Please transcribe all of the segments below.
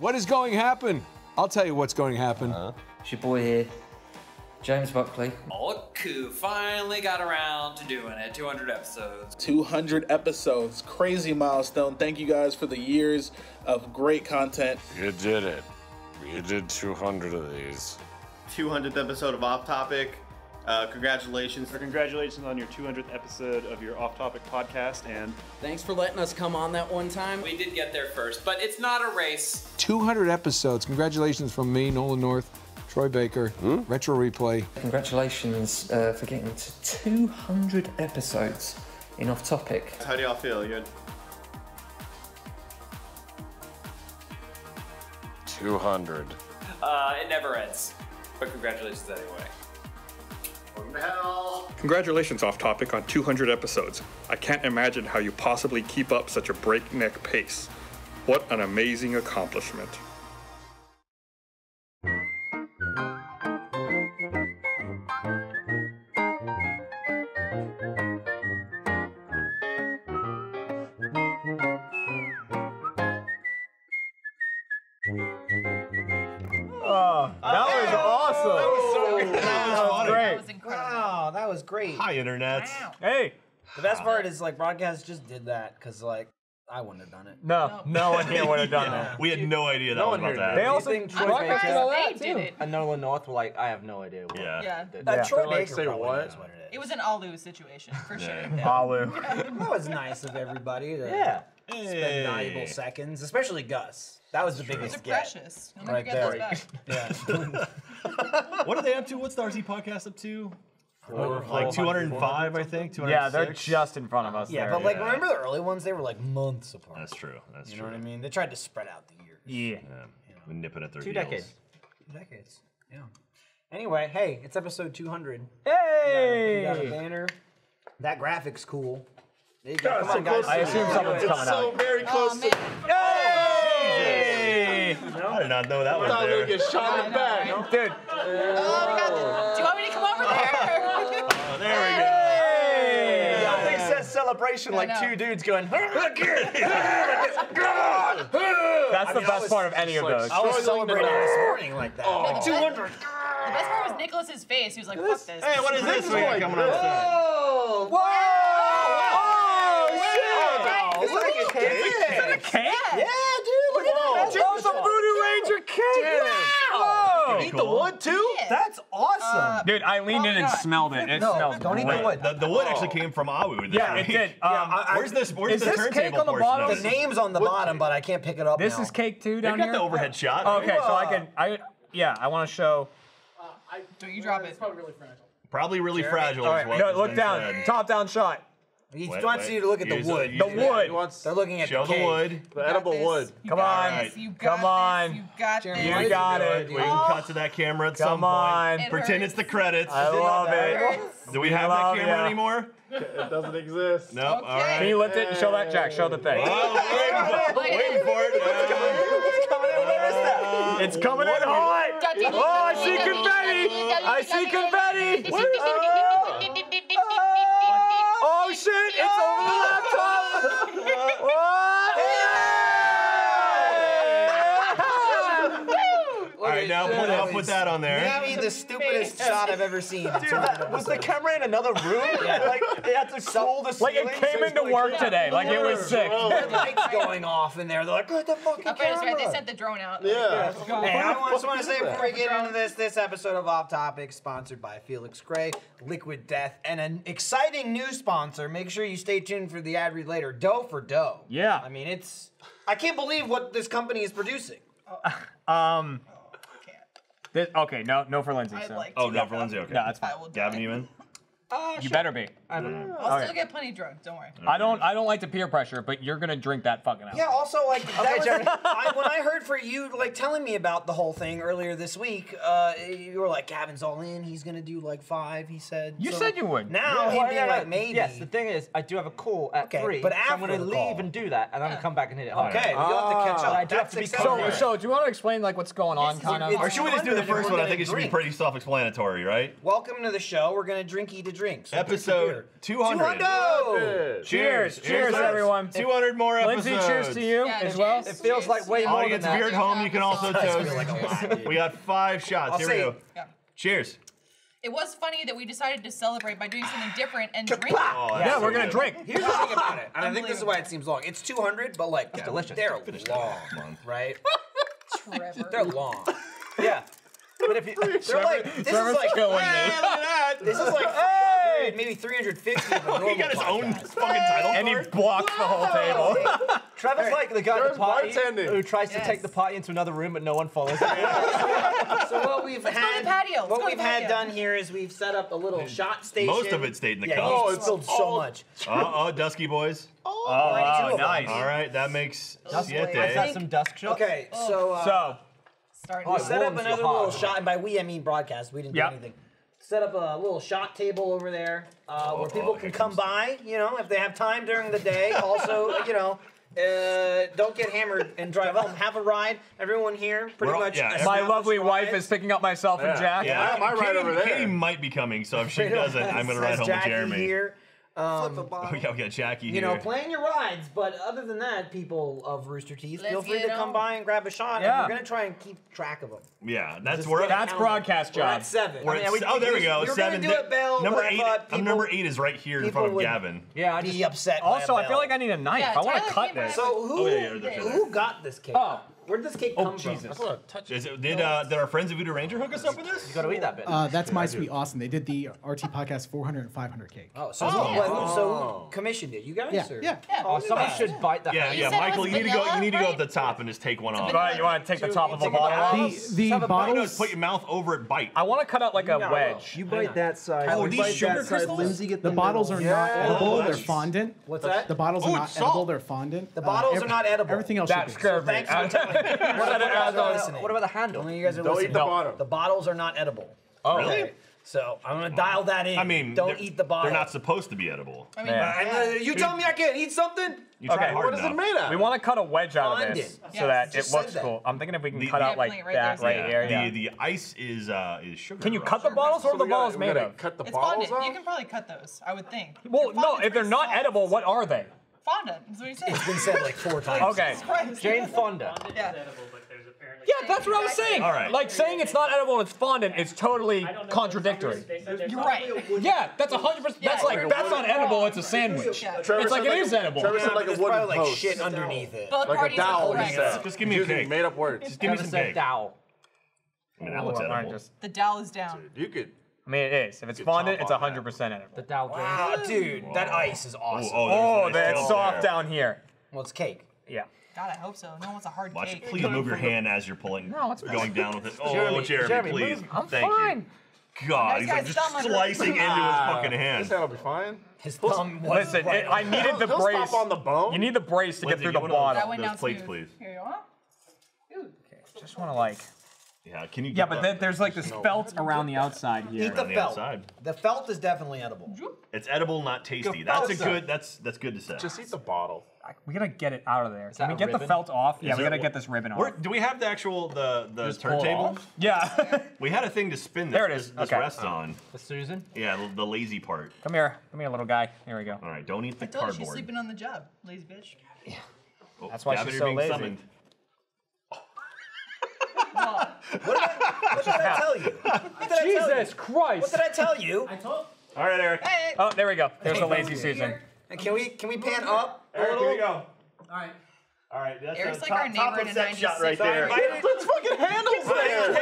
What is going to happen? I'll tell you what's going to happen. It's your boy here, James Buckley. Oh, cool. Finally got around to doing it. 200 episodes. 200 episodes. Crazy milestone. Thank you guys for the years of great content. You did it. You did 200 of these. 200th episode of Off Topic. Congratulations. Congratulations on your 200th episode of your Off Topic podcast, and thanks for letting us come on that one time. We did get there first, but it's not a race. 200 episodes. Congratulations from me, Nolan North, Troy Baker, Retro Replay. Congratulations for getting to 200 episodes in Off Topic. How do y'all feel? You're 200. It never ends, but congratulations anyway. Hell. Congratulations, Off Topic, on 200 episodes. I can't imagine how you possibly keep up such a breakneck pace. What an amazing accomplishment. Great. Hi, Internet. Wow. Hey. The best part is, like, broadcast just did that because, like, I wouldn't have done it. No, no one here would have done that. We had no idea that was about that. They also think Troy Baker did it. And Nolan North were like, I have no idea. What Troy Baker say what it is. It was an Alu situation for sure. Alu. That was nice of everybody. Spend valuable seconds, especially Gus. That was the biggest get. They're precious. You'll never get those back. What are they up to? What's the RT podcast up to? Like 205, I think. 206. Yeah, they're just in front of us. Yeah, but like, remember the early ones? They were like months apart. That's true. That's true. You know what I mean? They tried to spread out the years. Yeah. Nipping at their heels. 2 decades. 2 decades. Yeah. Anyway, hey, it's episode 200. Hey! We got a banner. That graphic's cool. God, come on, guys. I assume someone's coming out. It's so very close. Hey! I did not know that was there. I thought we would get shot in the back, dude. Do you want me to come over there? Celebration, like two dudes going, that's the best part of any of those. I was celebrating this morning like that. Oh, 200. The best part was Nicholas's face. He was like, fuck this. Hey, what is this? Whoa! Whoa! Is that a cake? Is that a cake? Yeah, dude. Look at that. There's a Voodoo Ranger cake. Wow! Eat the wood too? Yeah. That's awesome, dude. I leaned in and smelled it. It smells great. Don't eat the wood. The wood actually came from Awu. Yeah, it did. Where's this? Where's the turntable? Is this cake on the bottom? The name's on the bottom, but I can't pick it up. This is cake too down here. You got the overhead shot. Okay, so I can. I want to show. Don't you drop it? It's probably really fragile. Probably really fragile as well. No, look down. Top down shot. He wants you to look at the wood. The wood. They're looking at the cake. Show the wood. The edible wood. Come on. Come on. You got this. You got it. We can cut to that camera at some point. Pretend it's the credits. I love it. Do we have that camera anymore? It doesn't exist. Nope. All right. Can you lift it and show that, Jack? Show the thing. Oh, waiting for it. It's coming in. Where is that? It's coming in hot. Oh, I see confetti. I see confetti. Oh shit! It's over the laptop. What? Yeah! All right, now put that on there. Maybe the stupidest shot I've ever seen. Dude, was the camera in another room? Like they had to cool the ceiling. Like it came into work today. Like it was sick. The lights going off in there. They're like, what the fuck? Okay, that's right. They sent the drone out. Yeah. Hey, I just want to say before we get into this episode of Off Topic, sponsored by Felix Gray, Liquid Death, and an exciting new sponsor. Make sure you stay tuned for the ad read later. Dough for dough. Yeah. I mean, I can't believe what this company is producing. Okay, no for Lindsay. So. Like no for Lindsay. Okay, no, that's fine. Gavin, you in? You better be. I don't know. I'll still get plenty drunk. Don't worry. I don't like the peer pressure, but you're gonna drink that fucking out. Yeah. Also, like, Jeremy, when I heard for you, like, telling me about the whole thing earlier this week, you were like, Gavin's all in. He's gonna do like 5. He said. You said you would. Now he'd be like maybe. Yes. The thing is, I do have a call at 3. But after I'm gonna leave and do that, and I'm gonna come back and hit it. Okay. You'll have to catch up. I do have to be calm. So, do you want to explain like what's going on, kind of? Or should we just do the first one? I think it should be pretty self-explanatory, right? Welcome to the show. We're gonna drink, eat, drink. Episode 200. 200. 200. Cheers. Cheers, everyone. 200 more episodes. Lindsay, cheers to you as well. It feels like way more than that. All you get home, you can also toast. We got 5 shots. Here we go. Cheers. It was funny that we decided to celebrate by doing something different and drinking. Oh, yeah, so we're gonna drink. Here's the thing about it, and I think this is why it seems long. It's 200, but like that's delicious. They're long, right? Trevor. They're long. Yeah. But if you, they're Trevor, like, this Trevor's is like, hey, look at that. This is like, hey, maybe 350. He got his own fucking title and he blocked the whole table. Trevor's like the guy in the potty who tries to take the potty into another room, but no one follows him. So what we've had done here is we've set up a little shot station. Most of it stayed in the cup. Oh, it's spilled so much. Uh-oh, Dusky boys. Oh, wow, nice. All right, that makes siete. I got some dusk shots. Okay, so. We set up another little shot, and by we, I mean broadcast. We didn't do anything. Set up a little shot table over there where people can come by, you know, if they have time during the day. Also, you know, don't get hammered and drive home. Have a ride. Everyone here, pretty much. Yeah, my lovely wife is picking up myself and Jack. Yeah, my ride over there. Katie might be coming, so if she doesn't, I'm going to ride home with Jeremy. Here. Flip a bottle. Yeah, we got Jackie here. You know, plan your rides, but other than that, people of Rooster Teeth, feel free to come by and grab a shot. Yeah. We're going to try and keep track of them. Yeah, that's broadcast job. We're at 7. We're there we go. 7. We're going to do it, Bill. Number 8 is right here in front of Gavin. Yeah, I'd be upset. Also, I feel like I need a knife. I want to cut this. So who got this cake? Oh. Where did this cake come from? Jesus. Did our friends at Voodoo Ranger hook us up with this? You gotta eat that bit. That's my sweet Austin. They did the RT Podcast 400 and 500 cake. Oh, so who commissioned it? You guys? Yeah. Oh, somebody should bite the hand. Yeah, Michael, you need to go at the top and just take one off. Right, you want to take the top of a bottle? The bottle. Put your mouth over it, bite. I want to cut out like a wedge. You bite that side. Oh, these sugar crystals? The bottles are not edible. They're fondant. What's that? The bottles are not edible. They're fondant. The bottles are not edible. Everything else should be. Thanks for telling me. What about the handle? You guys are don't listening. Eat the bottom. The bottles are not edible. Oh, really? Okay. So I'm gonna dial that in. I mean, don't eat the bottle. They're not supposed to be edible. I mean, you tell me I can't eat something? You try hard enough. What is it made out? We want to cut a wedge out of this so that it looks cool. I'm thinking if we can cut out like that right here. The ice is sugar. Can you cut the bottles or the bottles made of? Cut the bottles. You can probably cut those, I would think. Well, no, if they're not edible, what are they? Fondant, is what you said. It's been said like 4 times. Okay. Jane Fondant. Yeah. Yeah, that's what I was saying. All right. Like saying it's not edible and it's fondant is totally contradictory. You're right. Yeah, that's 100%. That's like that's not edible. It's a sandwich. Yeah. It's like it is edible. Trevor said like a wooden post. Like shit underneath it. Like a dowel. Just give me a cake. Made up words. Just give me some cake. Dowel. I mean, that looks edible. The dowel is down. You could. I mean, it is. If it's fondant, it's 100% edible. The Dow Jones. Wow, dude, that ice is awesome. Oh, that's soft down here. Well, it's cake. Yeah. God, I hope so. No one's a hard cake. Please move your hand as you're pulling. No, it's going down with it. Oh, Jeremy, please. I'm fine. God, he's like just slicing into his fucking hand. His hand will be fine. His thumb. Listen, I needed the brace. Stop on the bone. You need the brace to get through the bottom. Those plates, please. Here you are. Dude, just want to like. Yeah, can you? Yeah, but there's like this felt around the outside here. Eat the felt. The felt is definitely edible. It's edible, not tasty. That's a good. That's good to say. Just eat the bottle. We gotta get it out of there. Can we get the felt off? Yeah, we gotta get this ribbon off. Do we have the actual the turntable? Yeah. We had a thing to spin this. There it is. This rest on. The Susan. Yeah, the lazy part. Come here, little guy. Here we go. All right, don't eat the cardboard. I told you she's sleeping on the job, lazy bitch. Yeah. That's why she's so lazy. What did I tell you? Jesus Christ! What did I tell you? I told. All right, Eric. Hey. Oh, there we go. There's the lazy Susan. And can we pan up? Eric, here we go. All right. All right. That's Eric's like our neighbor in a 96 shot right there. Let's fucking handle it.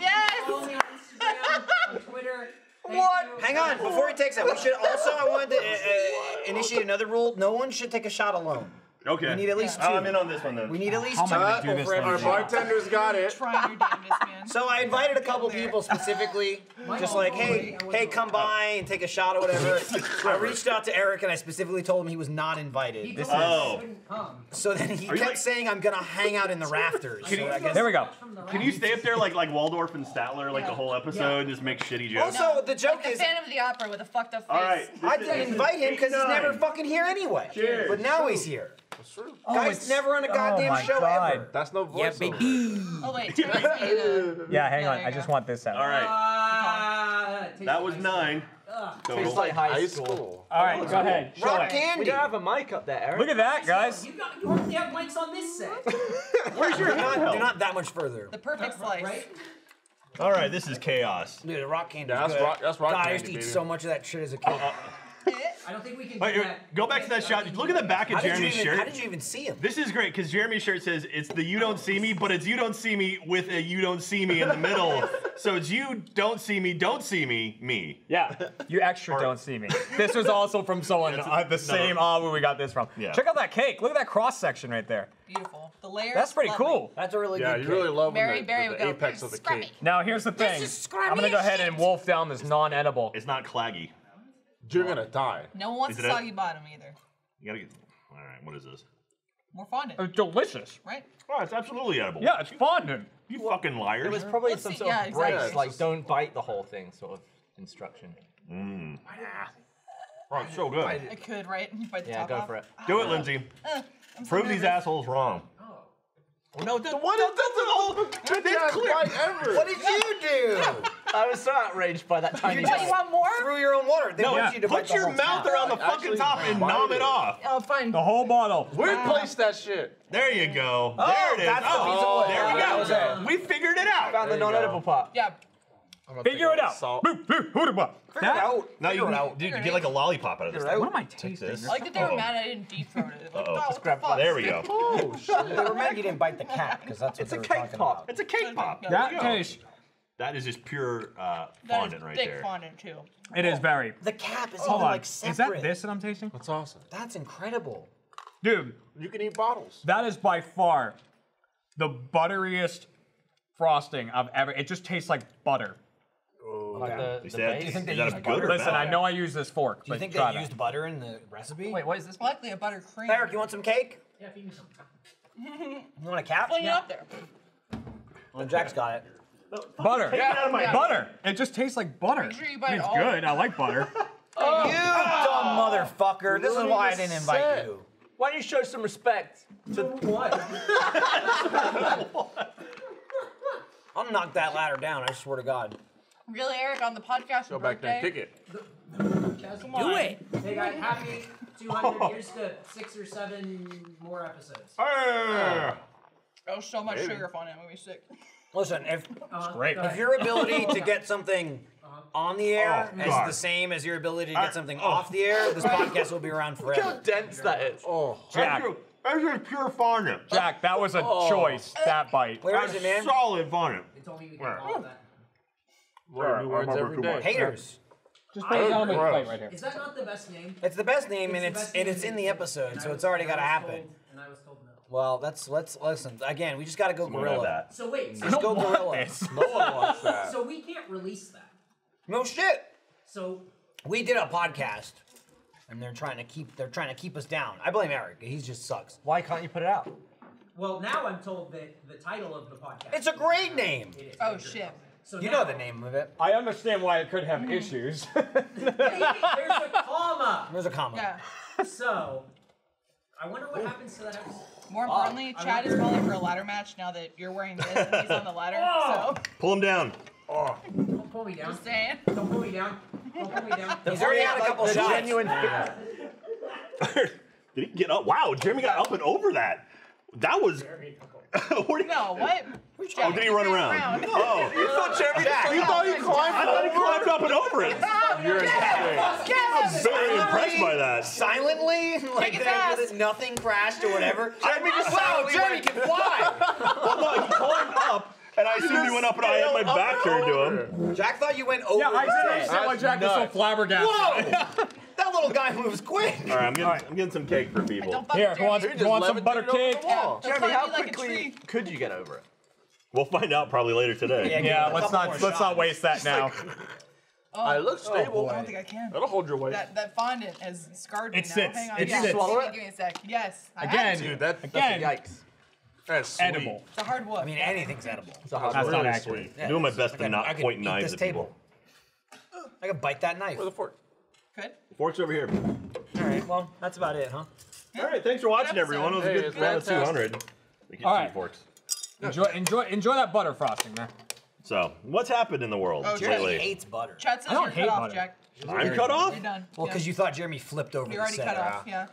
Yes. Yes. On Twitter. What? Hang on. Before he takes it, we should also. I wanted to initiate another rule. No one should take a shot alone. Okay. We need at least 2. I'm in on this one, though. We need at least 2. Our bartender's got it. So I invited a couple people specifically, just like, hey, come by and take a shot or whatever. I reached out to Eric, and I specifically told him he was not invited. So then he kept saying, I'm going to hang out in the rafters. There we go. Can you stay up there like Waldorf and Statler, like the whole episode, and just make shitty jokes? Also, the joke is... Phantom of the Opera with a fucked up face. All right. I didn't invite him because he's never fucking here anyway. But now he's here. That's true. Oh, guys, never on a goddamn show ever. That's no voiceover. Yeah, baby. Oh wait. Yeah, hang on. I just want this out. All right. That was 9. Tastes like high school. All right, go ahead. Rock candy. We don't have a mic up there, Eric. Look at that, guys. You hardly have mics on this set. Where's your hand? You're not that much further. The perfect slice. Right? All right, this is chaos. Dude, the rock candy. That's rock candy. I used to eat so much of that shit as a kid. I don't think we can do that. Go back to that shot. Look at the back of Jeremy's shirt. How did you even see him? This is great, because Jeremy's shirt says, it's the you don't see me, but it's you don't see me with a you don't see me in the middle. So it's you don't see me, me. Yeah, you extra don't see me. This was also from someone, the same where we got this from. Yeah. Check out that cake. Look at that cross section right there. Beautiful. The layers. That's pretty cool. That's a really good cake. Yeah, you really love the apex of the cake. Now, here's the thing. I'm going to go ahead and wolf down this non-edible. It's not claggy. You're gonna die. No one wants a soggy bottom either. You gotta get. All right, what is this? More fondant. It's delicious, right? Oh, it's absolutely edible. Yeah, it's fondant. You fucking liar. It was probably some sort of break, like don't bite the whole thing, sort of instruction. Mmm. Oh, it's so good. I could, right? Bite the top off. Go for it. Do it, Lindsay. Prove these assholes wrong. No, what is this? What did you do? I was so outraged by that tiny. You want more? Through your own water. They want you to put your mouth around the fucking top and nom it off. Oh, fine. The whole bottle. Where place that shit? There you go. There it is. Oh, there we go. We figured it out. Found the non-edible pop. Yeah. Figure it out. Figure it out. Dude, you get like a lollipop out of this. What am I tasting? I like that they were mad I didn't deep throat it. Like, oh, there we go. Oh, shit. They were mad you didn't bite the cat, because that's what they were talking about. It's a cake pop. That tastes. That is just pure fondant right there. That is thick fondant, too. It is very. The cap is even like separate. Is that this that I'm tasting? That's awesome. That's incredible. Dude. You can eat bottles. That is by far the butteriest frosting I've ever. It just tastes like butter. Like do you think they used butter? Listen, I know I used this fork. Do you think they used butter in the recipe? Wait, what is this? Likely a butter cream. Eric, you want some cake? Yeah, if you need some. You want a cap? Fling it up there. Well, Jack's got it. Butter. Take it out of my butter. It just tastes like butter. Make sure you buy it all. It's good. I like butter. Oh, you dumb motherfucker! This is why I didn't invite you. Why don't you show some respect to what? I'll knock that ladder down. I swear to God. Really, Eric, on the podcast. Go back there and kick it. Do it. Hey guys, happy 200 years to 6 or 7 more episodes. That was so much sugar fun. I'm gonna be sick. Listen, if your ability to get something on the air is the same as your ability to get something off the air, this podcast will be around forever. Look how dense that is. Oh, Jack. That's just pure fondant. Jack, that was a choice, that bite. Where is it, man? Solid fondant. They told me we could call that. New words every day. Haters. Just put it on the plate right here. Is that not the best name? It's the best name, and it's in the episode, so it's already got to happen. And I was told no. Well, let's listen again. We just got to go gorilla. So wait, just go gorilla. No one wants that. So we can't release that. No shit. So we did a podcast, and they're trying to keep us down. I blame Eric. He just sucks. Why can't you put it out? Well, now I'm told that the title of the podcast. It's a great name. Oh shit. So you know the name of it. I understand why it could have issues. There's a comma. There's a comma. Yeah. So, I wonder what happens to that episode. More importantly, Chad is calling for a ladder match now that you're wearing this and he's on the ladder. So. Pull him down. Oh. Don't pull me down. Just saying. Don't pull me down. Don't pull me down. He's already had a couple shots. Genuine. Did he get up? Wow, Jeremy got up and over that. That was. What? Jack, did he run around? Oh, you thought Jeremy? You thought he climbed? I thought he climbed up and over it. You're insane. I'm very impressed by that. Silently, like that, nothing crashed or whatever. Jeremy just wow, Jeremy can fly. Well, no, he climbed up. And I assumed he went up and I had my back turned to him. Jack thought you went over. Yeah, I did. That's why Jack was so flabbergasted. Whoa! That little guy moves quick. All right, I'm getting some cake for people. Here, who wants some butter cake? Jeremy, how quickly could you get over it? We'll find out probably later today. Yeah, let's not waste that just now. Like, I look stable. Oh, I don't think I can. That'll hold your weight. That fondant has scarred me. It sits. Hang on. It sits. Give me a sec. Yes. Again, dude. That's yikes. That's sweet. Edible. It's a hard wood. I mean, anything's edible. It's a hard wood. That's not actually. Yeah, I'm doing my best to not point knives at people. I could bite that knife. Or the fork. Good. The fork's over here. All right. Well, that's about it, huh? All right. Thanks for watching, everyone. It was a good round of 200. We get 2 forks. Enjoy that butter frosting, man. So, what's happened in the world lately? Hates butter. Chad says you're cut off, Jack. I'm cut off? You're done. Well, because you thought Jeremy flipped over the set. You're already cut off, yeah.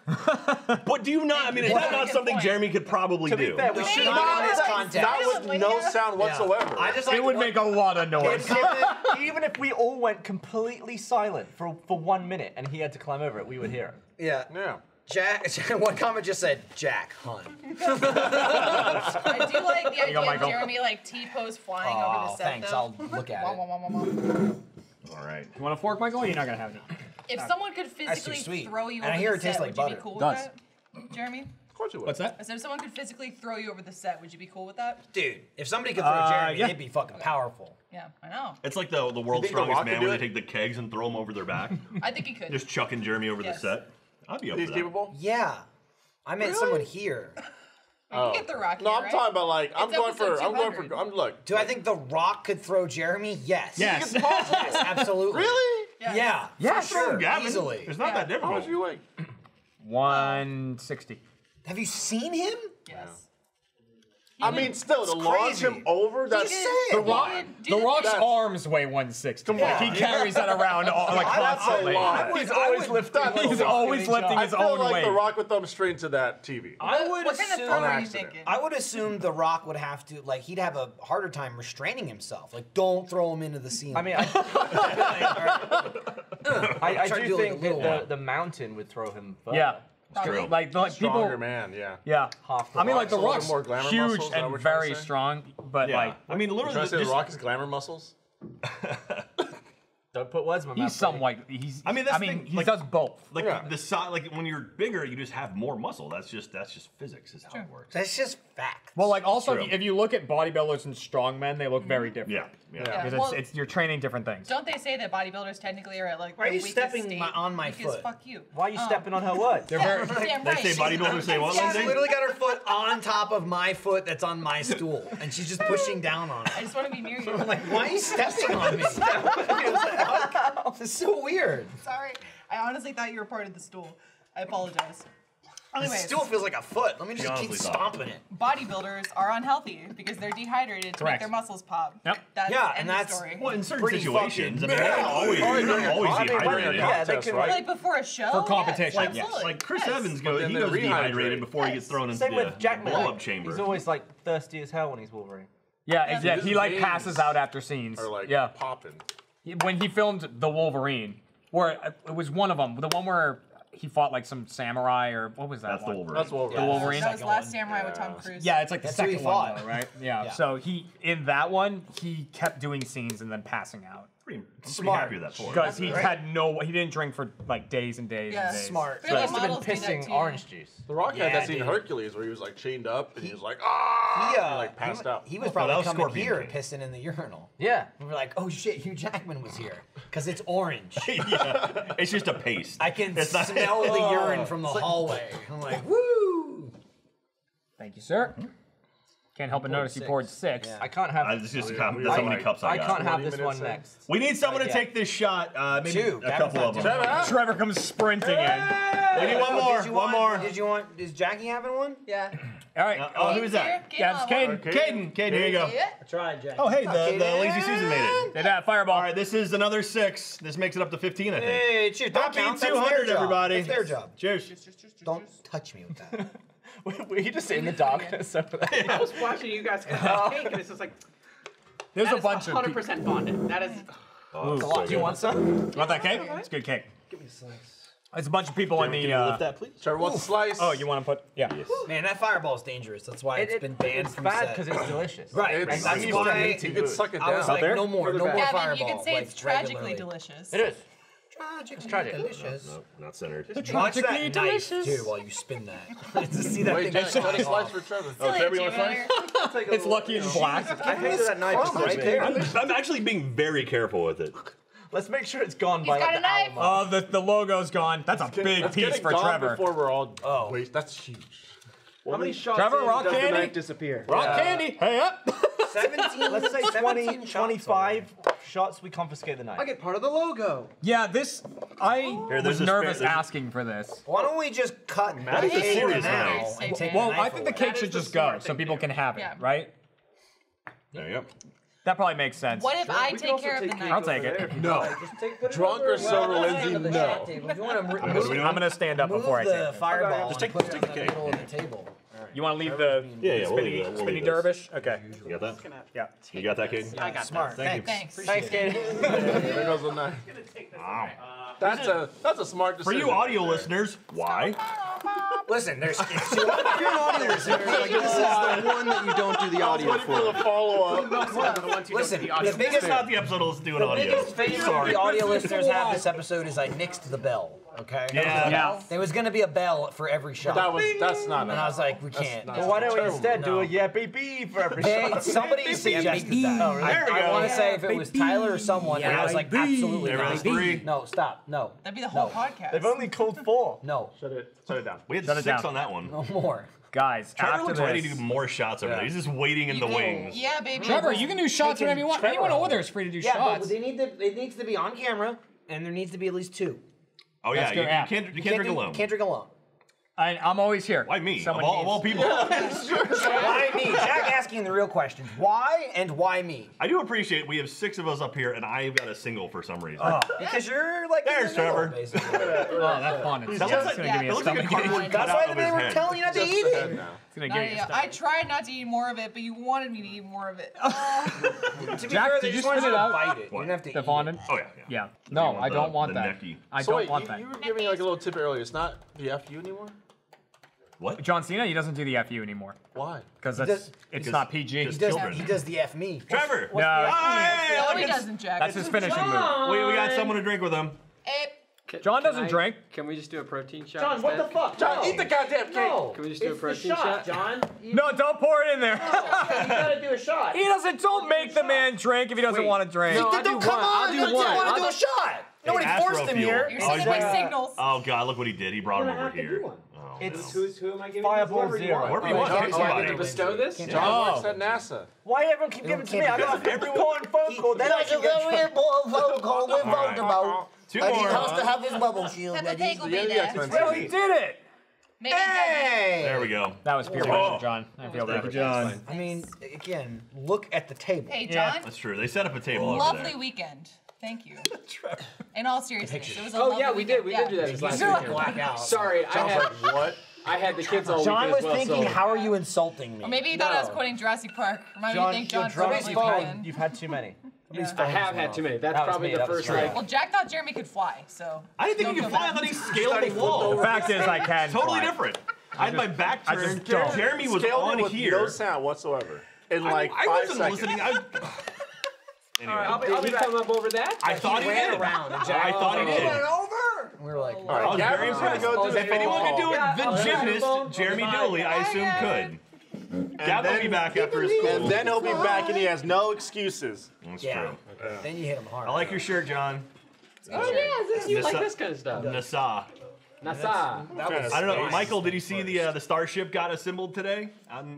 But do you not, I mean, is that not something Jeremy could probably do? That we should not in this context. That was no sound whatsoever. I just it would make a lot of noise. Even if we all went completely silent for 1 minute and he had to climb over it, we would hear it. Yeah. Yeah. Jack, one comment just said, Jack Hunt. I do like the idea of Jeremy like T-pose flying over the set. Thanks, though. I'll look at it. All right. You want a fork, Michael? You're not going to have any. If someone could physically throw you over the set, would you be cool with that? Jeremy? Of course it would. What's that? I said if someone could physically throw you over the set, would you be cool with that? Dude, if somebody could throw Jeremy, it'd be fucking powerful. Yeah, I know. It's like the world's strongest man where they take the kegs and throw them over their back. I think he could. Just chucking Jeremy over the set. I'd be up for that. Capable? Yeah. I meant someone here. You get the Rock. No, I'm talking about like I'm going for. I'm look. Do I think the Rock could throw Jeremy? Yes. Yes. Yes, absolutely. Really? Yeah. Yeah. Yeah, sure. Gavin. Easily. It's not that difficult. How much do you weigh? 160. Have you seen him? Yes. I mean, still, to launch him over, that's the Rock. The Rock's arms weigh 160. Come on. He carries that around like constantly. He's always lifting. He's always lifting his own weight. I feel like the Rock would thumb straight into that TV. What kind of thumb are you thinking? I would assume the Rock would have to, like, he'd have a harder time restraining himself. Like, don't throw him into the scene. I mean, I do think the mountain would throw him. Yeah. True. Like stronger people, man, yeah. Yeah. I mean, like the Rock's more huge muscles, and very strong, but like I mean, literally, you're trying to say the Rock is glamour muscles. Don't put words in my mouth. He's somewhat. I mean, he does both. Like the size, like when you're bigger, you just have more muscle. That's just physics. Is how it works. That's just fact. Well, like also, if you look at bodybuilders and strongmen, they look very different. Yeah. Yeah. Because you're training different things. Don't they say that bodybuilders technically are at like the weakest state? Why are you stepping on my foot? Fuck you. Why are you stepping on her foot? They're very. Damn right. They say bodybuilders say what? She's literally got her foot on top of my foot that's on my stool, and she's just pushing down on it. I just want to be near you. I'm like, why are you stepping on me? This is so weird. Sorry, I honestly thought you were part of the stool. I apologize. Anyway, the stool feels like a foot. Let me just keep stomping it. Bodybuilders are unhealthy because they're dehydrated to make their muscles pop. Yep. That's and that's story. Well, in certain situations, I mean, they're always dehydrated. Yeah, they can, like before a show for competition. Yes, like Chris Evans goes, he goes dehydrated before he gets thrown into the blow-up chamber. He's always like thirsty as hell when he's Wolverine. Yeah, exactly. He like passes out after scenes. Or like popping. When he filmed The Wolverine, where it was one of them, the one where he fought like some samurai or what was that? That's one? The Wolverine. That's Wolverine. Yeah. The Wolverine. That was Last Samurai with Tom Cruise. Yeah, it's like the second one, though, right? Yeah. So he in that one he kept doing scenes and then passing out. I'm pretty happy with that point. Because he had he didn't drink for like days and days. Yeah, and days. Smart. So must have been pissing orange juice. The Rock had that scene in Hercules where he was like chained up and he was like ah, and like passed out. He was probably coming here and pissing in the urinal. Yeah, we were like, oh shit, Hugh Jackman was here because it's orange. Yeah, it's just a paste. I can smell the urine from the hallway. I'm like, woo. Thank you, sir. Can't help but notice you poured six. Yeah. I can't have. That's how many cups I got. I can't have this one next. We need someone to take this shot. Maybe a couple of them. Trevor comes sprinting in. We need one more. Is Jackie having one? Yeah. All right. Who is that? Yeah, it's Caden. Caden. Caden. Here you go. I tried, Jackie. Oh, hey, the lazy Susan made it. Did that fireball? All right, this is another six. This makes it up to 15, I think. Hey, cheers! Happy 200, everybody. It's their job. Cheers. Don't touch me with that. Were you just in the darkness over there? I was watching you guys cut cake, and it's just like. There's a bunch of. 100% fondant. That is. Oh, that's a lot. Do you want some? Want that cake? It's good cake. Give me a slice. It's a bunch of people in the. Can you lift that, please? Trevor, what's a slice? Oh, you want to put? Yeah. Yes. Man, that fireball is dangerous. That's why it's been banned from the set. It's bad because it's delicious. Right. That's why you could suck it down. I was like, no more, no more fireball. You could say it's tragically delicious. It is. It's tragic. Delicious. No, not centered. It's tragically delicious. Dude, while you spin that, to see that thing just cutting off. For Trevor. Oh, Trevor, you want a slice? It's lucky it's black. I hate that knife right there. I'm actually being very careful with it. Let's make sure it's gone by like the album. Oh, the logo's gone. That's a big piece for Trevor. Before we're all waste. That's huge. How many shots? Trevor, rock candy disappear. Rock candy. Hey up. 17. Let's say 20, 25 shots. We confiscate the knife. I get part of the logo. Yeah, this. I was nervous asking for this. Why don't we just cut the cake now? Well, I think the cake should just go so people can have it, right? There you go. That probably makes sense. What if sure, I take care of the night? I'll take it. No. Drunk or sober, Lindsay? No. I'm going to stand up before I take it. Just take the cake. You want to leave the spinny dervish? Okay. You got that? Yeah. You got that, Caden? I got smart. Thanks. Thanks, Caden. There goes the knife. Wow. That's a smart decision. For you audio listeners, why? Listen, there's you're an audio listener. Like, this is the one that you don't do the audio for. Follow-up. Listen, the biggest not the episode let's do an audio. The biggest failure the audio listeners have this episode is I nixed the bell. Okay. Yeah. There was gonna be a bell for every shot. That's not. And I was like, we can't. Well, why don't we instead do a yeah baby for every shot? Somebody suggested that. I want to say if it was Tyler or someone, and I was like, absolutely not. No, stop. No. That'd be the whole podcast. They've only called 4. No. Shut it down. We had 6 on that one. No more. Guys, Trevor's ready to do more shots over there. He's just waiting in the wings. Yeah, baby. Trevor, you can do shots whenever you want. Anyone over there is free to do shots. Yeah, it needs to be on camera, and there needs to be at least 2. Oh yeah, you can't drink alone. Can't drink alone. I'm always here. Why me? Of all people. Why me? Jack asking the real questions. Why and why me? I do appreciate we have 6 of us up here, and I've got a single for some reason. Because you're like there's Trevor. Oh, that's fun. It's just gonna give me a stomach ache. That's why they were telling you not to eat it. I tried not to eat more of it, but you wanted me to eat more of it. Jack, did you spit it out? You didn't have to eat it. Oh yeah. No, I don't want that. I don't want that. You were giving like a little tip earlier. It's not the FU anymore. What? John Cena, he doesn't do the F you anymore. Why? Because it's not PG. He does the F me. Trevor! No. No, he doesn't, Jack. That's his finishing move. We got someone to drink with him. John doesn't drink. Can we just do a protein shot? John, what the fuck? John, eat the goddamn cake. No. Can we just do a protein shot? John. No, don't pour it in there. You gotta do a shot. He doesn't. Don't make the man drink if he doesn't want to drink. Don't come on. You want to do a shot. Nobody forced him here. You're sending my signals. Oh God, look what he did. He brought him over here. It's who am I giving? 5 or 0. Whoever you want. Oh, I get to bestow this? John works at NASA. Why everyone keep giving it to me? I got everyone phone call. That's a very important phone call. We're voting about. 2 more. He has to have his bubble shield. Well, he did it. Hey! There we go. That was pure passion, John. I feel better. John. I mean, again, look at the table. Hey, John. That's true. They set up a table over there. Lovely weekend. Thank you. In all seriousness, it was a lovely weekend. We did do that last weekend. Blackout. Sorry, I had the kids all weekend as well. John was thinking, how are you insulting me? Or maybe he thought I was quoting Jurassic Park. You've had too many. I have had too many. That's probably the first thing. Well, Jack thought Jeremy could fly, so. I didn't think he could fly. I thought he scaled the wall. The fact is, I can fly. Totally different. I had my back turned. Jeremy was on here. No sound whatsoever. In like 5 seconds. I wasn't listening. Anyway. All right, did he come up over that? I thought he ran around. I thought he did. Went over. We were like, all right, Gavin's gonna go through. If anyone could do it, the gymnast Jeremy Dooley, I assume could. Gavin will be back after his school. Then he'll be back, and he has no excuses. That's true. Then you hit him hard. I like your shirt, John. Oh yeah, you like this kind of stuff. NASA. I don't know, Michael. Did you see the starship got assembled today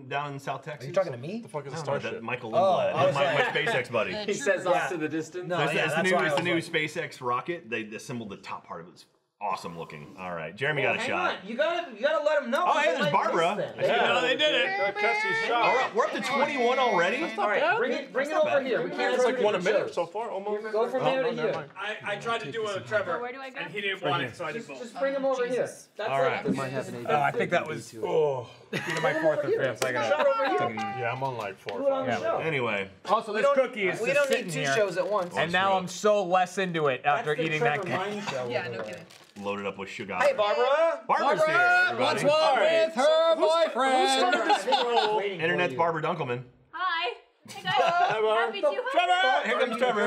down in South Texas? Are you talking to me? The fuck is the starship? Michael Lindblad, my SpaceX buddy. He says off to the distance. No, it's the new SpaceX rocket. They assembled the top part of it. It's awesome looking. All right, Jeremy got a shot. On. You gotta let him know. Oh, hey, there's Barbara. No, they did it. We're up to 21 already. All right, bring it over here. We can't like one a minute so far. Almost. Go from there to here. I tried to do a Trevor, and he didn't want it, so I did both. Just bring him over here. All right. I think that was my 4th or 5th. I got it. Yeah, I'm on like 4 or 5. Anyway. Also, this cookie is just sitting here. We don't need 2 shows at once. And now I'm so less into it after eating that cake. Yeah, no kidding. Loaded up with sugar. Hey, Barbara! Barbara's here. What's wrong with her boyfriend? Internet's Barbara Dunkelman. Hi. Hey guys. Hi, Barbara. Trevor! Here comes Trevor.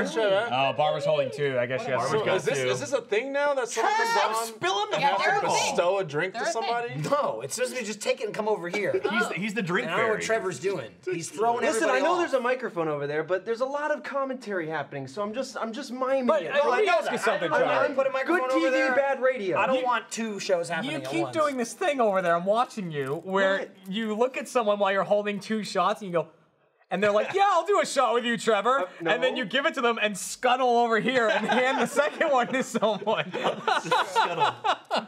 Oh, Barbara's holding 2. I guess she has 2. Is this a thing now? That's something done? Spilling the water. Bestow a drink to somebody? No, it's supposed to be just take it and come over here. He's the drink fairy. I know what Trevor's doing. He's throwing everybody off. Listen, I know there's a microphone over there, but there's a lot of commentary happening, so I'm just miming it. Let me ask you something, John. Good TV, bad radio. I don't want 2 shows happening at once. You keep doing this thing over there. I'm watching you, where you look at someone while you're holding 2 shots, and you go, And they're like, yeah, I'll do a shot with you, Trevor. No. And then you give it to them and scuttle over here and hand the second one to someone.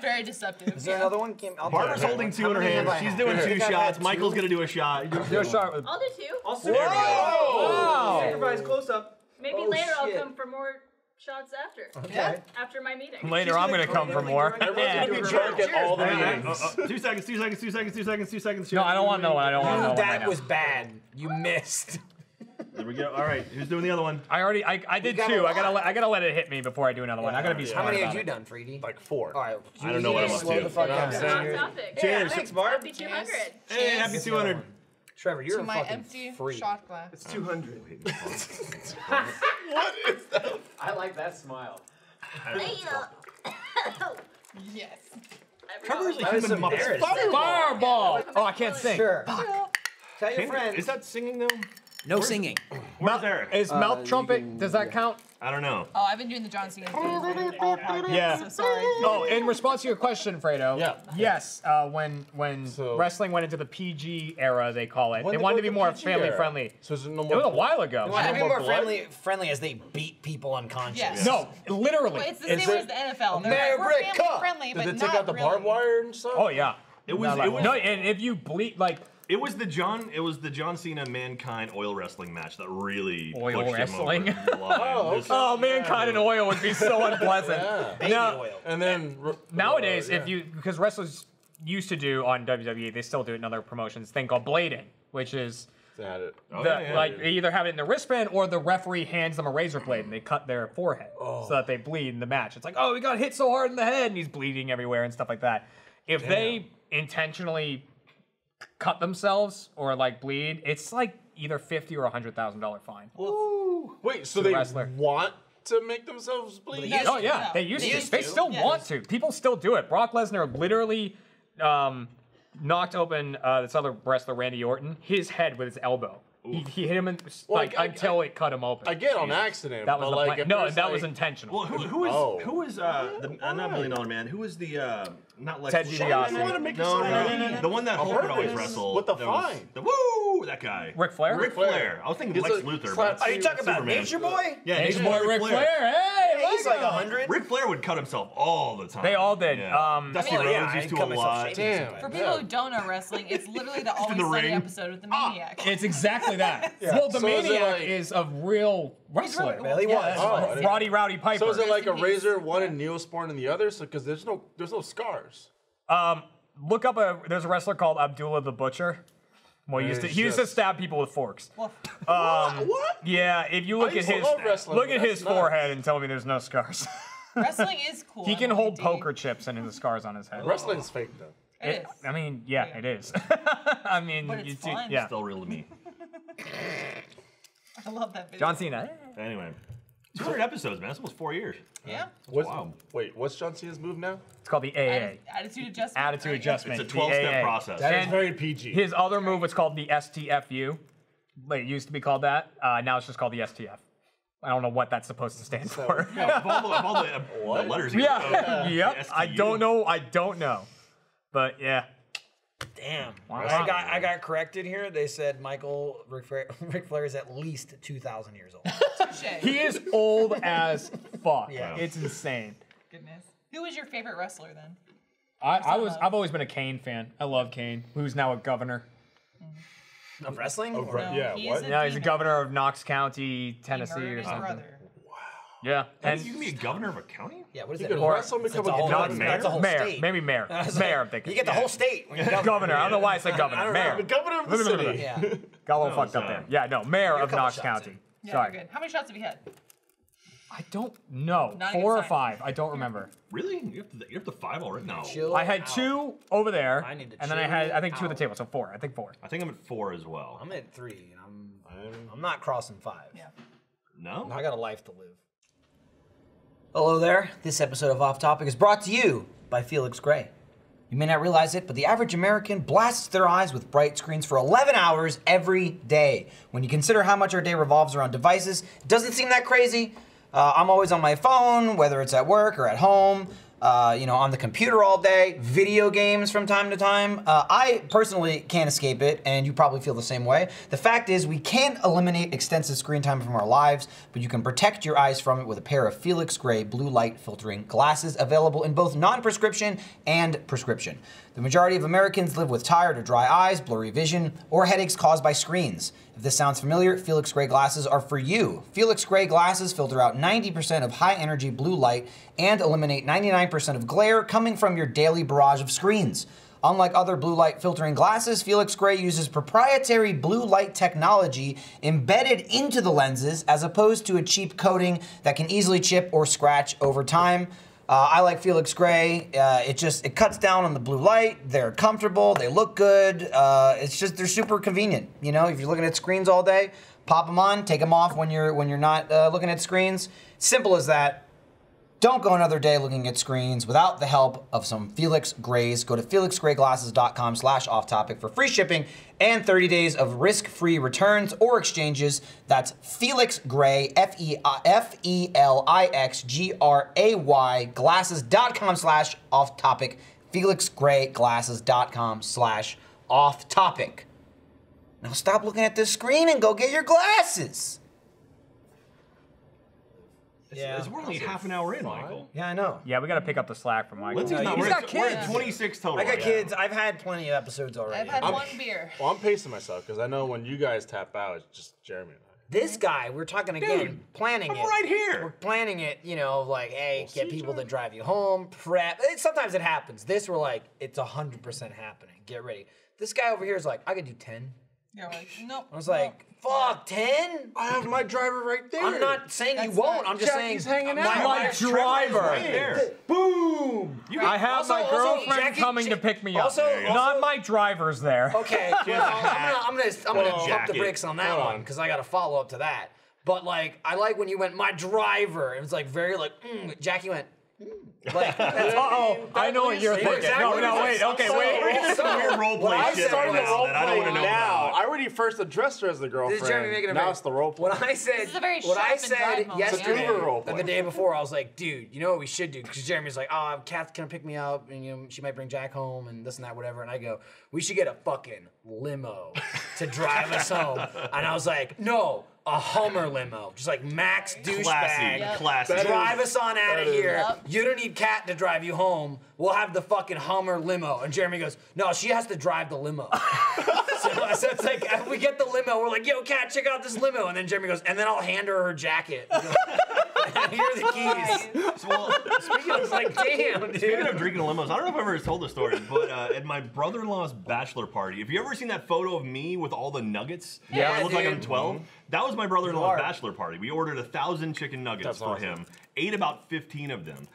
Very deceptive. Is there another one? Barbara's holding two in her hand. She's doing two shots. Michael's going to do a shot. Do a shot with... I'll do two. I'll do wow. Sacrifice close up. Maybe oh, later shit. I'll come for more shots after. Okay. Yeah. After my meeting. Later I'm going to come for more. Everyone's going to be drunk at all the meetings. 2 seconds, 2 seconds, 2 seconds, 2 seconds, 2 seconds. No, I don't want no one. I don't want no one. That was bad. You missed. There we go. All right, who's doing the other one? I already, I did two. I gotta let it hit me before I do another one. I gotta be smart. How many have you done, Freedy? Like 4. All right. I don't know what I'm up to. Off topic. Cheers. Thanks, Barb. Happy 200. Hey, happy 200. Trevor, you're a fucking empty freak. Shot glass. It's 200. What is that? I like that smile. Yes. Trevor's like human embarrassed. Fireball. Oh, I can't sing. Sure. Tell your friends. Is that singing though? No singing. Where's Eric? Is mouth trumpet? Does that count? I don't know. Oh, I've been doing the John Cena. Yeah. So sorry. Oh, in response to your question, Fredo. Yeah. Yes. When wrestling went into the PG era, they call it. They wanted to be more family friendly. So it was a while ago. They wanted to be more friendly as they beat people unconscious. Yes. No, literally. Well, it's the same way as the NFL. They're like, we're family friendly, but not really. Did they take out the barbed wire and stuff? Oh yeah. It was. No, and if you bleed like. It was the John Cena Mankind oil wrestling match that really pushed him over the line. Oh, Mankind and oil would be so unpleasant. Baby oil. And then nowadays, if you because wrestlers used to do on WWE, they still do it in other promotions. Thing called blading, which is they either have it in the wristband or the referee hands them a razor blade and they cut their forehead so that they bleed in the match. It's like, oh, we got hit so hard in the head and he's bleeding everywhere and stuff like that. If they intentionally cut themselves or like bleed, it's like either $50,000 or $100,000 fine. Ooh. Wait, so they want to make themselves bleed? Oh yeah, they used to. They still want to. People still do it. Brock Lesnar literally knocked open this other wrestler, Randy Orton, his head with his elbow. He hit him in, until it cut him open. Again, on accident. That was that was intentional. Well, who is not $1 Million Man? Who is the not like Ted DiBiase? No. The one that Hulk always wrestled. What the fine? That guy. Ric Flair. Ric Flair. I was thinking Lex Luthor. Are you talking about Nature Boy? Yeah, Nature Boy. Ric Flair. Hey, he's like 100. Ric Flair would cut himself all the time. They all did. Dusty Rhodes used to a lot. For people who don't know wrestling, it's literally the Always Sunny episode with the Maniac. It's exactly that. Yeah. Well, the Maniac is a real wrestler. He was. Roddy Rowdy Piper. So is it like a razor, one and Neosporin in the other? So because there's no scars. Look up there's a wrestler called Abdullah the Butcher. Well, he used to stab people with forks. What? Yeah, if you look at his forehead and tell me there's no scars. Wrestling is cool. He can hold poker chips and the scars on his head. Wrestling's fake though. It is. I mean, yeah, it is. I mean, but it's fun. Yeah, still real to me. I love that video. John Cena. Anyway, 200 episodes, man. That's almost 4 years. Yeah. Wow. Wait, what's John Cena's move now? It's called the AA. Attitude adjustment. Attitude adjustment. It's a 12-step process. That is very PG. His other move was called the STFU. It used to be called that. Now it's just called the STF. I don't know what that's supposed to stand for. Yeah, all the letters. Yeah. Yep. I don't know. But yeah. Damn! Wow. I got corrected here. They said Ric Flair is at least 2,000 years old. He is old as fuck. Yeah. It's insane. Goodness. Who was your favorite wrestler then? I've always been a Kane fan. I love Kane, who's now a governor. Mm-hmm. Of wrestling? Oh, no, yeah. He's the governor of Knox County, Tennessee, or something. Brother. Yeah, and you can be a governor of a county. Yeah, what is that? Wrestle become a mayor. That's a whole state. Maybe mayor. Mayor, I'm thinking. You get the whole state. Governor. I don't know why I said governor. Mayor. Governor of the city. Yeah. Got a little fucked up there. Yeah, no, mayor of Knox County. Yeah, sorry. Good. How many shots have you had? I don't know. 4 or 5. I don't remember. Really? You have to 5 already? No. I had 2 over there, and then I had I think 2 at the table, so 4. I think 4. I think I'm at 4 as well. I'm at 3, and I'm not crossing 5. Yeah. No. I got a life to live. Hello there. This episode of Off Topic is brought to you by Felix Gray. You may not realize it, but the average American blasts their eyes with bright screens for 11 hours every day. When you consider how much our day revolves around devices, it doesn't seem that crazy. I'm always on my phone, whether it's at work or at home. you know, on the computer all day, video games from time to time. I personally can't escape it, and you probably feel the same way. The fact is, we can't eliminate extensive screen time from our lives, but you can protect your eyes from it with a pair of Felix Gray blue light filtering glasses available in both non-prescription and prescription. The majority of Americans live with tired or dry eyes, blurry vision, or headaches caused by screens. If this sounds familiar, Felix Gray glasses are for you. Felix Gray glasses filter out 90% of high-energy blue light and eliminate 99% of glare coming from your daily barrage of screens. Unlike other blue light filtering glasses, Felix Gray uses proprietary blue light technology embedded into the lenses as opposed to a cheap coating that can easily chip or scratch over time. I like Felix Gray. It cuts down on the blue light. They're comfortable. They look good. It's just they're super convenient. You know, if you're looking at screens all day, pop them on, take them off when you're not looking at screens. Simple as that. Don't go another day looking at screens without the help of some Felix Grays. Go to felixgrayglasses.com/offtopic for free shipping and 30 days of risk-free returns or exchanges. That's Felix Gray, F-E-L-I-X-G-R-A-Y, glasses.com/offtopic, felixgrayglasses.com/offtopic. Now stop looking at this screen and go get your glasses. Yeah. We're only half an hour in, Michael. Yeah, I know. Yeah, we got to pick up the slack from Michael. We're at 26 total. I got kids. I've had plenty of episodes already. I've had one beer. Well, I'm pacing myself because I know when you guys tap out, it's just Jeremy and I. This guy, we're talking again, planning it. I'm right here. We're planning it, you know, like, hey, get people to drive you home, prep. Sometimes it happens. This, we're like, it's 100% happening. Get ready. This guy over here is like, I could do 10. Yeah, like, nope. I was like, fuck, 10? I have my driver right there. I'm not saying you won't. I'm just saying, he's hanging out. My driver. Right there. Boom. I have also, my girlfriend coming to pick me up. Not my driver's there. Okay, well, I'm gonna pump the brakes on that one because I got a follow up to that. But like, I like when you went, my driver. It was like very like, Jackie went. Like, uh-oh, I know what you're thinking. Exactly. No, wait, okay, wait. We're going to some weird roleplay shit on this that I don't want to know about. I already first addressed her as the girlfriend. This is Jeremy making a now it's the roleplay. What I said yesterday, the day before, I was like, dude, you know what we should do? Because Jeremy's like, oh, Kath can pick me up, and you know, she might bring Jack home, and this and that, whatever. And I go, we should get a fucking limo to drive us home. And I was like, no. A Hummer limo, just like max douchebag. Classy, classy. Drive us on out of here. You don't need Kat to drive you home. We'll have the fucking Hummer limo. And Jeremy goes, no, she has to drive the limo. So it's like, if we get the limo, we're like, yo, Kat, check out this limo. And then Jeremy goes, and then I'll hand her her jacket. Here are the keys. Well, speaking of, like, damn, dude. Speaking of drinking limos, I don't know if I've ever told this story, but at my brother-in-law's bachelor party, have you ever seen that photo of me with all the nuggets? Yeah, I look like I'm 12. Mm-hmm. That was my brother-in-law's bachelor party. We ordered 1,000 chicken nuggets for him. Ate about 15 of them.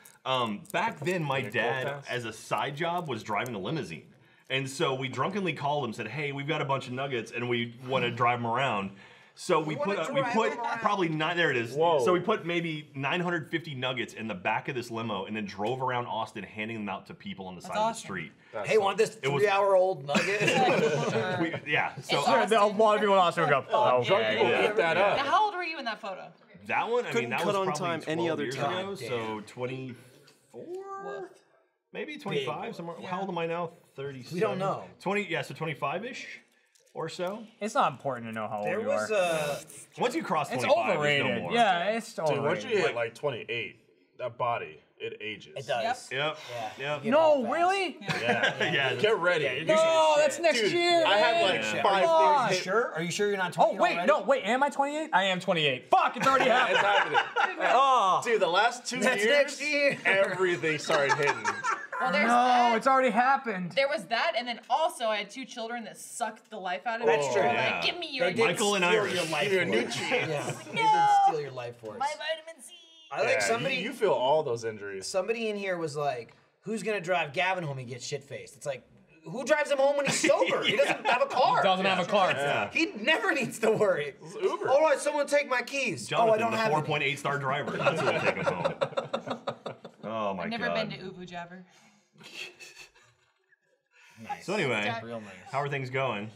Back then, my dad, as a side job, was driving a limousine. And so we drunkenly called him, said, hey, we've got a bunch of nuggets, and we want to drive them around. So we put probably not there it is. Whoa. So we put maybe 950 nuggets in the back of this limo and then drove around Austin handing them out to people on the side of the street. That's hey, want this 3-hour-old nugget? Yeah. So a lot of people in Austin would go, oh, yeah. Pick that up. Now, how old were you in that photo? That one, I mean, that was probably 12 years ago. So 24, maybe 25 somewhere. Yeah. How old am I now? 37. We don't know. 20, yeah, so 25-ish. Or so. It's not important to know how old you are. Once you cross 25, it's overrated. There's no more. Yeah, it's overrated. Dude, once you hit like 28, that body, it ages. It does. Yep. No, really? Yeah. Get ready. No, that's next year. Man. I had like 5 things. Sure? Are you sure you're not 28? Oh wait, already? No, wait. Am I 28? I am 28. Fuck! It's already happened. It's happening. Oh, dude, the last 2 years, next year. Everything started hitting. Well, no, that. It's already happened. There was that, and then also I had 2 children that sucked the life out of me. That's true. Yeah. Like, give me your Michael and Iris. Your nutrients. They did steal your life force. My vitamin C. I like somebody. You feel all those injuries. Somebody in here was like, "Who's gonna drive Gavin home? He gets shit faced." It's like, who drives him home when he's sober? He doesn't have a car. He doesn't have a car. Yeah. He never needs to worry. It's Uber. All right, someone take my keys. Jonathan, I don't have 4.8-star driver. That's who will take him home. Oh my God. I've never been to Ubu Jabber. Nice. So anyway, how are things going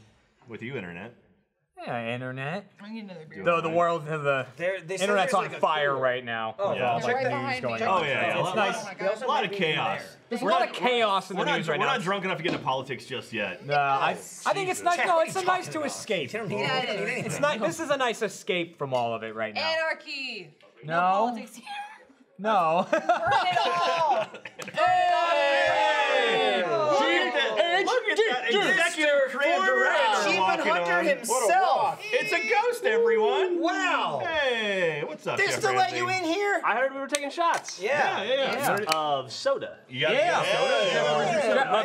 with you, Internet? Yeah, internet. I need another beer. The world, the internet's on fire right now. Oh, yeah. Like the news going on. Oh, yeah. It's nice. A lot of chaos. There's a lot of chaos in the news right now. We're not drunk enough to get into politics just yet. No, I think it's nice. No, it's nice to escape. Yeah, it is. This is a nice escape from all of it right now. Anarchy. No. Politics here. No. Burn it all! Hey! Look at that executive creator, Achievement Hunter himself. It's a ghost, everyone. Wow. Hey, what's up? They still let you in here? I heard we were taking shots. Yeah. Of soda. Yeah.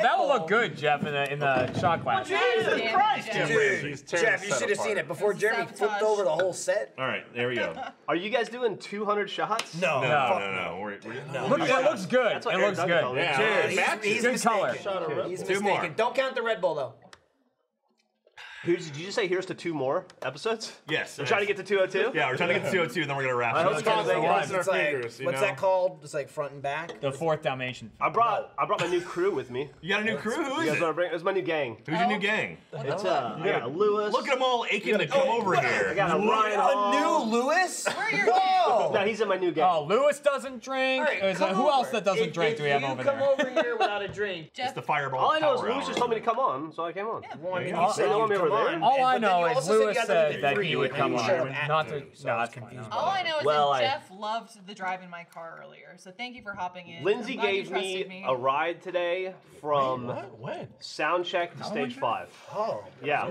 That will look good, Jeff, in the shot glass. Jesus Christ, Jeff, you should have seen it before Jeremy flipped over the whole set. All right, there we go. Are you guys doing 200 shots? No. That looks good. It looks good. Yeah. Cheers. Good color. He's mistaken. Don't count the Red Bull though. Did you say here's to 2 more episodes? Yes. We're trying to get to 202? Yeah, we're trying to get to 202 and then we're going to wrap it up. What's that called? It's like front and back? The 4th Dalmatian. I brought my new crew with me. You got a new crew? Who is it? It's my new gang. Who's your new gang? It's Lewis. Look at them all aching to come over here. I got a Ryan Hall. A new Lewis? Where are your gang? No, he's in my new gang. Oh, Lewis doesn't drink. Who else that doesn't drink do we have over there? Come over here without a drink. It's the Fireball. All I know is Lewis just told me to come on, so I came on. All I know is Lewis said that he would come on. Not to, no, that's confusing. All I know is that Jeff loved the drive in my car earlier, so thank you for hopping in. Lindsay gave me a ride today from soundcheck to stage 5. Oh, yeah,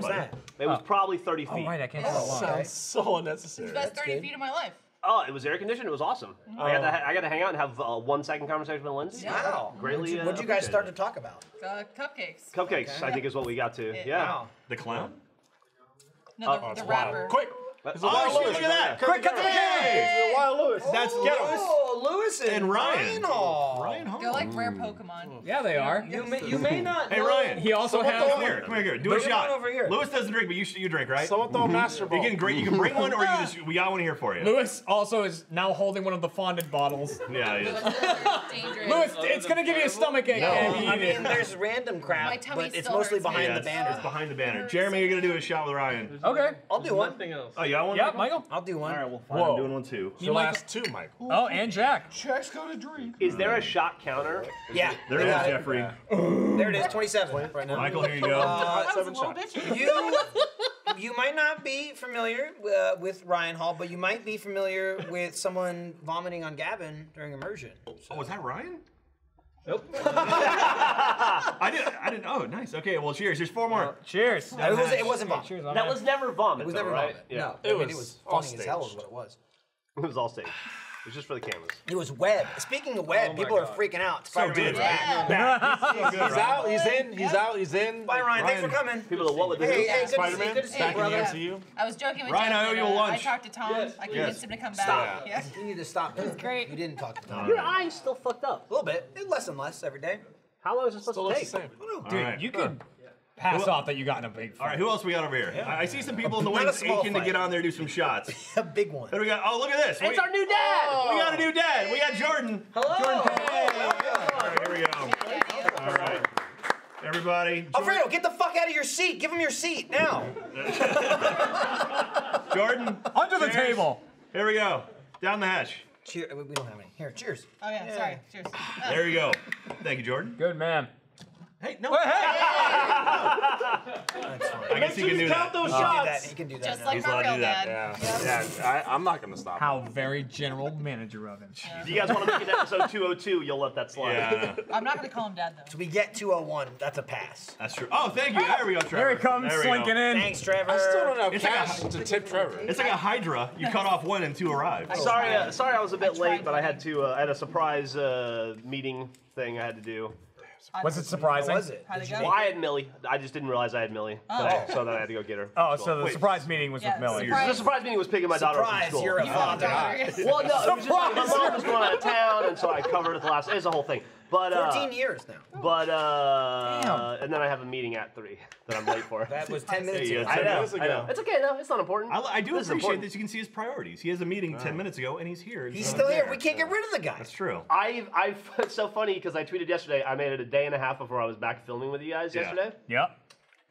it was probably 30 feet. Oh, right, I can't tell. That sounds so unnecessary. It's the best 30 feet of my life. Oh, it was air conditioned. It was awesome. I got to hang out and have a 1-second conversation with Lindsay. Yeah. Wow. Greatly. What did you guys start to talk about? Cupcakes. Cupcakes, okay. I think is what we got to. Yeah. Wow. The clown? No, the rapper. Quick. Oh, Lewis, look at that. Quick, cut the mechanics. Wild Lewis. That's Lewis. Oh, Lewis and Ryan. Ryan Hall. They're like rare Pokemon. Yeah, they are. You may not. Hey, Ryan. He also has. Come here. Do a shot. Lewis doesn't drink, but you drink, right? So throw a master ball. You're getting great. You can bring one, or we got one here for you. Lewis also is now holding one of the fondant bottles. Yeah, he is. Lewis, it's gonna give you a stomach ache. I mean, there's random crap, but it's mostly behind the banner. It's behind the banner. Jeremy, you're gonna do a shot with Ryan. Okay, I'll do one. Yeah, Michael. I'll do one. All right, we'll find I'm doing one too. So last 2, Michael. Oh, and Jack. Jack's got a drink. Is there a shot counter? Yeah. There it is, Jeffrey. There it is, 27 right now. Michael, here you go. 7 shots. You might not be familiar with Ryan Hall, but you might be familiar with someone vomiting on Gavin during immersion. So. Oh, was that Ryan? Nope. I didn't. Oh, nice. Okay. Well, cheers. There's 4 more. Cheers. No, it wasn't vomit. Cheers, that was never vomit. It was never vomit. Right? Yeah. No. It was funny as hell is what it was. It was all stage. It was just for the cameras. It was web. Speaking of web, people are freaking out. So did, right? Yeah. He's out. He's in. He's out. He's in. Bye, Ryan. Thanks for coming. People are what? Hey, Spider-Man. Back in the MCU. I was joking with Ryan. I owe you a lunch. I talked to Tom. I convinced him to come back. Stop. Yeah. You need to stop. It was great. You didn't talk to Tom. Your eye's still fucked up. A little bit. Less and less every day. How long is this supposed to take? Dude, you could pass off that you got in a big fight. All right, who else we got over here? Yeah. I see some people in the wings aching to get on there and do some shots. A big one. There we go. Oh, look at this. It's our new dad. We got a new dad. We got Jordan. Hello. Jordan. Hey. All right, here we go. All right. Everybody. Alfredo, get the fuck out of your seat. Give him your seat now. Jordan. Under the table. Here we go. Down the hatch. Cheers. We don't have any. Here, cheers. Oh, yeah. Sorry. Cheers. There you go. Thank you, Jordan. Good man. Hey, no. Hey, hey, hey, hey, hey. I guess he can do that. Those shots. He can do that. Just like my real dad. I'm not going to stop. How very general manager of him. If you guys want to make it episode 202, you'll let that slide. Yeah, I'm not going to call him dad, though. So we get 201. That's a pass. That's true. Oh, thank you. There we go, Trevor. Here he comes, slinking in. Thanks, Trevor. I still don't have cash to tip Trevor. It's like a Hydra. You cut off one and 2 arrive. Oh, sorry I was a bit late, but I had to. I had a surprise meeting thing I had to do. Was it surprising? What was it? Well, I had Millie. I just didn't realize I had Millie, so then I had to go get her. Oh, so the surprise meeting was with Millie. The surprise meeting was picking my daughter up from school. You're a father. Well, no, it was just like my mom was going out of town, and so I covered it the last. It's a whole thing. But 14 years now. But and then I have a meeting at 3 that I'm late for. That was 10 minutes ago. I know. It's okay though. It's not important. I do appreciate that you can see his priorities. He has a meeting 10 minutes ago and he's here. He's still here. We can't get rid of the guy. That's true. It's so funny because I tweeted yesterday. I made it a day and a half before I was back filming with you guys yesterday. Yep.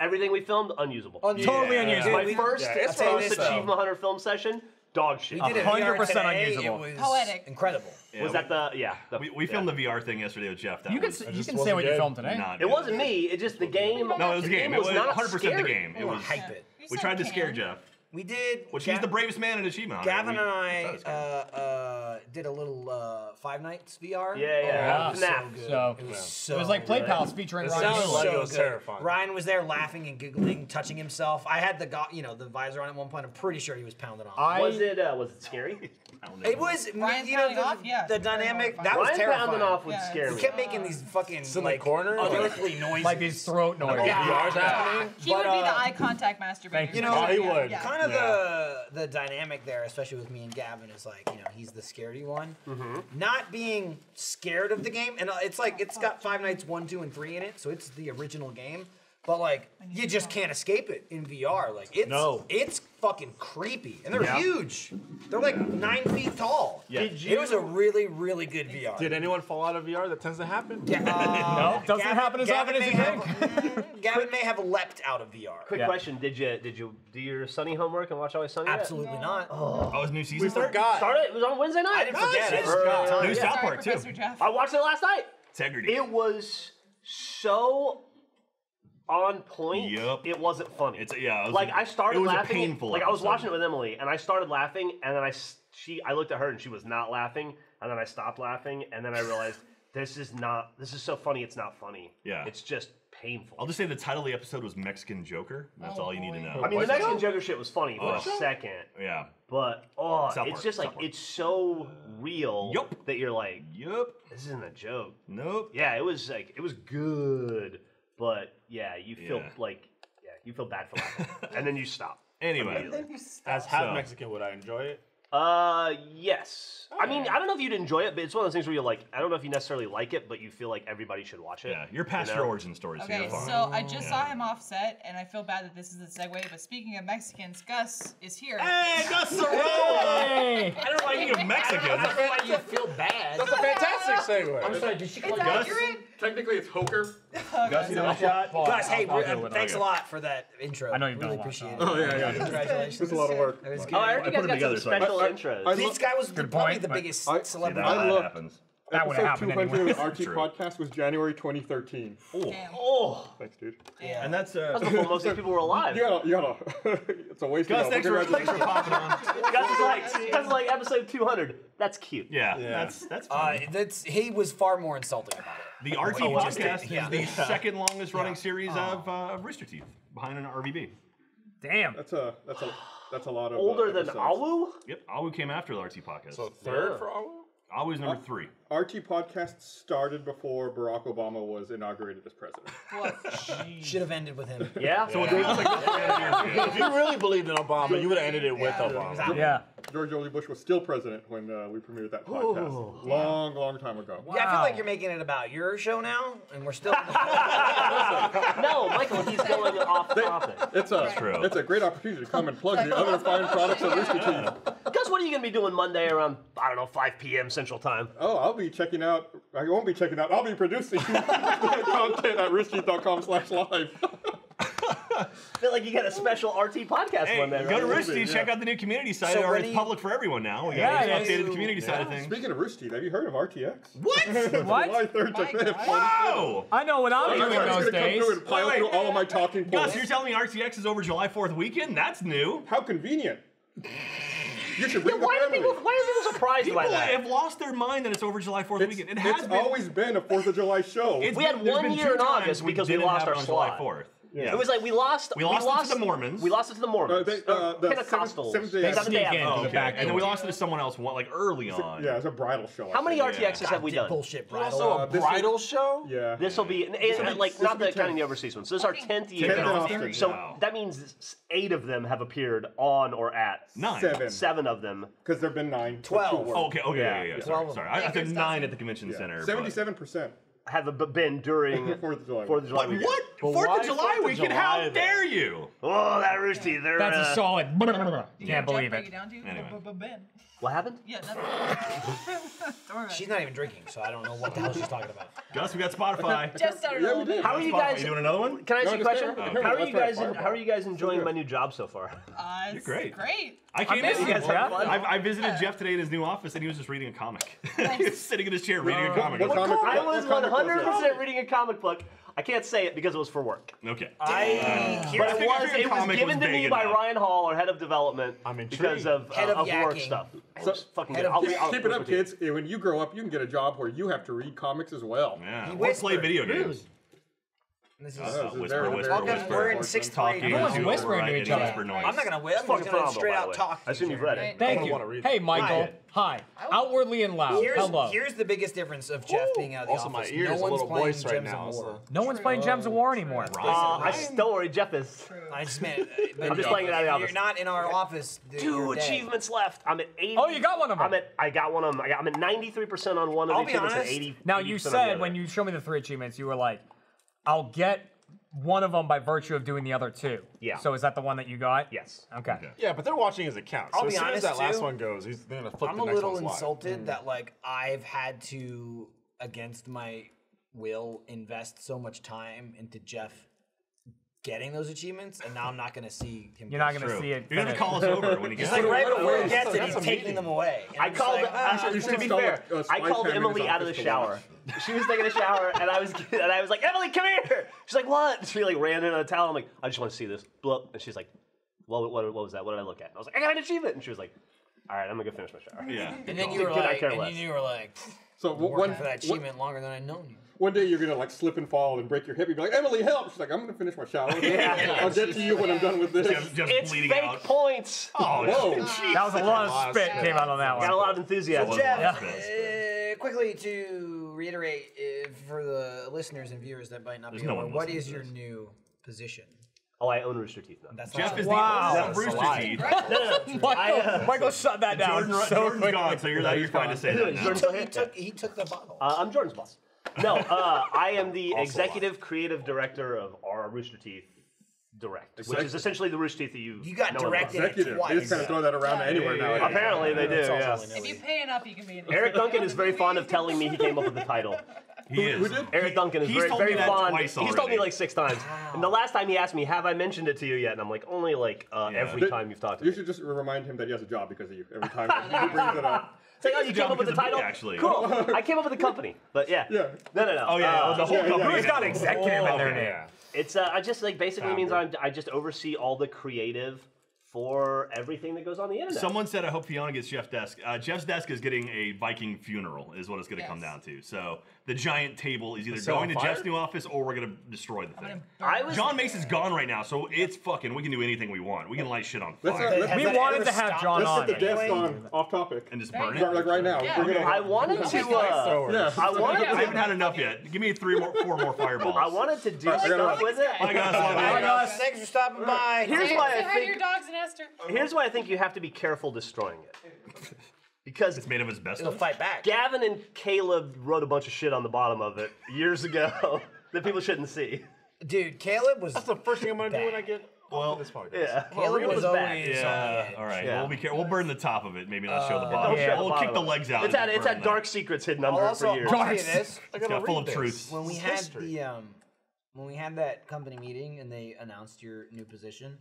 Everything we filmed, unusable. Totally unusable. My first Achievement Hunter film session, dog shit. 100% unusable. It was poetic. Incredible. Yeah, was that the, yeah. The, we filmed the VR thing yesterday with Geoff. That you can say what you filmed today. It wasn't me, it's just the game. No, it was the game. It was 100% the game. It was hype it. We tried to scare Geoff. We did. Which he's the bravest man in Achievement. Gavin and I did a little Five Nights VR. Yeah. It was like Play Pals featuring Ryan. It was terrifying. Ryan was there laughing and giggling, touching himself. I had the the visor on at one point. I'm pretty sure he was pounded on. Was it scary? It was. You know, the dynamic that was terrifying. Ryan pounding off would scare me. He kept making these fucking like unearthly noises, like his throat noises. Yeah. He would be the eye contact masturbator. You know, he would. The dynamic there, especially with me and Gavin, is like, you know, he's the scaredy one. Mm-hmm. Not being scared of the game, and it's like, it's got Five Nights 1, 2, and 3 in it, so it's the original game, but like, you just can't escape it in VR. Like, it's fucking creepy, and they're huge. They're like 9 feet tall. Yeah. It was a really, really good VR. Did anyone fall out of VR? That tends to happen. Yeah. No, doesn't happen as often as you think. Gavin may have leapt out of VR. Quick question: Did you do your Sunny homework and watch Always Sunny? Absolutely not. Oh, it was new season. We started. It was on Wednesday night. I didn't forget. It. New South Park too. I watched it last night. Integrity. It was so on point. Yep. It wasn't funny. It's I started laughing. It was painful. Like, I was watching it with Emily, and I started laughing, and then I looked at her, and she was not laughing, and then I stopped laughing, and then I realized this is so funny. It's not funny. Yeah. It's just painful. I'll just say the title of the episode was Mexican Joker. That's all you need to know. I mean, the Mexican Joker shit was funny for a second. Yeah. But, it's just like, it's so real that you're like, this isn't a joke. Nope. Yeah, it was like, it was good, but you feel like, you feel bad for laughing. And then you stop. Anyway. As half Mexican, would I enjoy it? Yes. I mean, I don't know if you'd enjoy it, but it's one of those things where you're like, I don't know if you necessarily like it, but you feel like everybody should watch it. Yeah, you're past your origin stories. Okay, so I just saw him offset, and I feel bad that this is a segue, but speaking of Mexicans, Gus is here. Hey, Gus Sorolla! Hey. I don't like you Mexicans. I don't like you feel bad. That's a fantastic segue. I'm sorry, did she call Gus? Technically, it's Hoker. Gus, you know, Gus, hey, thanks a lot for that intro. I know you've done a lot. Really appreciate it. Oh, yeah. Congratulations. It's a lot of work. Oh, I heard you guys got some special intros. This guy was probably the biggest celebrity. That happens. That would happen anyway. Episode 200 of the RT podcast was January 2013. Oh. Thanks, dude. Yeah. And that's before most of these people were alive. Yeah. It's a waste of time. Gus, thanks for popping on. Gus is like episode 200. That's cute. Yeah. That's funny. He was far more insulting about it. The RT podcast is the second longest running series of Rooster Teeth, behind an RWBY. Damn. That's a lot of older than Awu. Yep, Awu came after the RT podcast. So third for Awu. Awu's number 3. RT podcast started before Barack Obama was inaugurated as president. Should have ended with him. Yeah. So if you really believed in Obama, you would have ended it with Obama. Exactly. Yeah. George W. Bush was still president when we premiered that podcast. Ooh, long time ago. Wow. Yeah, I feel like you're making it about your show now, and we're still. No, Michael, he's going off topic. It's a great opportunity to come and plug the other fine products of Rooster Teeth. Gus, what are you going to be doing Monday around, I don't know, 5 p.m. Central Time? Oh, I'll be checking out. I won't be checking out. I'll be producing content at roosterteeth.com/live. I feel like you got a special RT podcast one day. Go to Rooster Teeth, check out the new community site. It's public for everyone now. We got updated the community side of things. Speaking of Rooster Teeth, have you heard of RTX? What? What? July 3rd to 5th. Wow! I know what I'm doing those days. I'm going through all of my talking points. Gus, you're telling me RTX is over July 4th weekend? That's new. How convenient. You should bring why are people surprised by that? People have lost their mind that it's over July 4th weekend. It's always been a 4th of July show. We had 1 year in August because we lost our slot. July 4th. Yeah. It was like we lost it to the Mormons. We lost it to the Mormons. The Pentecostals. And then we lost it to someone else like early on. Yeah, it was a bridal show. How many RTXs have we done? Bullshit bridal. Also a bridal show? Yeah. This will be not the counting the overseas ones. So this is our 10th year. So that means 8 of them have appeared on or at 7 of them. Because there have been 9. 12. Okay. 12. Sorry. I said 9 at the convention center. 77%. have been during 4th of July. 4th of July weekend. What? 4th of July weekend? How dare you? Oh, that Rooster Teeth. That's a solid. Can't believe it. Anyway. What happened? Yeah, nothing. She's not even drinking, so I don't know what the hell she's talking about. Gus, we got Spotify. Just started. Yeah, how are you guys? Are you doing another one? Can I ask you a question? How are you guys enjoying my new job so far? You're great. Great. I can't miss you guys. I visited Jeff today in his new office, and he was just reading a comic. He was sitting in his chair reading a comic. I was 100% reading a comic book. I can't say it because it was for work. Okay. But it was given to me by Ryan Hall, our head of development, because of work stuff. So fucking good. Keep it up, kids. When you grow up, you can get a job where you have to read comics as well. Yeah. Or play video games. This is whisper. We're in sixth grade. Everyone's whispering to each other. I'm not gonna whisper. I'm gonna straight out talk. I assume you've read it. Thank you. Hey, Michael. Hi. Outwardly and loud. Hello. Here's the biggest difference of Jeff being out of the office. No one's playing Gems of War. No one's playing Gems of War anymore. Don't worry, Jeff is. I just meant. I'm just playing it out of the office. You're not in our office. 2 achievements left. I'm at 80. Oh, you got one of them. I got one of them. I'm at 93% on one of the achievements. I'll be honest. Now you said when you showed me the 3 achievements, you were like, I'll get one of them by virtue of doing the other 2. Yeah. So is that the one that you got? Yes. Okay. Yeah, but they're watching his account. So as soon as that last one goes, he's gonna flip the next one. I'm a little insulted that like I've had to, against my will, invest so much time into Jeff getting those achievements, and now I'm not gonna see him. You're not gonna see it. You're gonna call us over when he gets it. He's like, right before he gets it, he's taking them away. I called. To be fair, I called Emily out of the shower. She was taking a shower, and I was like, Emily, come here. She's like, what? She like ran in on a towel. I'm like, I just want to see this. Blup. And she's like, what was that? What did I look at? And I was like, I got an achievement. And she was like, all right, I'm gonna go finish my shower. Yeah. And then you were like, so working for that achievement longer than I've known you. One day you're gonna like slip and fall and break your hip. You'll be like, Emily, help! She's like, I'm gonna finish my shower. I'll get to you when I'm done with this. It's fake out. Points. Oh, whoa! That was a lot of spit came out on that one. Got a lot of enthusiasm. So Jeff, quickly to reiterate for the listeners and viewers that might not be aware, what is your new position? Oh, I own Rooster Teeth now. That's Jeff is the owner of Rooster Teeth. Michael shut that down. Jordan's gone, so you're fine to say that. He took the bottle. I'm Jordan's boss. No, I am the executive creative director of our Rooster Teeth Direct, which is essentially the Rooster Teeth that you got directed executive. Twice. They just kind of throw that around anywhere now. Apparently they do. Yeah. If you pay enough, you can be an Eric Duncan is very fond of telling me he came up with the title. He is. Eric Duncan is very fond. He's told me like 6 times. Wow. And the last time he asked me, have I mentioned it to you yet? And I'm like, only like every time you've talked to me. You should just remind him that he has a job because of you. Every time he brings it up. Like, oh, you came up with the title? Actually. Cool. I came up with the company. But yeah. No. Oh, yeah. The whole company. Who's got executive in their name? It's I just like basically means I just oversee all the creative for everything that goes on the internet. Someone said I hope Fiona gets Jeff's desk. Jeff's desk is getting a Viking funeral is what it's gonna come down to. So the giant table is either going to Jeff's new office or we're gonna destroy the thing. John Mason's gone right now, so it's fucking. We can do anything we want. We can light shit on fire. We wanted to have John on. Let's set the desk on Off Topic and just burn it. Like right now. I wanted to. I haven't had enough yet. Give me 4 more fireballs. I wanted to do stuff with it. I got us. Thanks for stopping by. Here's why I think. Here's why I think you have to be careful destroying it. Because it's made of asbestos. It'll fight back. Gavin and Caleb wrote a bunch of shit on the bottom of it years ago that people shouldn't see. Dude, Caleb was. That's the first thing I'm gonna do when I get. Well, this part Caleb was back. Yeah. All right. Yeah. We'll be careful. We'll burn the top of it. Maybe not show the bottom. We'll kick the legs out. It's had dark secrets hidden under it for years. It's got full of truths. When we had the when we had that company meeting and they announced your new position.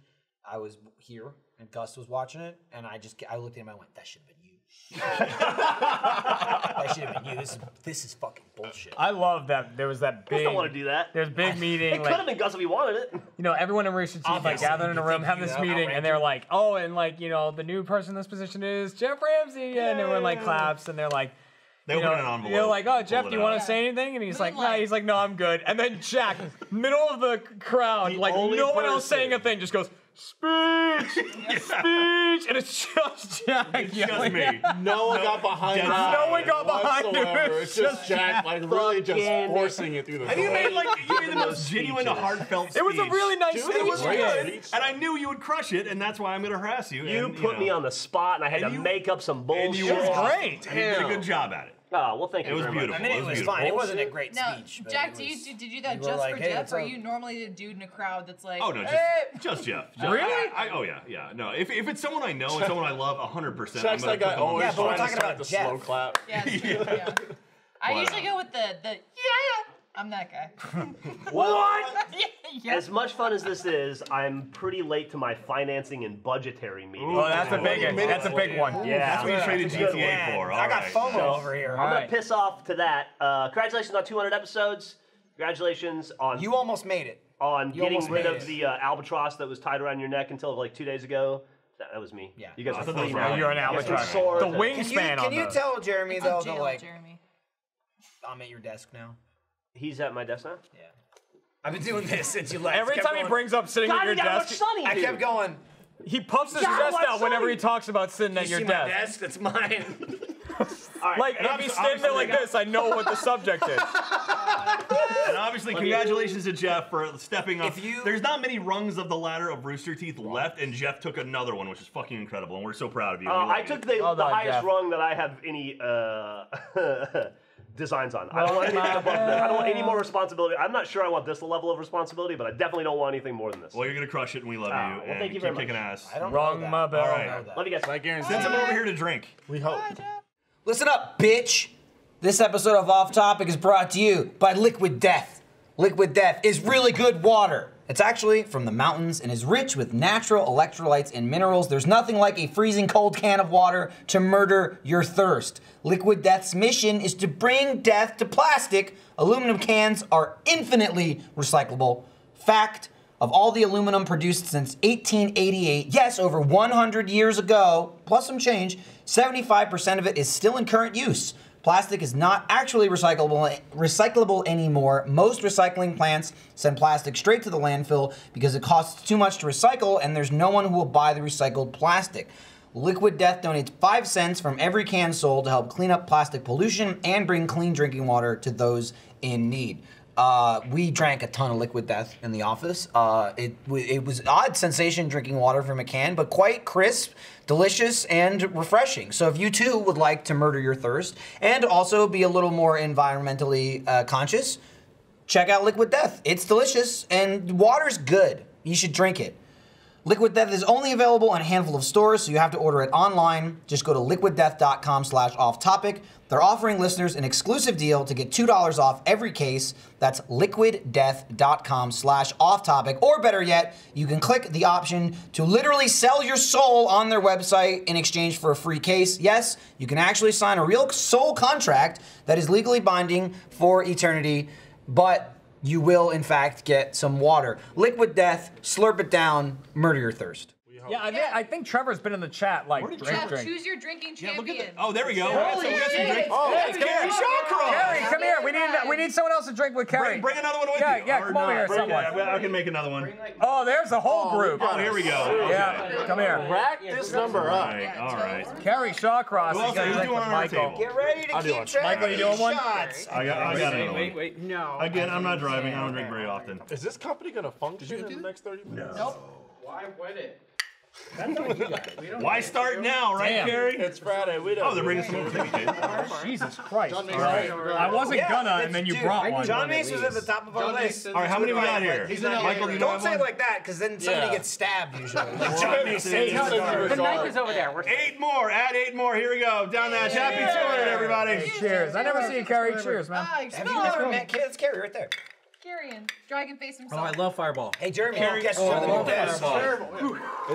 I was here, and Gus was watching it, and I looked at him, and I went, that should have been you. That should have been you. This is fucking bullshit. I love that there was that big... I don't want to do that. There's big meeting. It could have been Gus if he wanted it. You know, everyone in Rooster Teeth like, gathered in a room, have this meeting, and they're like, oh, and like, you know, the new person in this position is Geoff Ramsey, and everyone like claps, and they're like... They open an envelope. They're like, oh, Jeff, do you want to say anything? And he's like, no. He's like, no, I'm good. And then Jack, middle of the crowd, like no one else saying a thing, just goes... Speech, and it's just Jack. It's just me. No one got behind. No one got behind him. It's just Jack, like really just forcing it through the. And you made like you made the most genuine, heartfelt speech. It was a really nice speech. It was good, and I knew you would crush it, and that's why I'm gonna harass you. You put me on the spot, and I had to make up some bullshit. It was great. You did a good job at it. Oh, well, thank you very much. It was beautiful. I mean, it was fine. It wasn't a great speech. No, Jack, did you do that just for Jeff, or you normally a dude in a crowd that's like, oh, no, just Jeff. Really? Oh, yeah, yeah. No, if it's someone I know and someone I love, 100%. Jack's that guy always trying to start the slow clap. Yeah. I usually go with the, yeah, I'm that guy. What? Yeah. As much fun as this is, I'm pretty late to my financing and budgetary meeting. Oh, that's a big one. That's a big one. Yeah. That's what you traded GTA for. I got FOMO over here. I'm going to piss off to that. Congratulations on 200 episodes. Congratulations on... You almost made it. On getting rid of the albatross that was tied around your neck until like 2 days ago. That was me. Yeah. You guys are clean now. You're an albatross. The wingspan on those. Can you tell Jeremy, though, that like... I'm at your desk now. He's at my desk now? Yeah. I've been doing this since you left. Every time he brings up sitting at your desk, Sunny, I kept going. He puffs his chest out whenever he talks about sitting at your desk. That's mine. Right. Like, if he's standing there like this, I know what the subject is. And obviously, congratulations to Jeff for stepping up. There's not many rungs of the ladder of Rooster Teeth left, and Jeff took another one, which is fucking incredible, and we're so proud of you. I took the highest rung that I have any... designs on. I don't want anything above that. I don't want any more responsibility. I'm not sure I want this level of responsibility, but I definitely don't want anything more than this. Well, you're gonna crush it, and we love you. Well, thank you very much. Keep kicking ass. I don't know that. My bell. All right. Love you guys. I guarantee. Send someone over here to drink. We hope. Listen up, bitch. This episode of Off Topic is brought to you by Liquid Death. Liquid Death is really good water. It's actually from the mountains and is rich with natural electrolytes and minerals. There's nothing like a freezing cold can of water to murder your thirst. Liquid Death's mission is to bring death to plastic. Aluminum cans are infinitely recyclable. Fact, of all the aluminum produced since 1888, yes, over 100 years ago, plus some change, 75% of it is still in current use. Plastic is not actually recyclable anymore. Most recycling plants send plastic straight to the landfill because it costs too much to recycle and there's no one who will buy the recycled plastic. Liquid Death donates 5 cents from every can sold to help clean up plastic pollution and bring clean drinking water to those in need. We drank a ton of Liquid Death in the office. It was an odd sensation drinking water from a can, but quite crisp, delicious, and refreshing. So if you too would like to murder your thirst and also be a little more environmentally conscious, check out Liquid Death. It's delicious and water's good. You should drink it. Liquid Death is only available in a handful of stores, so you have to order it online. Just go to liquiddeath.com/offtopic. They're offering listeners an exclusive deal to get $2 off every case. That's liquiddeath.com/offtopic. Or better yet, you can click the option to literally sell your soul on their website in exchange for a free case. Yes, you can actually sign a real soul contract that is legally binding for eternity, but you will, in fact, get some water. Liquid Death, slurp it down, murder your thirst. Yeah, I think Trevor's been in the chat, like, drink. Choose your drinking champion. Yeah, oh, there we go. It's Kerry Shawcross. Kerry, come here. We need someone else to drink with Kerry. Bring another one with you. Yeah, come over here, someone. I can make another one. Oh, there's a whole group. Oh, here we go. Yeah, come here. Rack this number up. All right. Kerry Shawcross is going to drink with Michael. Get ready to keep track. Michael, you doing one? I got another one. Wait, no. Again, I'm not driving. I don't drink very often. Is this company going to function in the next 30 minutes? Nope. Why would it? That's what you got. Why start now, right, Kerry? It's Friday. We don't. Oh, they're bringing some over to Jesus Christ. John Mason. Right. I wasn't gonna, and then you brought one. John Mace was at the top of our list. All right, how many we got here? Michael, you don't say it like that, because then somebody gets stabbed usually. John Mace. The knife is over there. 8 more. Add 8 more. Here we go. Down that. Happy 200, everybody. Cheers. I never see you, Kerry. Cheers, man. Have you never met Kerry? It's Kerry right there. Carrion, dragon face himself. Oh, I love Fireball. Hey, Jeremy, guess what? Fireball. It's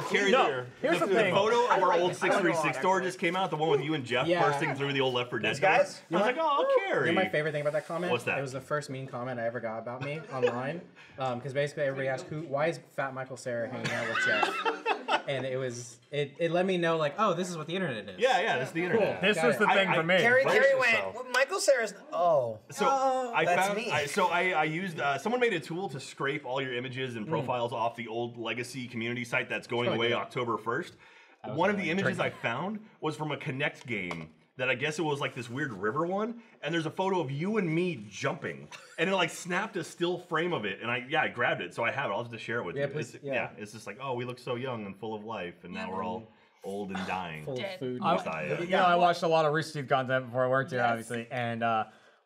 Carrie's here. Here's the thing. The photo of our old 636 store just came out, the one with you and Jeff bursting through the old Left 4 Dead. These guys? I was like, oh, Kerry. You know my favorite thing about that comment? What's that? It was the first mean comment I ever got about me online. Because basically everybody asked, why is Fat Michael Cera hanging out with Jeff? And it was, it let me know, like, oh, this is what the internet is. Yeah, this is the internet. This is the thing for me. Kerry went, Michael Cera's, that's me. So I used someone made a tool to scrape all your images and profiles off the old legacy community site that's going away October 1st. One of the images I found was from a Kinect game that I guess it was like this weird river one, and there's a photo of you and me jumping, and it like snapped a still frame of it, and I grabbed it, so I have it. I'll just share it with you. It's just like, oh, we look so young and full of life, and now we're all old and dying. Full of food. I watched a lot of Rooster Teeth content before I worked here, obviously. And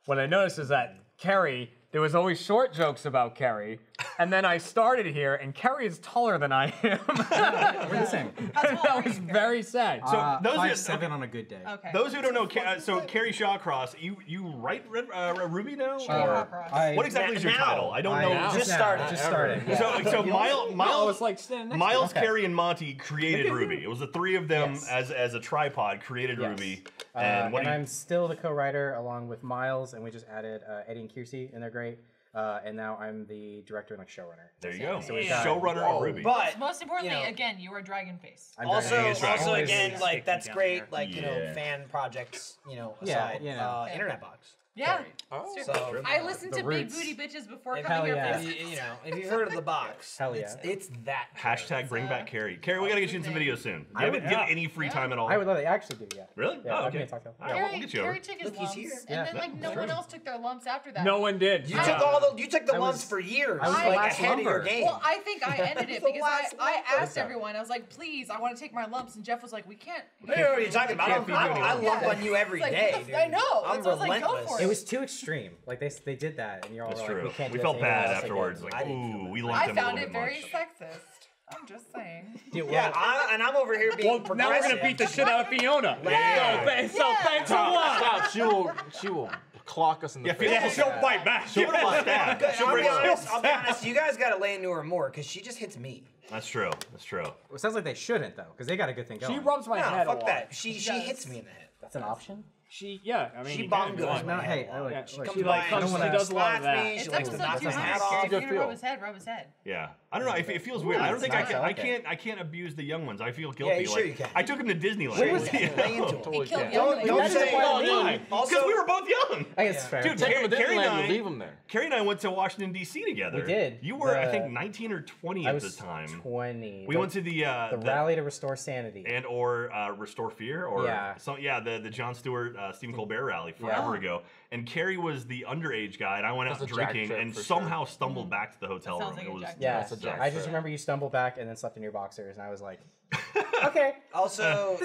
what I noticed is that Kerry, there was always short jokes about Kerry. And then I started here, and Kerry is taller than I am. We're the same. That was very sad. So those 5'7" on a good day. Okay. Those who don't know, so Kerry Shawcross, you write RWBY now? What exactly is your title? I don't know. Just started. Yeah. So Miles, Kerry, and Monty created RWBY. It was the three of them as a tripod created RWBY. And I'm still the co-writer along with Miles, and we just added Eddie and Kiersey, and theyey're great. And now I'm the director and like showrunner. There you go. So showrunner of RWBY. But most importantly, again, you are Dragonface. Also again, like that's great. Like fan projects, aside, internet box. Yeah. Oh. So, I listened to Big Booty Bitches before coming here. If you've heard of the box, it's that. Hashtag bring back Kerry. Kerry, we gotta get you in some videos soon. I haven't given any free time at all. I would love it. I actually do, yeah. Really? Yeah, okay. Kerry took his lumps, and then like no one else took their lumps after that. No one did. You took the lumps for years. I was like ahead of your game. Well, I think I ended it because I asked everyone. I was like, please, I want to take my lumps, and Jeff was like, we can't. What are you talking about? I lump on you every day. I know. I'm relentless. It was too extreme. Like they did that, and you're all like, we can't. We felt bad afterwards. Like, ooh, we liked them a little bit much. I found it very sexist. I'm just saying. Yeah, and I'm over here being progressive. Now we're gonna beat the shit out of Fiona. So thanks a lot. She will clock us in the face. Yeah, she'll fight back. She'll fight back. I'll be honest. You guys gotta lay into her more because she just hits me. That's true. That's true. Well, it sounds like they shouldn't though, because they got a good thing going. She rubs my head a lot. Fuck that. She hits me in the head. That's an option. She bombed goes. Hey, I like. She does a lot of that. It's episode 200. If you rub his head. Yeah, I don't know. It feels weird. I don't think I can't abuse the young ones. I feel guilty. Yeah, sure you can. I took him to Disneyland. Where was he? Don't say why. Because we were both young. I guess it's fair. Dude, Kerry and I went to Washington D.C. together. We did. You were, I think, 19 or 20 at the time. I was 20. We went to the rally to restore sanity and or restore fear or the Jon Stewart. Stephen Colbert rally forever ago, and Kerry was the underage guy, and I went out drinking and somehow stumbled back to the hotel room. I just remember you stumbled back and then slept in your boxers, and I was like, okay. Also,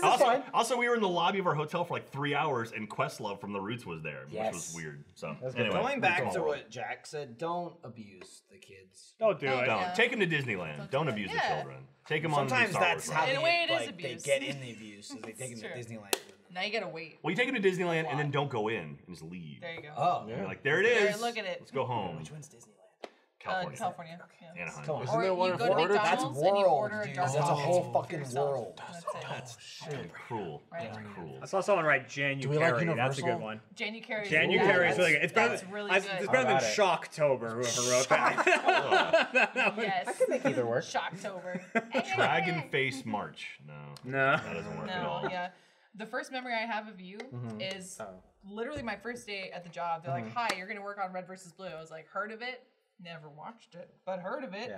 we were in the lobby of our hotel for like 3 hours, and Questlove from The Roots was there, which was weird. So anyway, going back to what Jack said, don't abuse the kids. Don't do it. Don't take them to Disneyland. Don't abuse the children. Take them on. Sometimes that's how they get in the abuse. They take them to Disneyland. Now you gotta wait. Well, you take him to Disneyland and then don't go in and just leave. There you go. Oh, yeah. You're like, there it is. There, look at it. Let's go home. Which one's Disneyland? California. California. Okay. Anaheim. Or isn't there one in Florida? That's world, dude. That's a whole fucking world. That's cruel. That's cruel. I saw someone write January. That's a good one. January is really good. It's better than Shocktober, whoever wrote that. Yes. I could make either work. Shocktober. Dragonface March. No. That doesn't work at all. Yeah. The first memory I have of you is literally my first day at the job. They're like, "Hi, you're gonna work on Red versus Blue." I was like, "Heard of it? Never watched it, but heard of it."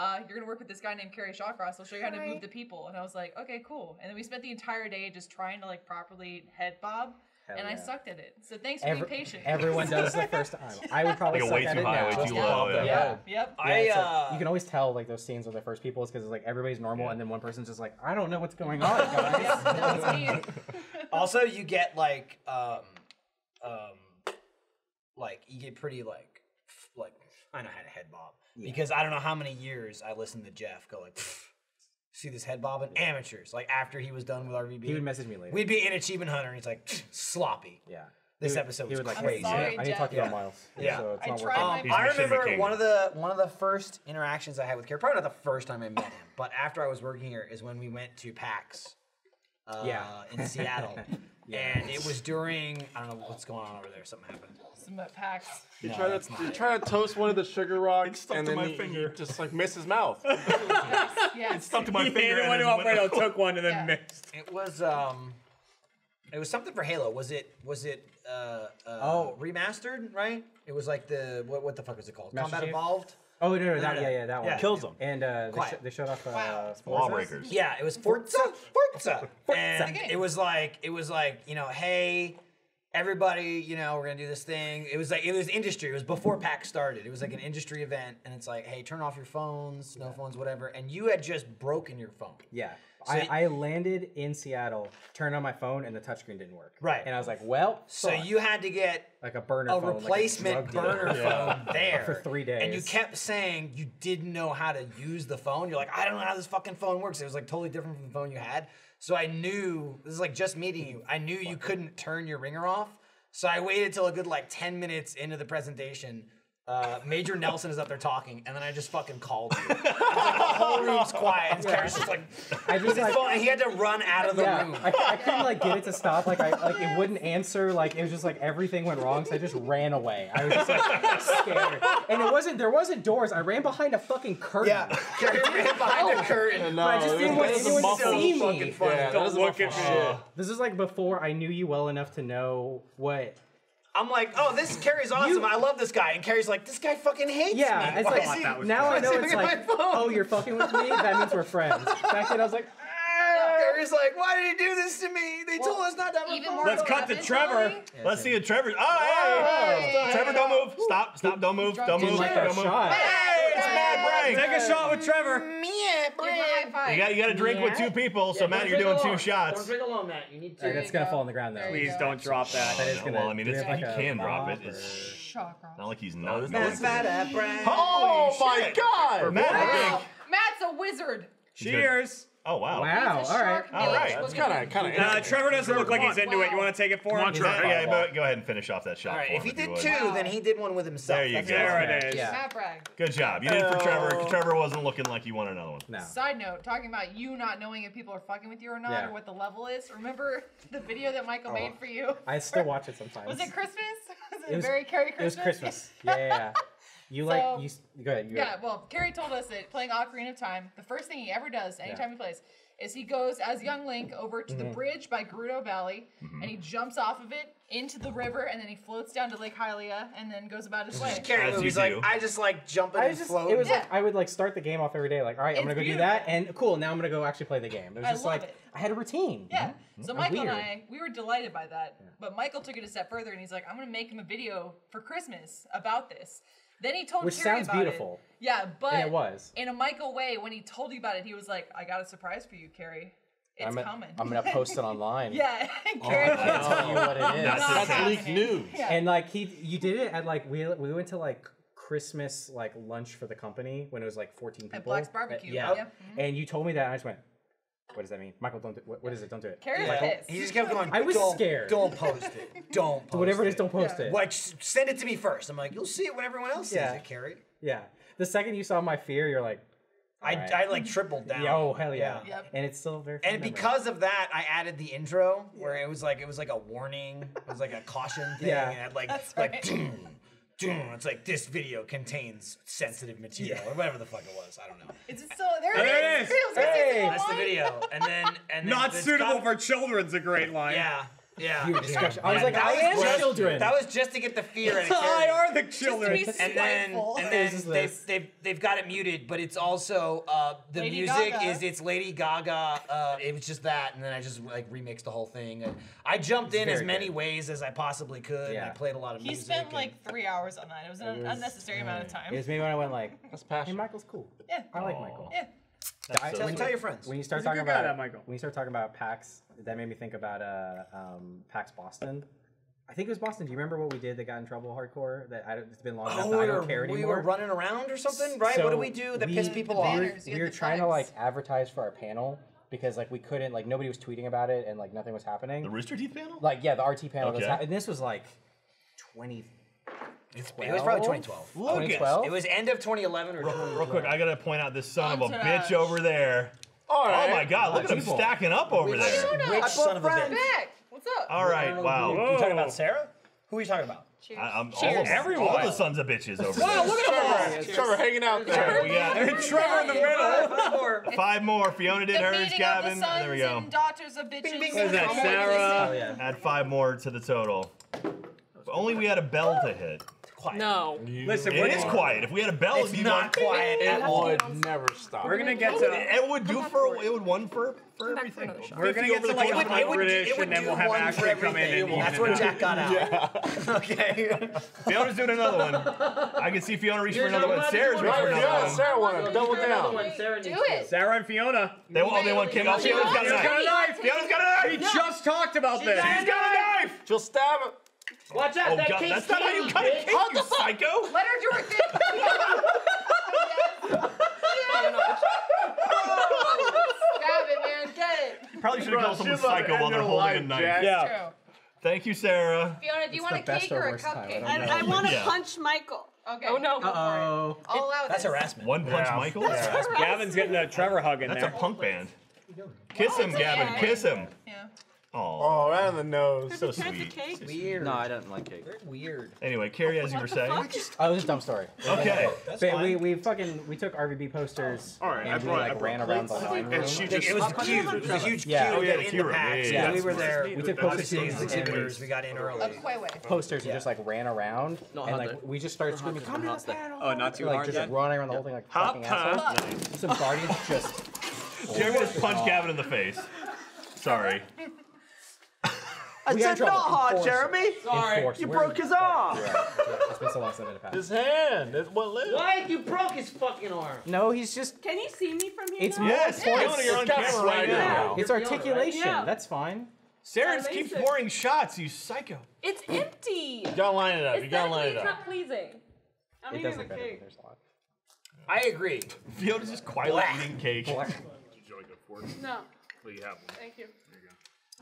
Yeah. You're gonna work with this guy named Kerry Shawcross. I'll show you how to move the people." And I was like, "Okay, cool." And then we spent the entire day just trying to like properly head bob. I sucked at it. So thanks for being patient. Everyone does the first time. I would probably suck at it now. You can always tell like those scenes with the first people is because it's like everybody's normal and then one person's just like, I don't know what's going on, guys. Also, you get like you get pretty like I know how to head bob because I don't know how many years I listened to Jeff go like. Pfft. See this head bobbing? Amateurs. Like after he was done with RWBY. He would message me later. We'd be in Achievement Hunter and he's like, sloppy. Yeah. This episode was like crazy. Sorry, I need to talk to you about Miles. Yeah. So it's not working. I remember one of the first interactions I had with Kerry, probably not the first time I met him, but after I was working here is when we went to PAX in Seattle. And it was during, I don't know what's going on over there, something happened. Packs. You try to toast one of the sugar rocks, it's stuck to my finger. Just like missed his mouth. It's stuck to my finger. And then Alfredo took one and then missed. It was something for Halo. Was it? Remastered, right? It was like the what the fuck was it called? Master Combat Chief? Evolved. Oh no, that one. Yeah. Kills them. And they showed off Lawbreakers. Yeah, it was Forza. And it was like hey. Everybody, we're gonna do this thing. It was industry. It was before PAX started. It was like an industry event, and it's like, hey, turn off your phones, no phones, whatever. And you had just broken your phone. Yeah. I landed in Seattle, turned on my phone, and the touchscreen didn't work. Right. And I was like, well, so you had to get like a burner phone, replacement like a burner phone there for 3 days. And you kept saying you didn't know how to use the phone. You're like, I don't know how this fucking phone works. It was like totally different from the phone you had. So I knew, this is like just meeting you, I knew you couldn't turn your ringer off. So I waited till a good like 10 minutes into the presentation. Major Nelson is up there talking, and then I just fucking called you. Like, the whole room's quiet, and Kerry's just like, he had to run out of the room. I couldn't like get it to stop, like it wouldn't answer, like it was just like everything went wrong, so I just ran away. I was just like scared. And there wasn't doors, I ran behind a fucking curtain. Yeah, Kerry ran behind a curtain. No, but I just didn't want anyone to see me. Yeah, don't look at shit. This is like before I knew you well enough to know what... I'm like, oh, this Kerry's awesome. I love this guy. And Kerry's like, this guy fucking hates me. It's like, now I know it's like, oh, you're fucking with me? That means we're friends. Back then I was like, Kerry's like, why did he do this to me? They told us not to have a phone. Let's cut to Trevor. Let's see if Trevor's. Oh, hey! Trevor, don't move. Stop, don't move. Don't move. Don't move. Hey, it's Matt Bragg. Take a shot with Trevor. Matt Bragg. You got to drink with two people, so Matt, you're doing two shots. Don't drink alone, Matt. You need to. It's going to fall on the ground, though. Please don't drop that. Well, I mean, he can drop it. Not like he's not. That's Matt Bragg. Oh, my God. Matt's a wizard. Cheers. Oh, wow. Wow. All right. That's kind of Trevor doesn't look like he's into it. You want to take it for him? Yeah, but go ahead and finish off that shot. All right. If he did two, then he did one with himself. There you go. There it is. Matt Bragg. Good job. You did it for Trevor. Trevor wasn't looking like you want another one. No. Side note, talking about you not knowing if people are fucking with you or not, or what the level is. Remember the video that Michael made for you? I still watch it sometimes. Was it Christmas? Was it very Kerry Christmas? It was Christmas. Yeah. Go ahead. Well, Kerry told us that playing Ocarina of Time, the first thing he ever does anytime he plays is he goes as young Link over to the bridge by Gerudo Valley, and he jumps off of it into the river, and then he floats down to Lake Hylia, and then goes about his way. Kerry was like, I just like jump and float. It was like I would like start the game off every day, like, all right, I'm gonna go do that, and cool, now I'm gonna go actually play the game. It was just like I had a routine. Yeah. So Michael and I, we were delighted by that, but Michael took it a step further, and he's like, I'm gonna make him a video for Christmas about this. Then he told Kerry about it. Which sounds beautiful. Yeah, but and it was. In a Michael way, when he told you about it, he was like, I got a surprise for you, Kerry. It's coming. I'm going to post it online. Yeah. Kerry can't tell you what it is. That's leaked news. Yeah. And like you did it at like, we went to like Christmas like lunch for the company when it was like 14 people. At Black's Barbecue. Yeah. And you told me that and I just went, what does that mean? Michael, don't do it. What is it? Don't do it. Kerry's pissed. He just kept going, I was scared. Don't post it. Don't post Whatever it is, don't post it. Like, send it to me first. I'm like, you'll see it when everyone else sees it, Kerry. Yeah. The second you saw my fear, you're like, I like tripled down. Oh, hell yeah. Yep. And it's still very fun. And because of that, I added the intro where it was like a warning. It was like a caution thing. Yeah. And I had like it's like this video contains sensitive material or whatever the fuck it was. I don't know. It's still there. It is. Hey, that's the video. And then not suitable for children's a great line. Yeah. Yeah. I was like, I am children. That was just to get the fear out of Kerry. I are the children. And then they've got it muted, but it's also the music is it's Lady Gaga. It was just that, and then I just like remixed the whole thing. And I jumped in as many ways as I possibly could. Yeah. And I played a lot of music. He spent like 3 hours on that. It was an unnecessary amount of time. It was maybe when I went like, hey, Michael's cool. Yeah. I like Michael. Yeah. Tell your friends. When you start talking about PAX, that made me think about PAX Boston. I think it was Boston. Do you remember what we did that got in trouble hardcore? It's been long enough that I don't care anymore. We were running around or something, right? So what do we do that pissed people off? We were trying to like advertise for our panel because like we couldn't, like nobody was tweeting about it and like nothing was happening. The Rooster Teeth panel? Like yeah, the RT panel was happening. And this was like 20. It was probably 2012. Look, 2012? It was end of 2011 or 2012. Real quick, I gotta point out this son of a bitch over there. All right. Oh my God, look at him stacking up over there. Rich son of a bitch. What's up? All right, wow. Are you talking about Sarah? Who are you talking about? Cheers. All the sons of bitches over there. Wow, look at him. Trevor hanging out there. Trevor in the middle. Five more. Fiona did hers, Gavin. There we go. Daughters of bitches. Sarah. Add five more to the total. If only we had a bell to hit. quiet. No. Listen, it is quiet. If we had a bell, it's not quiet at all. It would never stop. We're gonna get to it. Would do for it. Would one for everything. We're gonna get to like a British, and then we'll have Ashley come in. That's where Jack got out. Okay. Fiona's doing another one. I can see Fiona reach for another one. Sarah's reaching for another one. Sarah wants to double down. Do it. Sarah and Fiona. They want. They want Kim. Fiona's got a knife. Fiona's got a knife. We just talked about this. She's got a knife. She'll stab him. Watch out, that cake. That's not how you cut a cake, you psycho! Let her do her thing! Stab it, man, get it! Probably should have killed someone psycho while they're holding a knife. Yeah. Thank you, Sarah. Fiona, do you want a cake or a cupcake? I want to punch Michael. Okay. Oh no. Uh-oh. All out. That's harassment. One punch Michael? Gavin's getting a Trevor hug in there. That's a punk band. Kiss him, Gavin, kiss him. Yeah. Oh, right on the nose. So sweet. Cake? Weird. No, I don't like cake. Very weird. Anyway, Kerry, as you were saying. Oh, this is a dumb story. Okay. We took RWBY posters. All right. And we like ran around the line. And she just, it was huge. It was a huge queue. Oh, yeah, in the packs. Yeah, we were there. We took posters. We got in early. Posters. We just like ran around. And like we just started screaming, "Come to the battle!" Oh, not too hard. Like just running around the whole thing like fucking assholes. Some guardians just. Jeremy just punched Gavin in the face. Sorry. It's not hard, Jeremy. Sorry. You broke his arm. It's been so long since I've been past. His hand. It's what lives. Why? You broke his fucking arm. No, he's just. Can you see me from here? It's more important. You're on camera right now. It's articulation. That's fine. Sarah keeps pouring shots, you psycho. It's empty. You gotta line it up. You gotta line it up. It's not pleasing. I'm eating the cake. There's a lot. I agree. Fiona's just quietly eating cake. Did you like a fork? No. Thank you.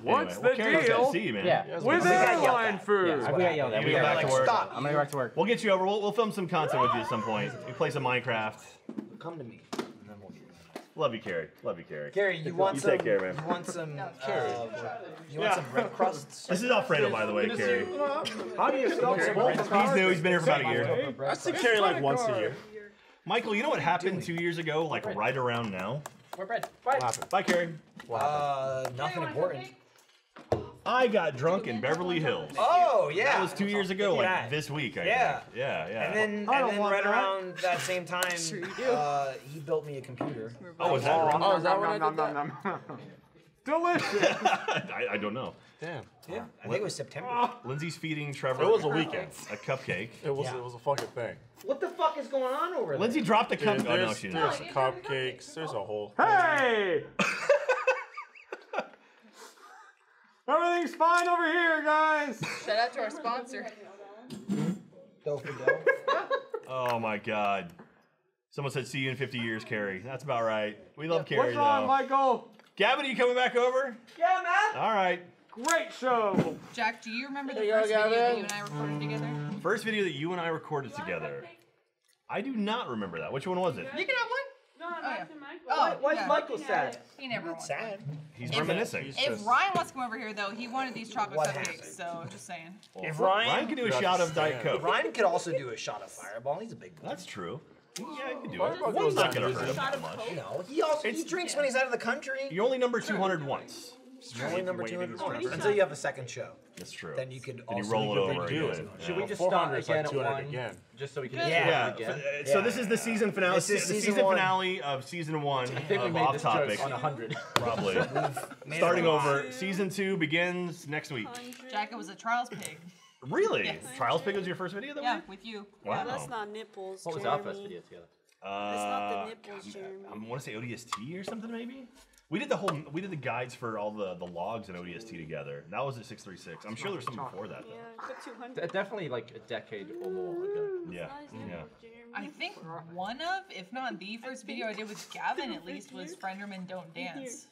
What's the deal? See you, man. Yeah. With airline food? Yeah, we got yelled at. We got back to work. Stop. I'm gonna go back to work. We'll get you over. We'll film some content with you at some point. We play some Minecraft. Come to me. And then we'll get love you, Kerry. Love you, Kerry. Kerry, you take care, man. You want some? You want some bread crusts? This is Alfredo, by the way, Kerry. How do you sell bread crusts? He's new. He's been here for about a year. I see Kerry like once a year. Michael, you know what happened 2 years ago? Like right around now. More bread. Bye. Bye, Kerry. Nothing important. I got drunk in Beverly Hills. Oh, yeah. That was 2 years ago, like this week, I think. Yeah. And then right around that same time, he built me a computer. Oh, is that wrong? Oh, is that wrong? Delicious. I don't know. Damn. Yeah. I think it was September. Lindsay's feeding Trevor. It was a weekend. A cupcake. It was a fucking thing. What the fuck is going on over there? Lindsay dropped the cupcake. Oh, no, she didn't. There's cupcakes. There's a whole thing. Hey! Everything's fine over here, guys. Shout out to our sponsor. Oh my God. Someone said, "See you in 50 years, Kerry." That's about right. We love Kerry. What's wrong, Michael? Gavin, are you coming back over? Yeah, man. All right. Great show. Jack, do you remember the first video that you and I recorded together? First video that you and I recorded together. I do not remember that. Which one was it? You can have one. No, Michael. Oh, why is Michael sad? He never wants sad. He's reminiscing. If Ryan wants to come over here, though, he wanted these chocolate cupcakes, so just saying. Well, if Ryan could do a shot of Diet Coke. Ryan could also do a shot of Fireball. He's a big boy. That's true. Yeah, I can do it. One's not going to hurt him that much. No, he drinks when he's out of the country. You're only number 200 once. You're only number 200 once. Until you have a second show. That's true. Then you could also roll it over and do it. Should we just start again at 1? Again. Just so we can do it again. So this is the season finale. This is the season finale of season 1 of Off Topic. On 100. Probably. Starting over. Season 2 begins next week. Jack, it was a Trials Pig. Really? Yes. Trials Pig was your first video that week? Yeah, with you. Wow. Yeah, that's not nipples, Jeremy. What was our first video together? That's not the nipples, Jeremy. I want to say ODST or something, maybe? We did the guides for all the logs in ODST together. That was at 636. I'm sure there's something before that, though. Yeah, it's 200. Definitely like a decade or more. Yeah. I think one of, if not the first video I did with Gavin, at least, was Frienderman Don't Dance.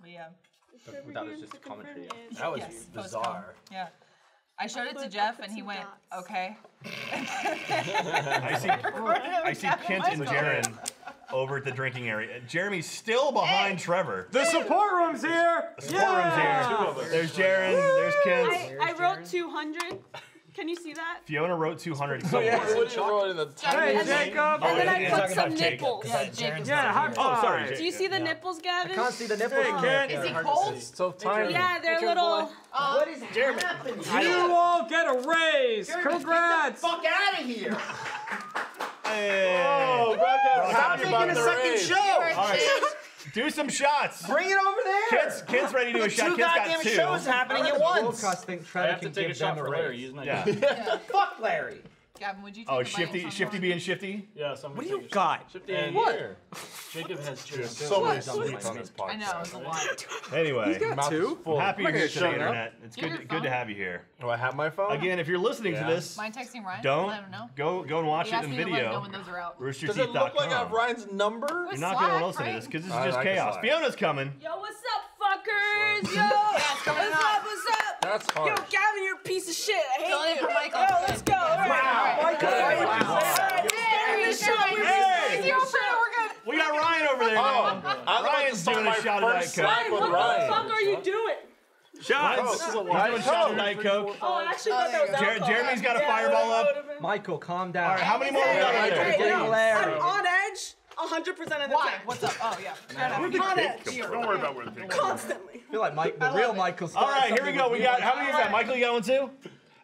But yeah. That was just a commentary. That was bizarre. Yeah. I showed it to Jeff, and he went, "Okay." I see Kent and Jaren over at the drinking area. Jeremy's still behind Trevor. The support room's here. The support room's here. There's Jaren. There's Kent. I wrote 200. Can you see that? Fiona wrote 200. So yeah, wrote in the hey, Jacob. And then I put some nipples. Jacob. Yeah, high five. Oh, sorry. Jacob. Do you see the nipples, Gavin? I can't see the nipples. Is he cold? So tiny. Yeah, they're little. What is happening? You all get a raise. Congrats. Get the fuck out of here. Hey. Oh, stop making a second show. All right. Do some shots. Bring it over there. Kids ready to do a shot. Kids got two. Two goddamn shows happening at once. I have to take a shot for Larry. Use my yeah. Fuck Larry. Gavin, would you take Shifty being Shifty? Yeah, what do you got? Shifty and what? Jacob has two. So many dumb on this podcast. I know, it's a lot. Anyway. He's got two? Happy you're here today, Internet. It's good to have you here. Do I have my phone? Again, if you're listening to this, mind texting Ryan? Go and watch it in video. Does it look like I have Ryan's number? You're not going to listen to this, because this is just chaos. Fiona's coming. Yo, what's up, fuckers? Yo, what's up? That's hard. Yo, Gavin, you're a piece of shit. I hate you. Yo, let's go. We got Ryan over there. Oh, Ryan's doing a shot of Diet Coke. Ryan, what the fuck are you doing? Shots. He's doing shots of Diet Coke. Oh, I actually thought that was alcohol. Jeremy's got a fireball up. Michael, calm down. All right, how many more we got right there? I'm on edge 100% of the time. Why? What's up? Oh, yeah. We're on edge. Don't worry about where the picture is. Constantly. I feel like Mike, the real Michael's. All right, here we go. We got, how many you got? Michael, you got one too?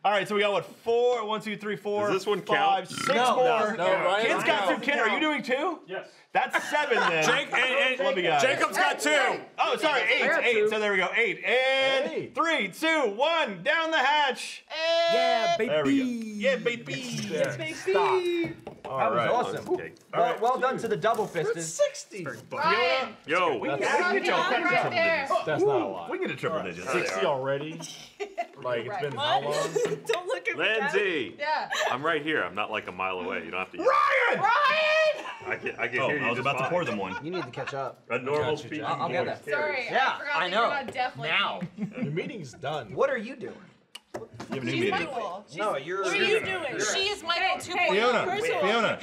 All right, so we got what? Four, one, two, three, four. Does this one count? 5, 6 no, more. No, Ryan, Ken's got two. Ken, are you doing two? Yes. That's 7 then. Jacob's got 2. Oh, sorry, 8. So there we go. 8 and 3, 2, 1. Down the hatch. Yeah, baby. There we go. Yeah, baby. Yes, baby. Stop. All right, that was awesome. Well done to the double fisters. That's 60. Ryan. Yo, we can get a triple digits. We can get a triple digits. 60 already. Like it's been how long? Don't look at me, Lindsay. Yeah. I'm right here. I'm not like a mile away. You don't have to. Ryan. Ryan. I can hear you. I was about to pour them one. You need to catch up. A normal speed. I'll get that. Sorry. Yeah. I know. Now. Your meeting's done. What are you doing? You she's Michael. No, you're. What are you doing? She is Michael 2.0. Fiona.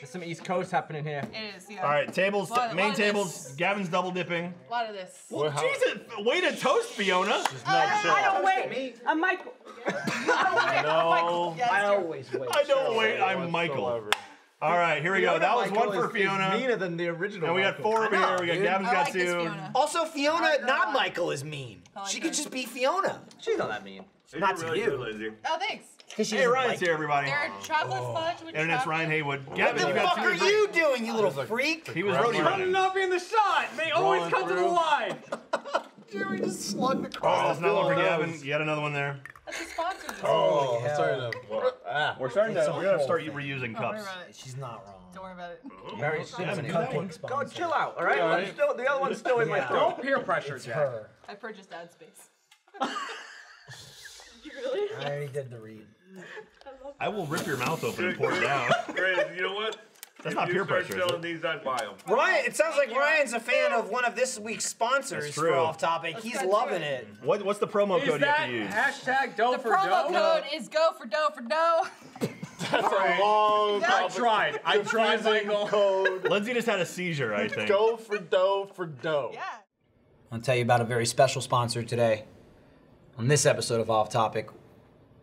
There's some East Coast happening here. It is, yeah. All right, tables, main tables. This. Gavin's double dipping. A lot of this. Well, Jesus, way to toast, Fiona. I don't wait. I'm Michael. I always wait. I don't wait. I'm Michael. All right, here we go. That was one for Fiona. Meaner than the original. And we got 4 over here. We got Gavin's got 2. Also, Fiona, not Michael, is mean. She could just be Fiona. She's not that mean. Not to you. Oh, thanks. Hey, Ryan's here, everybody. There are chocolate fudge with Internet's chocolate. Ryan Haywood. Gavin, you got 2. What the fuck are you doing, you little freak? He was roadie running. I'm not being the shot. They always come to the line. Jeremy just slugged across. Oh, that's not over Gavin. You got another one there. That's a sponsor. Oh, I'm starting to. We're starting to. We're gonna start reusing cups. She's not wrong. Don't worry about it. Very simple. Go chill out. All right. The other one's still in my throat. Don't peer pressure, Jack. I purchased ad space. Really? I already did the read. I will rip your mouth open and pour it down. Great, you know what? That's if not peer pressure. These, I'd buy them. Ryan, it sounds like Ryan's a fan of one of this week's sponsors for Off Topic. He's loving it. What's the promo code you have to use? Hashtag dough for dough. The promo code is go for dough for dough. That's a long code. I tried Michael. Code. Lindsay just had a seizure, I think. Go for dough for dough. Yeah. I'll tell you about a very special sponsor today. On this episode of Off Topic,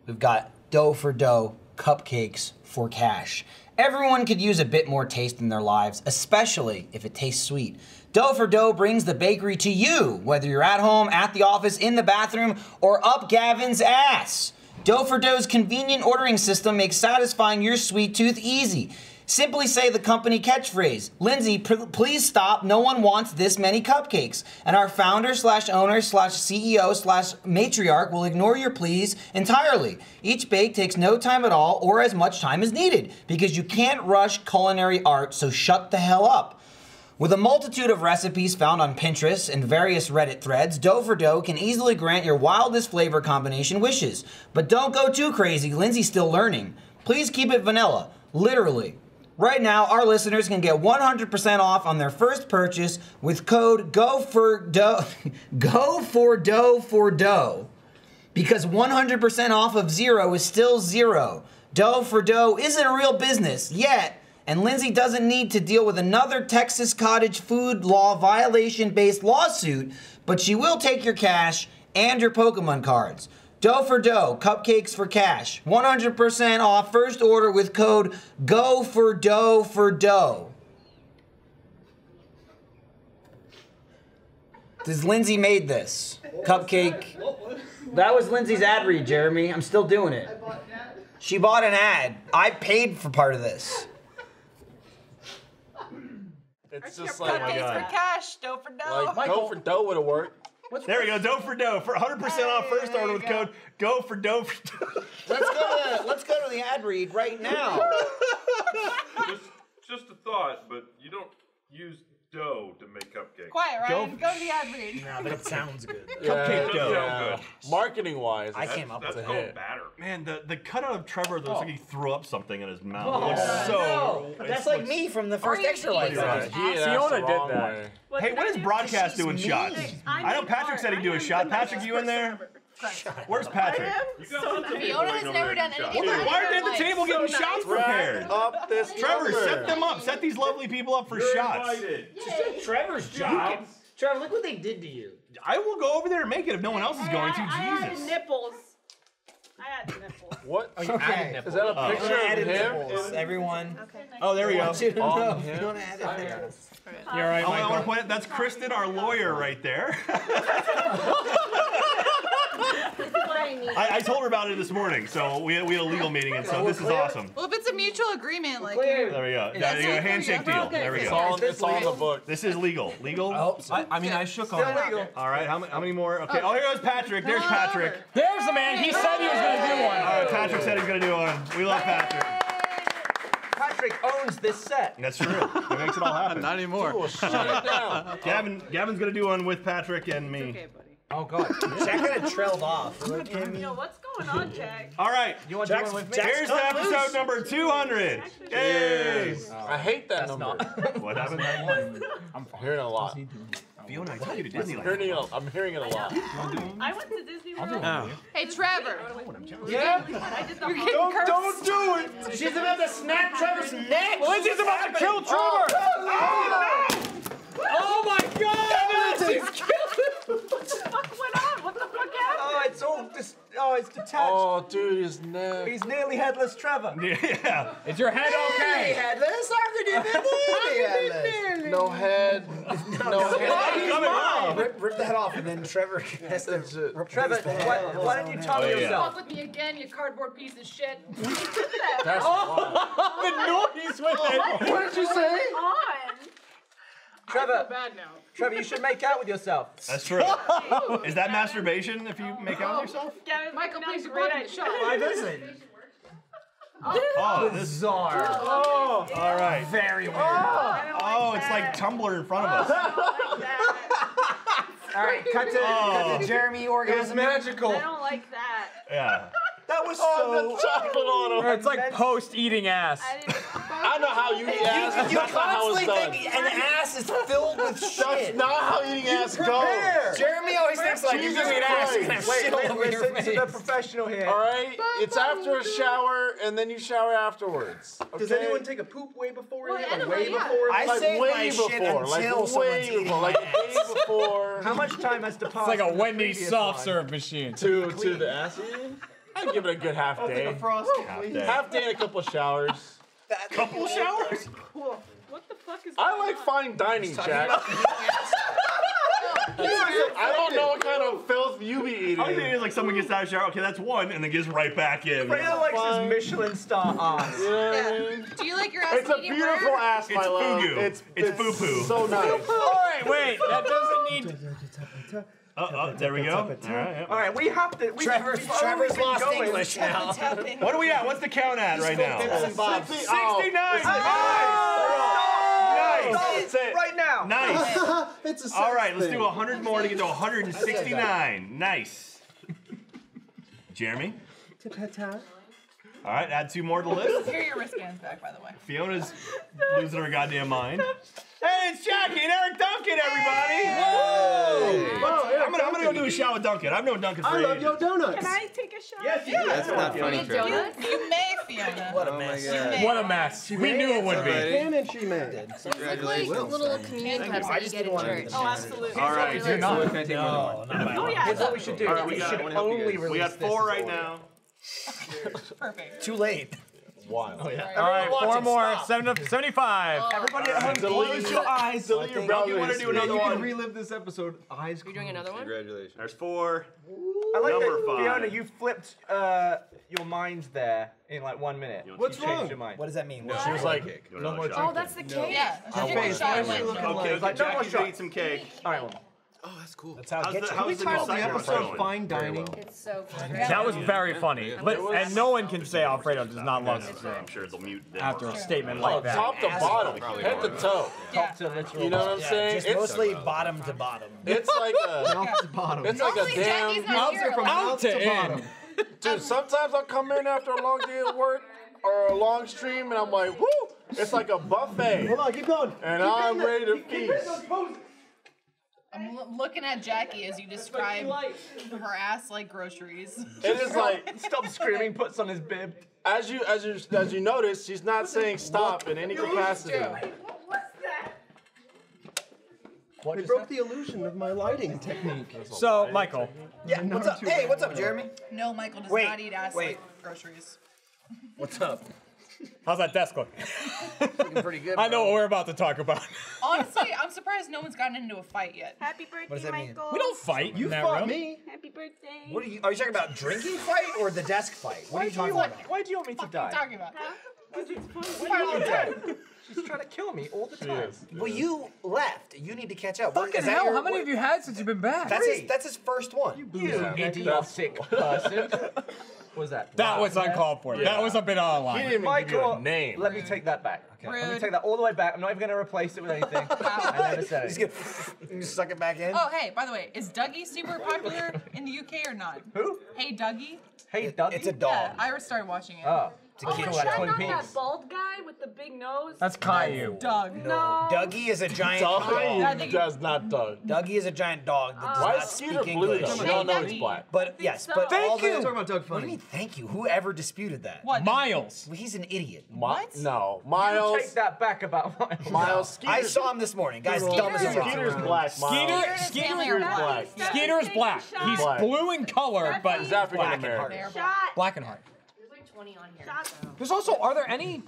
we've got dough for dough cupcakes for cash. Everyone could use a bit more taste in their lives, especially if it tastes sweet. Dough for Dough brings the bakery to you, whether you're at home, at the office, in the bathroom, or up Gavin's ass. Dough for Dough's convenient ordering system makes satisfying your sweet tooth easy. Simply say the company catchphrase, Lindsay, please stop, no one wants this many cupcakes. And our founder /owner/CEO/matriarch will ignore your pleas entirely. Each bake takes no time at all or as much time as needed because you can't rush culinary art, so shut the hell up. With a multitude of recipes found on Pinterest and various Reddit threads, Dough for Dough can easily grant your wildest flavor combination wishes. But don't go too crazy, Lindsay's still learning. Please keep it vanilla, literally. Right now, our listeners can get 100% off on their first purchase with code GOFORDOUGH because 100% off of 0 is still 0. Dough for Dough isn't a real business yet, and Lindsay doesn't need to deal with another Texas cottage food law violation-based lawsuit, but she will take your cash and your Pokemon cards. Dough for dough, cupcakes for cash. 100% off first order with code GO for dough for dough. Does Lindsay made this cupcake? That was Lindsay's ad read, Jeremy. I'm still doing it. She bought an ad. I paid for part of this. It's just like, oh my God. For cash, dough for dough. Like, Michael, dough for dough would have worked. There we go, dough for dough. For 100% off first order with code GO for dough for dough. Let's go to the ad read right now. Just a thought, but you don't use dough to make cupcakes. Quiet, Ryan. Go to the ad read. No, that sounds good. Cupcake dough. Yeah. Good. Marketing-wise, I came up with a hit. Batter. Man, the cutout of Trevor looks like he threw up something in his mouth. Oh. It looks so... No. That's like me from the first Extra Life. Right. Fiona did that. What hey, what is broadcast doing shots? I know Patrick said he'd do a shot. Patrick, you in there? Where's Patrick? So Fiona has never done anything. Why aren't they at the table getting shots prepared? Trevor, set them up. Set these lovely people up for shots. Just do Trevor's job. Trevor, look what they did to you. I will go over there and make it if no one else is going to. Jesus. I had nipples. What? Oh, you added nipples. Is that a picture of nipples? Everyone. Okay. Oh, there we go. You don't add it there. You're right, Michael. I want to point out, that's Kristen, our lawyer, right there. I told her about it this morning, so we had a legal meeting, and so this is awesome. Well, if it's a mutual agreement, like... There we go. There we go. Handshake deal. There we go. It's all in the book. This is legal. Legal? I mean, I shook on it. All right, how many more? Okay, oh, here goes Patrick. There's Patrick. There's the man. He said he was going to do one. All right, Patrick said he was going to do one. We love Patrick. Patrick owns this set. That's true. He makes it all happen. Not anymore. Cool, shut it down. Gavin's going to do one with Patrick and me. Okay, buddy. Oh, God. Jack kind of trailed off. Yo, what's going on, Jack? All right. You want to do one with me? Here's the episode number 200. Yay! I hate that number. What happened? I'm hearing a lot. Fiona, I took you to Disneyland. I'm hearing it a lot. I went to Disney World. Hey, Trevor. Yeah? Don't do it. She's about to snap Trevor's neck. Lindsay's about to kill Trevor. Oh, my God. Lindsay's killing. What the fuck went on? What the fuck happened? Oh, it's all just, it's detached. Oh, dude, his neck. He's nearly headless, Trevor. Yeah. Is your head okay? Headless? Nearly headless. No head. No head. Rip the head off, and then Trevor. Trevor, why don't you talk to yourself? Talk with me again, you cardboard piece of shit. That's the noise with it. What did you say? Trevor, I feel bad now. Trevor, you should make out with yourself. That's true. Is that masturbation if you make out with yourself? Gavin, Michael, please record the shot. Why doesn't? Oh, bizarre. Oh, all right. Very weird. Oh, it's like Tumblr in front of us. I don't like that. All right, cut to Jeremy orgasm. It was magical. I don't like that. Yeah. That was so chocolate on him. It's like post-eating ass. I don't know how you eat ass. You constantly think an ass is filled with shit. That's not how eating ass goes. Jeremy always thinks like you eat ass and have shit all over your face. Listen to the professional here. All right, it's after a shower and then you shower afterwards. Does anyone take a poop way before it? I say way before. Like way before. How much time has to pass? It's like a Wendy's soft serve machine. To the ass eating. I'd give it a good half day. Half day and a couple showers. Couple showers? What the fuck is that? I like fine dining, Jack. I don't know what kind of filth you be eating. I think it's like someone gets out of the shower, okay, that's one, and then gets right back in. Freya likes his Michelin star ass. Yeah. Do you like your ass? It's a beautiful ass, my love. It's boo-poo. So nice. All right, wait, that doesn't need... Oh, there we go. All right, we have to. Trevor's lost English now. What are we at? What's the count at right now? 69. Nice. Right now. Nice. It's a all right, let's do 100 more to get to 169. Nice. Jeremy? All right, add two more to the list. Here are your wristbands back, by the way. Fiona's losing her goddamn mind. Hey, it's Jackie and Eric Duncan, everybody! Hey. Whoa! I'm gonna go do a a shot with Duncan. I've known Duncan for years. I love your donuts. Can I take a shot? Yes, yeah. That's not funny, Fiona. You may, Fiona. What a mess. What a mess. She we knew it would be. And she did. It's like little communion cups that you get in church. Oh, absolutely. All right. You're not going to take one. Oh, yeah. Here's what we should do. We should only release this. We got four right now. Perfect. Too late. Wild. Oh, yeah. All right, four more. 7 of 75. Oh. Everybody at home, close your eyes. Delete your brain. You want to do another one? You can relive this episode. Eyes. You're doing another one. Congratulations. There's four. Ooh. I like Number that, five. Fiona, you flipped your mind there in like 1 minute. What's wrong? Your mind. What does that mean? No. She was like, no more. Oh, that's the cake. Yeah. Okay, Jackie's gonna eat some cake. All right, one more. Oh, that's cool. That's how it gets you. Can we title the episode Fine Dining? It's so funny. That was very funny. And no one can say Alfredo does not love it. I'm sure they'll mute them. After a statement like that. Top to bottom. Head to toe. Top to literal. You know what I'm saying? It's mostly bottom to bottom. It's like a... Mouth to bottom. It's like a damn... Mouth to bottom. Dude, sometimes I'll come in after a long day at work or a long stream and I'm like, woo! It's like a buffet. Hold on, keep going. And I'm ready to feast. I'm looking at Jackie as you describe her ass like groceries. It is like stop screaming. Puts on his bib. As you notice, she's not saying stop in any capacity. What was that? It broke the illusion of my lighting technique. So Michael, yeah, what's up? Hey, what's up, Jeremy? No, Michael does not eat ass like groceries. What's up? How's that desk look? It's looking pretty good. I know what we're about to talk about. Honestly, I'm surprised no one's gotten into a fight yet. Happy birthday, what does that Michael. Mean? We don't fight. You fought me. Happy birthday. What are you talking about? Drinking fight or the desk fight? What are you talking about? Why do you want me to die? What are you talking about? She's trying to kill me all the time. Well, you left. You need to catch up. Fucking hell, how many have you had since you've been back? That's his first one. You idiotic person. What was that? That was uncalled for. Yeah. That was a bit out of line. He didn't even give you a name. Let me take that back. Okay. Let me take that all the way back. I'm not even going to replace it with anything. I never said it. Just suck it back in. Oh, hey, by the way, is Dougie super popular in the UK or not? Who? Hey, Dougie. Hey, Dougie? It's a dog. Yeah, I started watching it. Oh. Oh, is that not that bald guy with the big nose? That's Caillou. That's Doug. No. Dougie is a giant dog. Caillou does not Doug. Dougie is a giant dog that does not speak English. Why is Cedar blue? We all know it's black. But yes, but thank you. Talking about Doug Funny. What do you mean thank you? Whoever disputed that? What? Miles. Well, he's an idiot. What? No, Miles. You take that back about Miles. Miles. Skeeter. I saw him this morning. Guys, dumb as rocks. Skeeter's black. Skeeter is black. Skeeter is black. He's blue in color, but he's black in heart. Black in heart. On here, so. There's also, are there any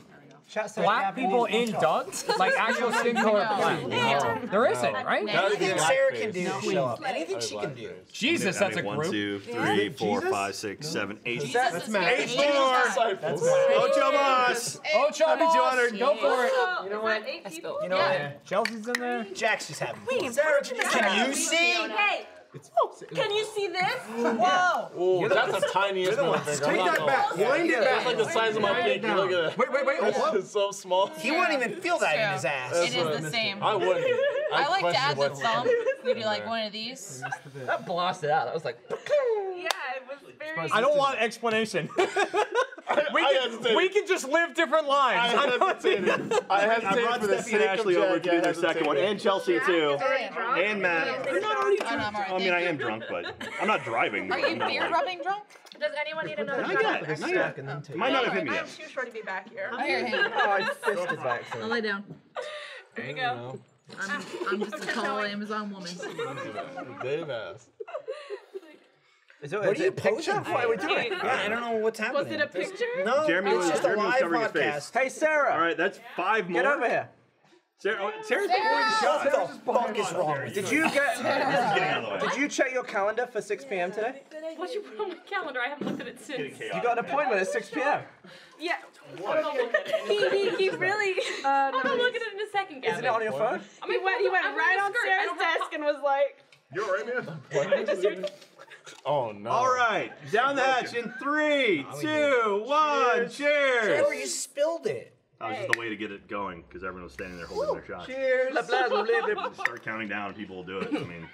black people in Doug's? Like actual skin color black? No. There isn't, right? No. Anything Sarah can do, show up. Anything she can do. Jesus, that's a group. 1, 2, 3, 4, 5, 6, 7, 8. That's Matt. 8 more. Ocho Mas. Ocho Mas. Go for it. You know what? You know what? Chelsea's in there. Jack's just having fun. Sarah, can you see? Hey. Can you see this? Whoa! Ooh, that's the tiniest one. Take that back. Wind it back. It's like the size of my pinky. Look at that. Wait. It's so small. He won't even feel that in his ass. It is the same. I wouldn't. I like to add the thumb. Maybe like one of these. That blasted out. I was like. Yeah, it was very. I don't want explanation. We can just live different lives. I brought Stephanie and Ashley over to do their second one, and Chelsea too, and Matt. You're not already drunk. I mean, I am drunk, but I'm not driving. Are you beer rubbing drunk? Does anyone need another shot? Not yet. Might not have hit me yet. I'm too short to be back here. I fisted back. I'll lay down. There you go. I'm just a tall Amazon woman. Dave asked. What are you posing? Why are we doing it? Yeah, I don't know what's happening. Was it a picture? No, Jeremy was just a live podcast. Hey, Sarah. All right, that's 5 more. Get over here. Sarah's been shot. What the fuck is wrong? Did you check your calendar for 6 p.m. today? What you put on my calendar? I haven't looked at it since. You got an appointment at 6 p.m. Yeah. He really. I'm gonna look at it in a second, Gavin. Isn't it on your phone? He went right on Sarah's desk and was like. You're right, man. Oh no! All right, down the hatch in 3, 2, 1, cheers! Sarah, you spilled it. That was just the way to get it going because everyone was standing there holding their shot. Cheers! Start counting down, people will do it. I mean,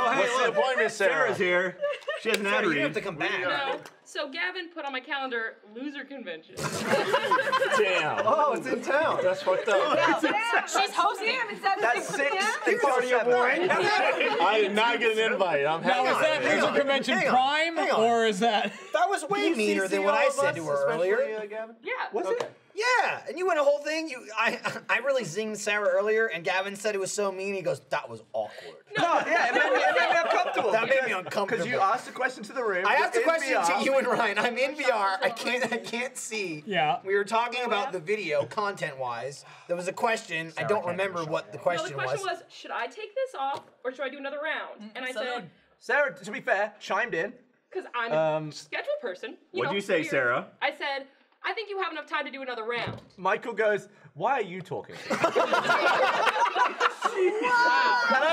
oh hey, what's the appointment? Sarah's here. She has an ad read. You have to come back. No. So Gavin put on my calendar loser convention. Damn. Oh, it's in town. That's fucked up. She's hosting. Damn, it's at 6 p.m. party of one. I did not get an invite. I'm happy. Now, is that Loser Convention Prime, or is that... That was way meaner than what I said to her earlier. Yeah. Was it? Yeah, and you went a whole thing. I really zinged Sarah earlier, and Gavin said it was so mean. He goes, "That was awkward." No, yeah, it made me uncomfortable. That made me uncomfortable. Because you asked the question to the room. I asked the question to you and Ryan. I'm in VR. I can't see. Yeah. We were talking about the video content-wise. There was a question. Sarah, I don't remember what the question was. No, the question was, should I take this off or should I do another round? And I said, Sarah, to be fair, chimed in. Because I'm a scheduled person. What did you say, Sarah? I said, I think you have enough time to do another round. Michael goes, why are you talking to me? And I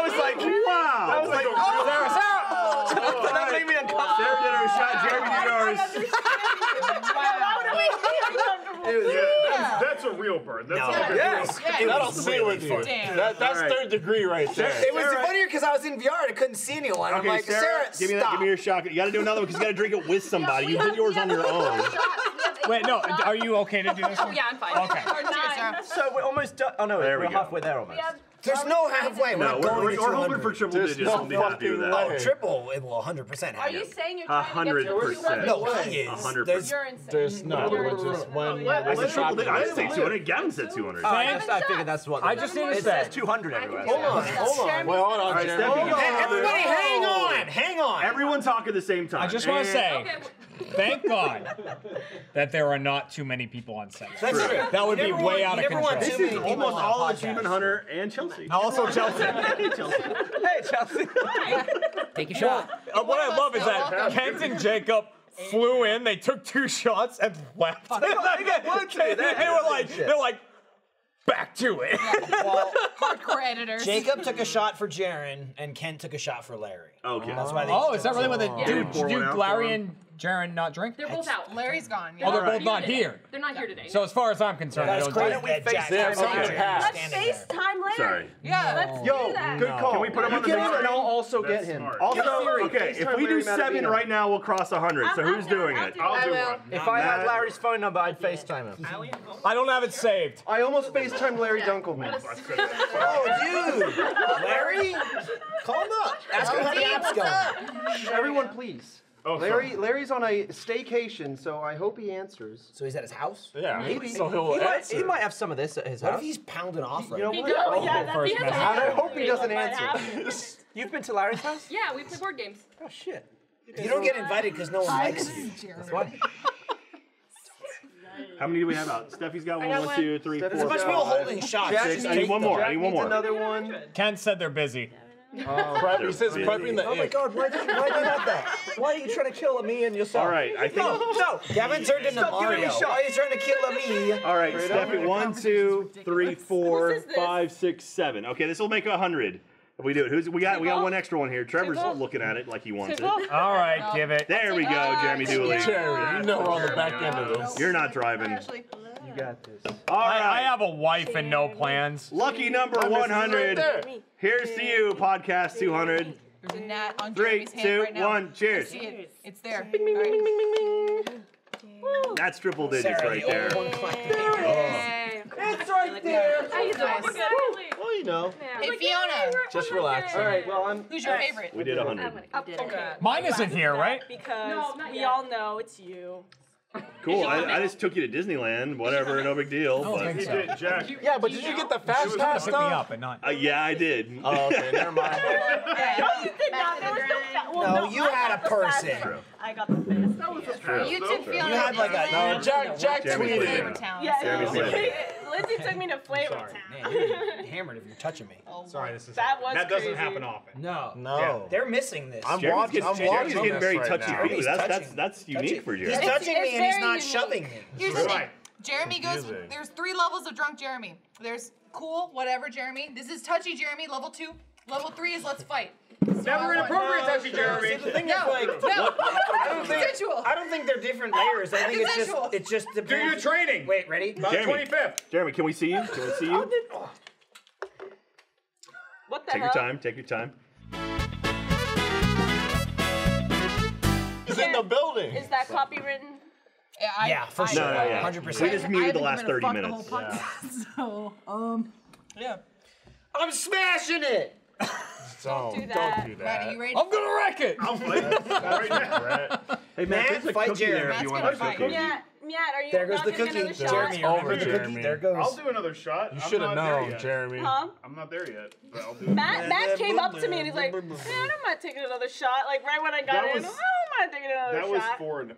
was like, wow. I was like, oh, Sarah, Sarah. Oh, that made me uncomfortable. Sarah did her shot, Jeremy did ours. That's a real bird. That's a real bird. That'll stay with you. That's third degree right there. It was funnier because I was in VR and I couldn't see anyone. I'm like, Sarah, stop. Give me your shot. You got to do another one because you got to drink it with somebody. You did yours on your own. Wait, no, are you okay to do this one? Yeah, I'm fine. Okay. So we're almost done. Oh, no, we're halfway there almost. Yeah, there's no halfway. No, we're hoping for triple digits. We'll be happy with that. Oh, triple, it will 100% happen. Are you saying you're trying to get to 200? No, he is. 100%. You're insane. There's no. I said triple digits. I didn't say 200. Gavin said 200. I figured that's what. I just need to say. It says 200 everywhere. Hold on. Well, hold on, Jeremy. Everybody hang on. Hang on. Everyone talk at the same time. I just want to say, thank God that there are not too many people on set. That's true. That would be way out of control. This is almost all Achievement Hunter and Chelsea. Also Chelsea. Hey, Chelsea. Hey, Chelsea. Take your shot. What I love is that Kent and Jacob flew in, they took 2 shots and left. They were like, back to it. Yeah, well, hardcore editors. Jacob took a shot for Jaren, and Kent took a shot for Larry. Okay. That's why they is that really what they do? Larry and Jaren not drink? They're both out. Larry's gone. Yeah. Oh, they're both not here. They're not here today. So as far as I'm concerned, I don't think we let's FaceTime Larry. Sorry. Yeah, let's do that. Good call. Can we put him on the mixer? And I'll also get him. Also, okay, if we do 7 right now, we'll cross 100. So who's doing it? I'll do one. If I had Larry's phone number, I'd FaceTime him. I don't have it saved. I almost FaceTimed Larry Dunkelman. Oh, dude. Larry? Call him up. Ask him how the app's going. Everyone, please. Oh, Larry's on a staycation, so I hope he answers. So he's at his house? Yeah. Maybe. So he might have some of this at his house. What if he's pounding off right now? I hope he doesn't answer. You've been to Larry's house? Yeah, we play board games. Oh, shit. You don't get invited because no one likes you. How many do we have out? Steffi's got one, 2, 3, 4. There's a bunch of people holding shots. I need one more. I need one more. Another one. Ken said they're busy. He says prepping the my God, why did you have that? Why are you trying to kill me and yourself? All right, I think... No, Gavin turned into Mario. Why are you trying to kill me? All right, Steffi, 1, 2, 3, 4, 5, 6, 7. Okay, this will make 100 if we do it. We got one extra one here. Trevor's looking at it like he wants it. All right, give it. There we go, Jeremy Dooley. Jeremy, you know we're on the back end of this. You're not driving. You got this. All right. I have a wife and no plans. Lucky number 100. Right, here's to you, podcast 200. There's a gnat on 3, 2, 1, cheers. It's there. Bing, bing, bing, bing, bing, bing. That's triple digits right there. There it is. It's right there. Well, you know. Hey, Fiona. Just relax. All right, well, who's your favorite? We did 100. Mine isn't here, right? Because we all know it's you. Cool. I just took you to Disneyland. Whatever, no big deal. But you did, Jack. Yeah, but did you get the fast pass stuff? Yeah, I did. Oh, okay, never mind. No, you did not. There was no fast. No, you had a person. I got the fast. That was true. You did feel. You had like a. No, Jack tweeted. Yeah. Lindsay took me to Flavortown. Man, you're getting hammered if you're touching me. Oh, sorry, this is that doesn't happen often. No, yeah. They're missing this. I'm getting very touchy. Right, that's unique for you. He's touching me and he's not shoving me. Here's the thing. Jeremy goes. There's 3 levels of drunk Jeremy. There's cool, whatever Jeremy. This is touchy Jeremy. Level 2. Level 3 is let's fight. Never inappropriate, actually, Jeremy. See, the thing is, like, I don't think they're different layers. I think it's just the. Do your training. Wait, ready? About 25th. Jeremy, can we see you? Can we see you? What the hell? Take your time. It's in the building. Is that copywritten? Yeah, for sure. No, yeah. 100%. We just muted the last 30 minutes. Yeah. So, yeah. I'm smashing it. Don't do that. Don't do that. Matt, are you ready? I'm gonna wreck it. I'll play that. Hey, Matt, there's a cookie there if you want to cook it. Matt, are you not doing another shot? Jeremy, over, Jeremy. There goes. I'll do another shot. You should have known, Jeremy. Huh? I'm not there yet, but I'll do it. Matt came up to me and he's like, man, I'm not taking another shot. Like, right when I got in, I'm not taking another shot.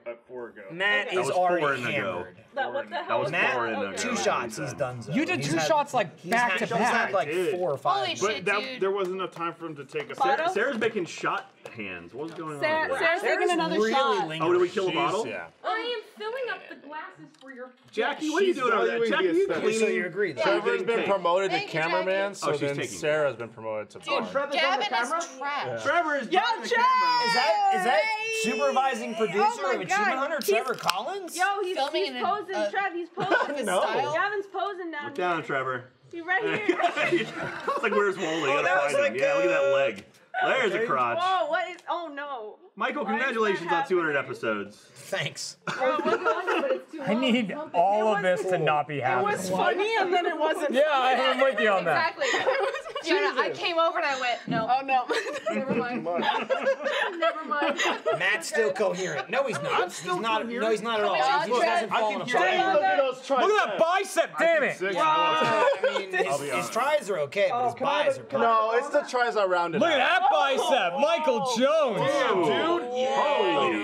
That was 4 ago. Matt is already hammered. What the hell was Matt? 2 shots, he's done. You did 2 shots, like, back to back. He's had, like, 4 or 5. Holy shit, dude. There wasn't enough time for him to take a sip. Sarah's making shot hands. What's going on? Sarah's taking another shot. Oh, did we kill a bottle? I am filling up the glasses for your Jackie, what are you doing over there? Jackie, you clean. So you agree that Trevor's been promoted to cameraman, so then Sarah's been promoted to bar. Dude, Trevor's on the camera? Yeah. Trevor is on the camera. Is that supervising producer of Achievement Hunter, Trevor Collins? Yo, he's posing. Trev, he's posing. Gavin's posing down here. Look down, Trevor. He's right here. It's like, where's Wally? Oh, that was like good. Yeah, look at that leg. There's a crotch. Whoa, what is, oh no. Michael, congratulations on 200 episodes. Thanks. I need all of this to not be happening. It was funny and then it wasn't funny. Yeah, I'm with you on that. Exactly. Jenna, I came over and I went, no. Oh no. Never mind. Never mind. Matt's still coherent. No, he's not. I'm still coherent. No, he's not at all. He hasn't fallen apart. Look at that bicep, damn it. His tries are okay, but his buys are perfect. No, it's the tries I rounded out. Look at that bicep. Michael Jones. Damn, dude.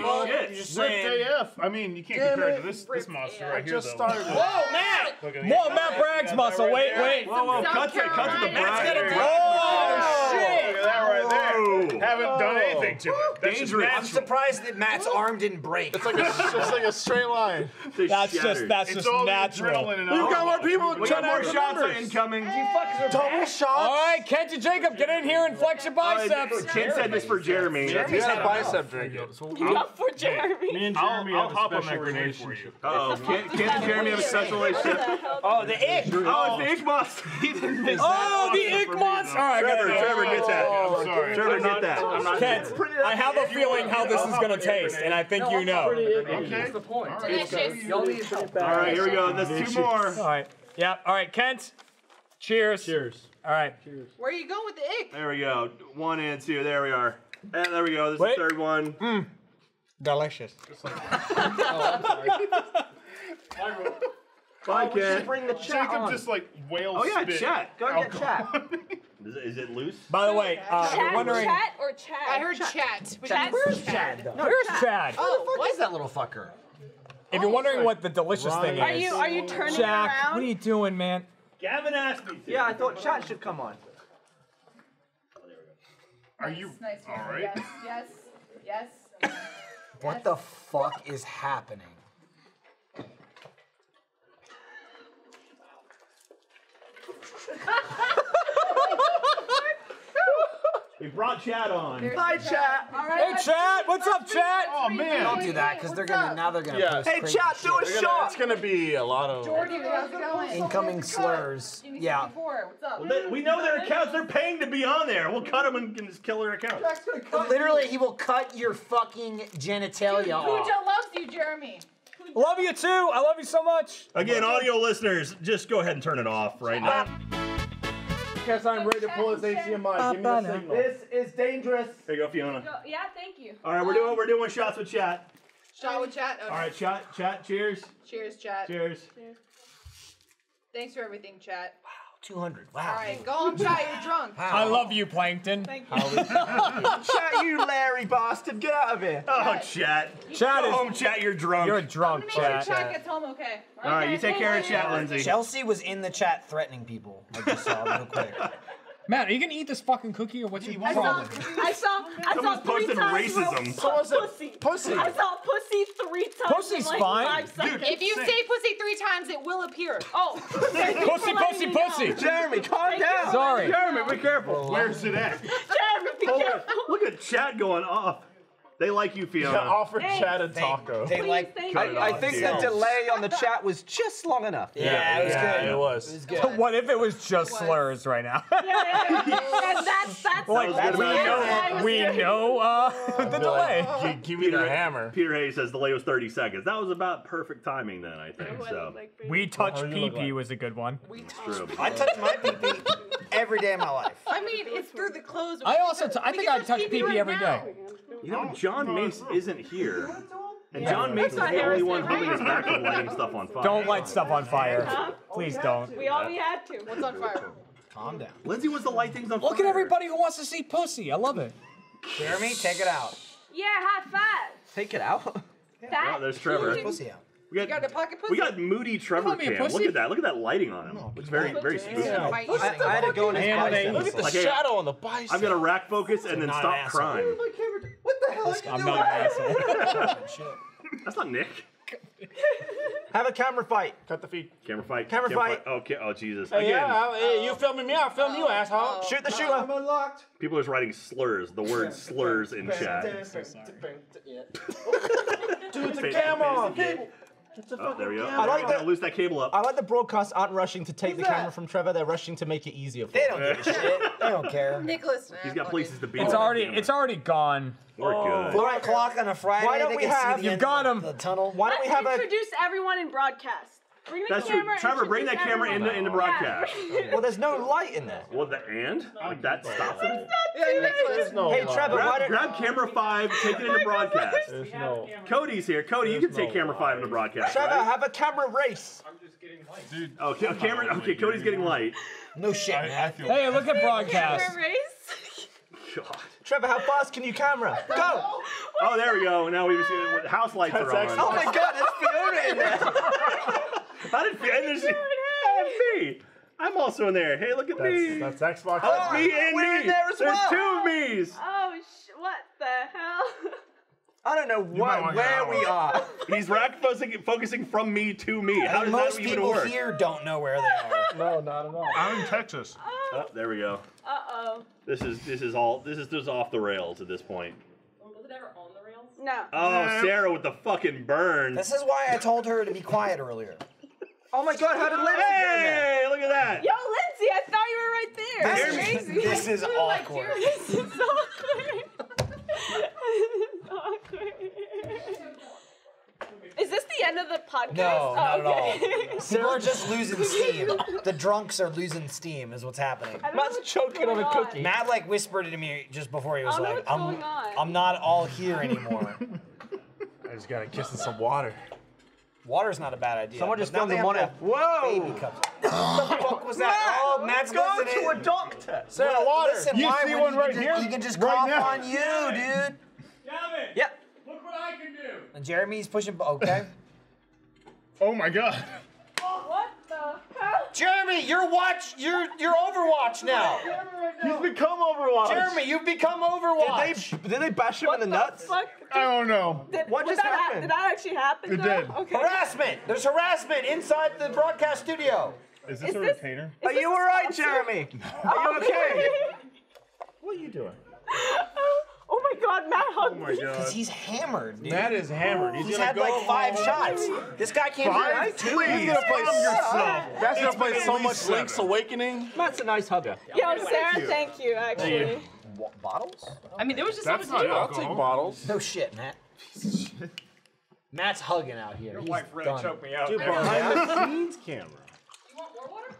Holy shit. Ripped AF. I mean, you can't compare it to this monster right here, though. I just started. Whoa, Matt! Whoa, Matt Bragg's muscle. Wait. Whoa, cut to the Bragg. Oh, shit. Look at that right there. Haven't done anything to it. That's I'm surprised that Matt's arm didn't break. It's like a straight line. That's just natural. We've got more people. We got more shots incoming. Double shots. All right, Kent and Jacob, get in here and flex your biceps. Kent said this for Jeremy. Jeremy's had a bicep drink. Not for Jeremy. Me and Jeremy have a special relationship. Uh-oh. Kent and Jeremy have a special relationship. Oh, the ick. Oh, it's the ick monster. Oh, the ick monster. All right, Trevor, get that. I'm sorry. Trevor, get that. Kent, I have a feeling how this is going to taste, and I think you know. Okay. That's the point. Delicious. All right, here we go. There's 2 more. All right. Yeah. All right, Kent. Cheers. Cheers. All right. Cheers. Where are you going with the ick? There we go. 1 and 2. There we are. And there we go. This is the 3rd one. Mm. Delicious. Oh, I'm sorry. Bye, Kent. Bring the chat Jacob on. Just like whale spit. Oh yeah, chat. Go get chat. Is it loose? By the way, we're wondering. Chat or Chad? I heard chat. Where's Chad? No, where's Chad? Oh, what is that little fucker? If you're wondering what the delicious thing is, are you turning Jack, around? What are you doing, man? Gavin asked me to. Yeah, I thought chat should come on. Oh, there we go. Are you all right? Yes. What the fuck is happening? We brought Chad on. Hi, Chat. Right, hey, Chat. What's up, Chat? Oh man, don't do that because they're gonna now they're gonna. Yeah. Hey, Chat, do a shot. It's gonna be a lot of Jordan, incoming slurs. Yeah. What's up? Well, we know their accounts. They're paying to be on there. We'll cut them and just kill their account. Literally, he will cut your fucking genitalia off. Pooja loves you, Jeremy. Love you too. I love you so much. Again, audio listeners, just go ahead and turn it off right now. Because I'm ready to pull this HDMI. Give me the signal. This is dangerous. There you go, Fiona. Yeah, thank you. All right, we're doing shots with chat. Shot with chat. Okay. All right, chat. Cheers. Cheers, chat. Cheers. Thanks for everything, chat. Wow, 200. Wow. All right, go on, chat. You're drunk. Wow. I love you, Plankton. Thank you. Chat, you Larry bastard. Get out of here. Oh, chat. Chat, go home, chat. You're drunk. You're drunk, chat. I'm gonna make sure chat gets home okay. All right, you take care of chat, Lindsay. Chelsea was in the chat threatening people. I just saw real quick. Matt, are you gonna eat this fucking cookie or what's your problem? I saw posted racism. Pussy. I saw pussy 3 times. Pussy's in like fine. 5 seconds. Dude, if you say pussy 3 times, it will appear. Oh. pussy. Jeremy, calm down. Sorry. Jeremy, be careful. Where's it at? Jeremy, be careful. Look at chat going off. They like you, Fiona. Yeah, offer chat a taco. They like. I think that delay on the chat was just long enough. Yeah, it was good. It was good. So what if it was just slurs right now? Yeah. That's like that we know the delay. Give me the hammer. Peter Hayes says the delay was 30 seconds. That was about perfect timing then, I think. So we touch pee pee was a good one. I touch my pee pee every every day of my life. I mean, it's through the clothes. I think I touch pee-pee every day. You know, John Mace isn't here. And John Mason's the only one holding his back and lighting stuff on fire. Don't light stuff on fire. Please don't. We had to. What's on fire? Calm down. Lindsay wants to light things on fire. Look at everybody who wants to see pussy. I love it. Jeremy, take it out. Yeah, high five. Take it out? Yeah. Oh, there's Trevor. Pussy out. We got the pocket pussy. We got moody Trevor cam. Look at that. Look at that lighting on him. Looks very, very spooky. Yeah. I had to go in his bicep. Look at the shadow on the bicep. I'm gonna rack focus and then stop crying. What the hell? I'm not an asshole. That's not Nick. Have a camera fight. Cut the feed. Camera fight. Camera fight. Okay. Oh Jesus. Again. Yeah, you filming me? I'll film you, asshole. Shoot the shooter. I'm unlocked. People are just writing slurs. The word slurs in chat. Dude, the camera. Oh, there we go. I like to lose that cable up. I like the broadcasts aren't rushing to take the camera from Trevor. They're rushing to make it easier for them. They don't give a shit. They don't care. Nicholas, man. He's got places to be. It's already gone. We're good. 4 o'clock on a Friday. Why don't we have? You've got him. The tunnel. Why don't we have a? Introduce everyone in broadcast. Bring the camera. Trevor, bring that camera into broadcast. Well, there's no light in there. Well, like that stops it. Hey, Trevor, grab camera 5, take it into broadcast. Cody's here. Cody, you can take camera 5 into broadcast. Trevor, have a camera race. I'm just getting light, dude. Okay, camera. Okay, Cody's getting light. No shit, man. Hey, look at broadcast. Camera race. God. Trevor, how fast can you camera? Go! Oh, there we go. Now we've seen it. House lights are on. Oh my God, that's Fiona in there. How did Fiona? I'm also in there. Hey, look at me. That's Xbox. Oh, that's me and we're in there as well. There's 2 me's. Oh, what the hell? I don't know where we are. He's rack focusing from me to me. How does that even work? Most people here don't know where they are. No, not at all. I'm in Texas. Oh, there we go. Uh-oh. This is just off the rails at this point. Was it ever on the rails? No. Oh, Sarah with the fucking burn. This is why I told her to be quiet earlier. Oh my God, how did Lindsay get in there? Hey, look at that. Yo, Lindsay, I thought you were right there. That's crazy. This is awkward. This is awkward. Is this the end of the podcast? No, not at all. Sarah just losing steam. The drunks are losing steam is what's happening. Matt's choking on a cookie. Matt like whispered to me just before he was like, I'm not all here anymore. I just gotta kiss in some water. Water's not a bad idea. Someone just filmed the money. Whoa! Baby cups. What the fuck was that? Oh, Matt's going to a doctor. Sarah, water. Listen, you see one right here? You can just cough on you, dude. Gavin. Yep. Look what I can do. And Jeremy's pushing. Okay. Oh my God. Oh, what the hell? Jeremy, you're Overwatch now. He's become Overwatch. Jeremy, you've become Overwatch. Did they bash him in the nuts? Fuck? I don't know. What just happened? Did that actually happen? It did. Okay. Harassment. There's harassment inside the broadcast studio. Is this a retainer? Are you all right, Jeremy? Are you okay? What are you doing? Oh my God, Matt hugged me. Because he's hammered, dude. Matt is hammered. He's had like 5 shots. This guy can't do it. He's going to play yourself. That's going to play so much Link's Awakening. Matt's a nice hugger. Yeah. Yo, Sarah, thank you, actually. Bottles? I mean, there was just something to do. I'll take bottles. No shit, Matt. Matt's hugging out here. Your wife really choked me out. Dude, behind the scenes camera. You want more water?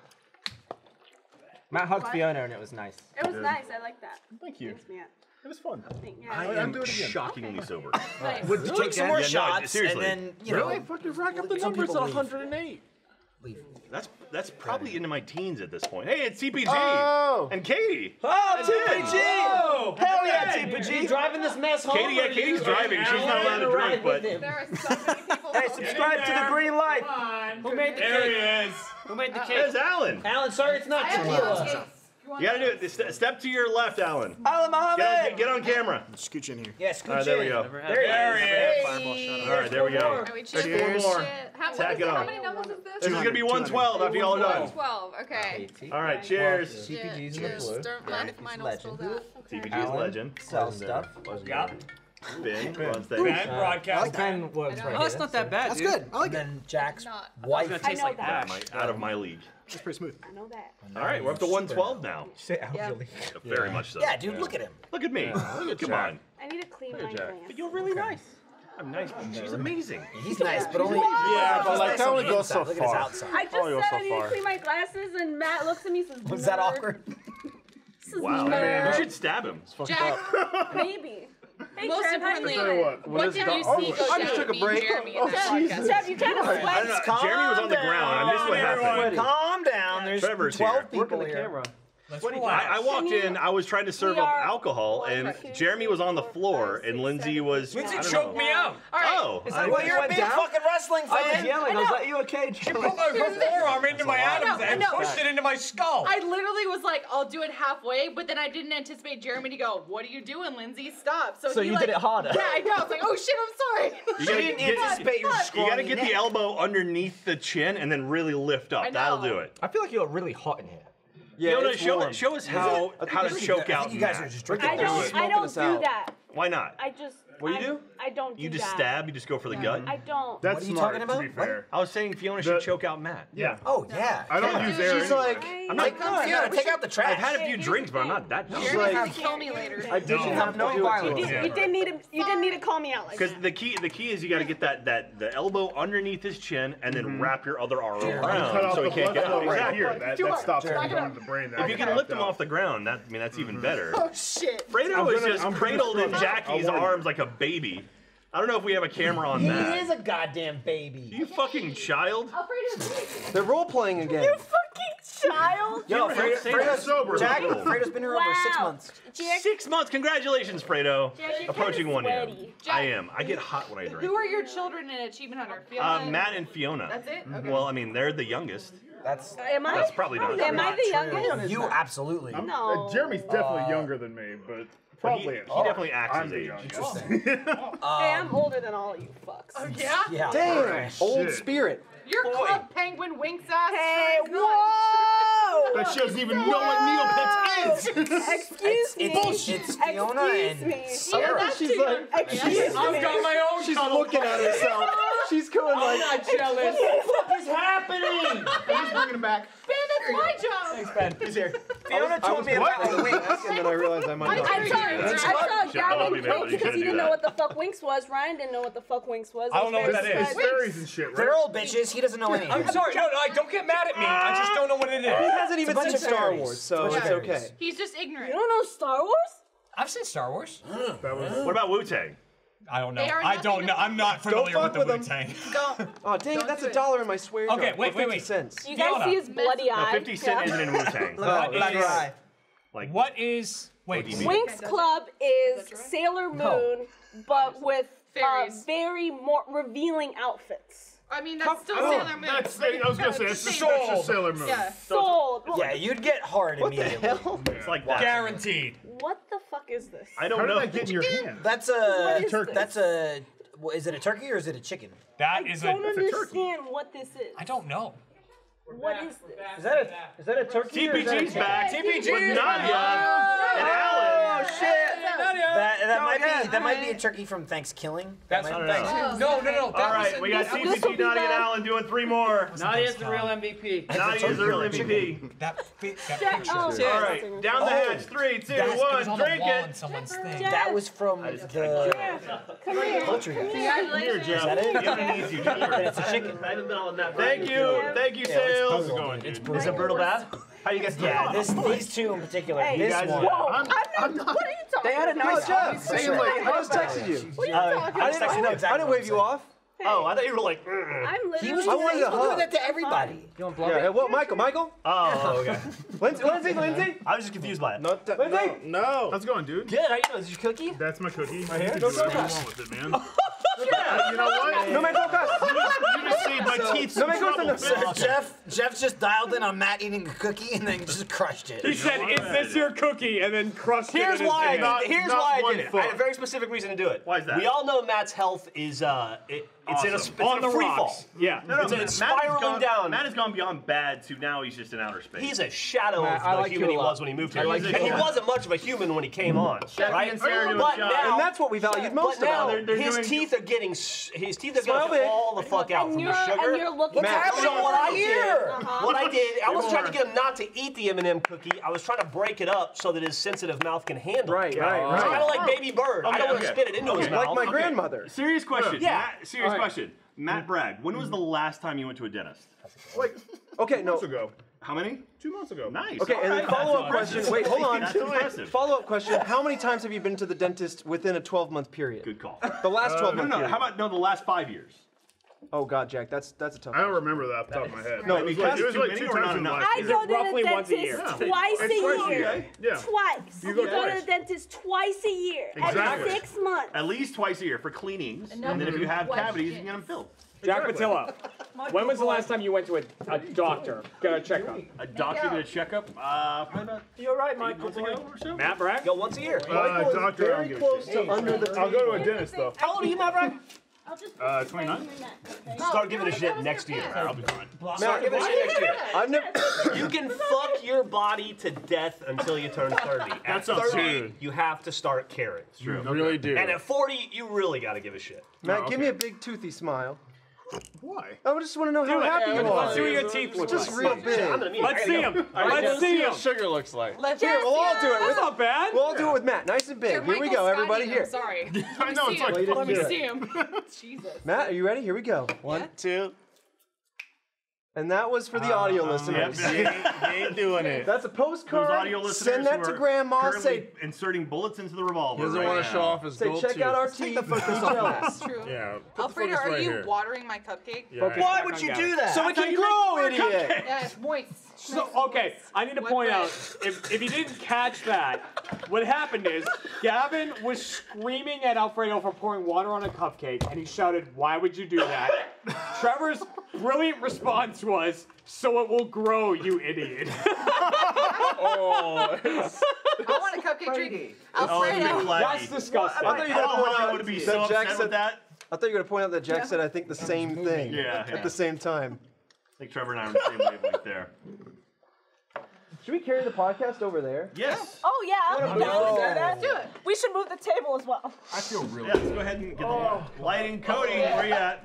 Matt hugged Fiona and it was nice. It was nice. I like that. Thank you. It was fun. I am shockingly sober. Nice. We'll take some more shots, and then, you know. Really? Fucking rack up the numbers at 108. Leave. That's probably into my teens at this point. Hey, it's TPG. Oh! And Katie. Oh, TPG! Oh, hell yeah, TPG. You driving this mess home? Katie, yeah, Katie's driving. She's not allowed to drink, but. There are so many people. Hey, subscribe to the green light. Who made the cake? There he is. Who made the cake? There's Alan. Alan, sorry it's not tequila. You gotta do it. Step to your left, Alan. Alan Mohammed! Get on camera. Scooch in here. Yeah, scooch in. All right, there we go. There he is. All right, there we go. There's 4 more. How many numbers is this? This is gonna be 112 after y'all are done. 112, okay. All right, cheers. TPG's in the blue. Don't mind if mine all spilled out. TPG's legend. Sells stuff. Yup. Ben runs that. Bad broadcast. Oh, it's not that bad, dude. That's good. I like it. Then Jack's wife tastes like that. Out of my league. It's pretty smooth. I know that. All right, we're up to 112 now. Say out of your league. Very much so. Yeah, dude, look at him. Look at me. Come on. I need to clean my hands. You're really nice. I'm nice, but she's amazing. He's nice, but only... Yeah, but like, that only goes so far. I just said I need to clean my glasses, and Matt looks at me and says, was that awkward? Wow. You should stab him. Jack, maybe. Hey, most importantly, what did you see go down just took a break. Jeremy in that podcast? Jeff, you kind of flexed. Jeremy was on the ground. I missed what happened. Calm down. There's 12 people here. I walked in, I was trying to serve up alcohol, and Jeremy was on the floor, and Lindsay was. Lindsay choked me out. Oh. Well, you're a big fucking wrestling fan. I was yelling. I was like, you okay, Jeremy? She put her forearm into my Adam's and pushed it into my skull. I literally was like, I'll do it halfway, but then I didn't anticipate Jeremy to go, what are you doing, Lindsay? Stop. So you did it harder. Yeah, I know. I was like, oh shit, I'm sorry. You didn't anticipate your score. You gotta get the elbow underneath the chin and then really lift up. That'll do it. I feel like you're really hot in here. Yeah, no, show us how to choke out. You guys are just drinking. I don't do that. Why not? I just. What do you do? I don't. You just stab. You just go for the gut. I don't. That's what are you talking about? To be fair. I was saying Fiona should choke out Matt. Yeah. Oh yeah. I don't use air. She's like, I'm not. Fiona, take out the trash. I've had a few drinks, but I'm not that dumb. You're gonna kill me later. I didn't have no violence. You didn't need to call me out like that. Because the key is you got to get the elbow underneath his chin and then wrap your other arm around so he can't get out. Right here. That stops him going to the brain. If you can lift him off the ground, that I mean that's even better. Oh shit. Fredo is just cradled in Jackie's arms like a baby. I don't know if we have a camera on that. He is a goddamn baby. You fucking child. Alfredo. They're role playing again. You fucking child. Yo, Fredo's sober. Jack, Fredo's been here over 6 months. Jack. 6 months. Congratulations, Fredo. Jack, approaching one year. Jack, I am. I get hot when I drink. Who are your children in Achievement Hunter? Matt and Fiona. That's it? Okay. Well, I mean, they're the youngest. That's am I? That's probably not. Am I the youngest? You absolutely. No. Jeremy's definitely younger than me, but. Probably. He definitely acts his age. Interesting. Hey, I'm older than all you fucks. Oh, yeah? Yeah. Damn. Old spirit. Your Club Penguin winks ass. Hey, whoa! That she doesn't even know what Neil Pets is. Excuse me. Bullshit. Fiona and Sarah. She's like, excuse me. I've got my own. She's looking at herself. She's going like, I'm not jealous. What is happening? I'm just bringing him back. Ben, that's my job. Thanks, Ben. He's here. Fiona told me about the winks, and then I realized I might not. I'm sorry. I saw Gavin joke because he didn't know what the fuck winks was. Ryan didn't know what the fuck winks was. I don't know what that is. It's fairies and shit, right? They're old bitches. He doesn't know anything. I'm sorry. No, don't get mad at me. I just don't know what it is. He hasn't even seen Star Wars, so it's okay. He's just ignorant. You don't know Star Wars? I've seen Star Wars. What about Wu-Tang? I don't know. I don't know. I'm not familiar with the Wu-Tang. Oh, dang, that's $1 in my swear jar. Okay, wait. 50 cents. You guys see his bloody eye? No, 50 cent isn't in Wu-Tang. Like, what is... Wait, Winx Club is Sailor Moon, but with very revealing outfits. I mean, that's still Sailor Moon. That's, I was going to say, it's just Sailor Moon. Yeah. Sold. Yeah, you'd get hard immediately. What the hell? It's like that. Guaranteed. What the fuck is this? I don't know. How did that get in your hand? That's a turkey. That's a... Is it a turkey or is it a chicken? I don't understand what this is. I don't know. What is this? Is that a turkey? TPG's back. TPG with Nadia and Alan. Oh shit! That might be a turkey from Thanksgiving. That's not Thanksgiving. No. All right, we got TPG, Nadia, and Alan doing 3 more. Nadia's the real MVP. Nadia's the real MVP. That picture. All right, down the hatch. 3, 2, 1. Drink it. That was from the Butcher. Congratulations. Is that it? It's a chicken. Thank you, Sam. How's it going? Is it brutal bad? How you guys doing? Yeah, these 2 in particular. Hey, this one. I'm not. What are you talking about? They had a nice job. I just texted you. What are you talking about? I didn't wave you off. Hey. Oh, I thought you were like. I'm literally. I wanted to hug that to everybody. You want to blow it? What, Michael? Oh, okay. Lindsay. I was just confused by it. Lindsay. No. How's it going, dude? Good. How you doing? Is your cookie? That's my cookie. Right here. Go with it, man. You know what? No me tocas. You just see my teeth. No me tocas. Jeff just dialed in on Matt eating a cookie and then just crushed it. He said, "Is this your cookie?" and then crushed it. Here's why. Here's why I did it. I had a very specific reason to do it. Why is that? We all know Matt's health is it's in a free fall. Yeah. It's spiraling down. Matt has gone beyond bad to now he's just in outer space. He's a shadow of the human he was when he moved here. And he wasn't much of a human when he came on. Right? But now, and that's what we valued most about. His teeth are getting his teeth are going to fall the fuck out from the sugar. And you're looking at what I did, I was trying to get him not to eat the M&M cookie. I was trying to break it up so that his sensitive mouth can handle it. Right. It's kind of like Baby Bird. I don't want to spit it into his mouth. Like my grandmother. Serious question. Yeah. Serious question. Matt Bragg, when was the last time you went to a dentist? Like, okay, 2 months ago. How many? 2 months ago. Nice. Okay, and then follow-up question. Wait, hold on. Follow-up question. How many times have you been to the dentist within a 12-month period? Good call. The last 12-month period. How about the last 5 years? Oh God, Jack, that's a tough. I don't remember that off the top of my head. No, it was like 2 times in life. I go to the dentist twice a year. Yeah. Twice. You go to the dentist twice a year. Every 6 months. At least twice a year for cleanings, and then if you have cavities, you can get them filled. Jack Pattillo, when was the last time you went to a doctor, got a checkup? A doctor did a checkup? You're right, Michael. Matt Bragg? Go once a year. Doctor, I'm close to under the. I'll go to a dentist though. How old are you, Matt Bragg? 29. Start giving a shit next year. I'll be fine. Start giving a shit next year. You can fuck your body to death until you turn 30. At 30, you have to start caring. You really do. And at 40, you really got to give a shit. Matt, give me a big toothy smile. Why? I just want to know how happy you are. Let's see what your teeth look like. Just real big. Let's see them. Let's see what sugar looks like. Here, we'll all do it. That's not bad. We'll all do it with Matt. Nice and big. Here we go, everybody here. Sorry. I know, it's like, let me see him. Jesus. Matt, are you ready? Here we go. 1, 2. And that was for the audio listeners. They ain't doing it. That's a postcard. Those audio listeners send that to Grandma. Say inserting bullets into the revolver. Doesn't want to show off his gold tooth. Say check out our teeth. That's true. Yeah. Alfredo, are you watering my cupcake? Yeah. Why would you do that? So it can grow, idiot. Yeah, it's moist. So okay, I need to point out if you didn't catch that, what happened is Gavin was screaming at Alfredo for pouring water on a cupcake, and he shouted, "Why would you do that?" Trevor's brilliant response was, "So it will grow, you idiot." I want a cupcake treat. Alfredo. That's disgusting. I thought you would be so upset with that. I thought you were going to point out that Jack said, I think, the same thing at the same time. I think Trevor and I are on the same wavelength there. Should we carry the podcast over there? Yes. Oh, yeah. Let's do it. We should move the table as well. I feel really good. Let's go ahead and get the lighting. Cody, where you at?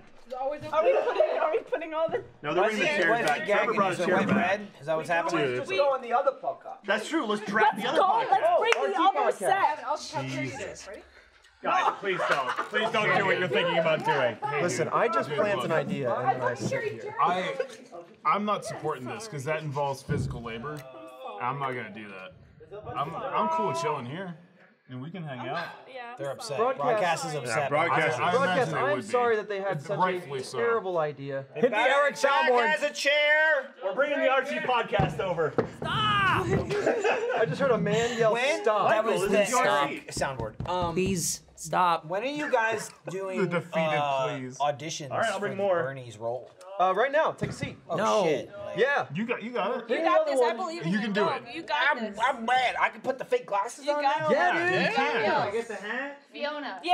Are we putting all the... No, they're bringing the chairs back. Trevor brought his chair back. Is that what's happening? Let's go on the other podcast. That's true. Let's draft the other podcast. Let's bring the other set. I'll tell you this. Ready? Guys, please don't. Please don't do what you're thinking about doing. Listen, I just plant an idea and I sit here. I'm not supporting this because that involves physical labor. I'm not going to do that. I'm cool chilling here. And we can hang out. Yeah, they're upset. Broadcast is upset. Yeah, broadcast. I'm sorry that they had such a terrible idea. Hit the Eric soundboard. Has a chair. We're bringing the RT podcast over. Stop! I just heard a man yell, "Stop!" That was the soundboard. Please stop. When are you guys doing auditions? All right, I'll bring more. Bernie's role. Right now, take a seat. Oh, no. Shit. Yeah. You got it. You got this. I believe in you. You can do it. You got this. I'm mad. I can put the fake glasses on now? Yeah, dude. Can I get the hat? Fiona. Yeah.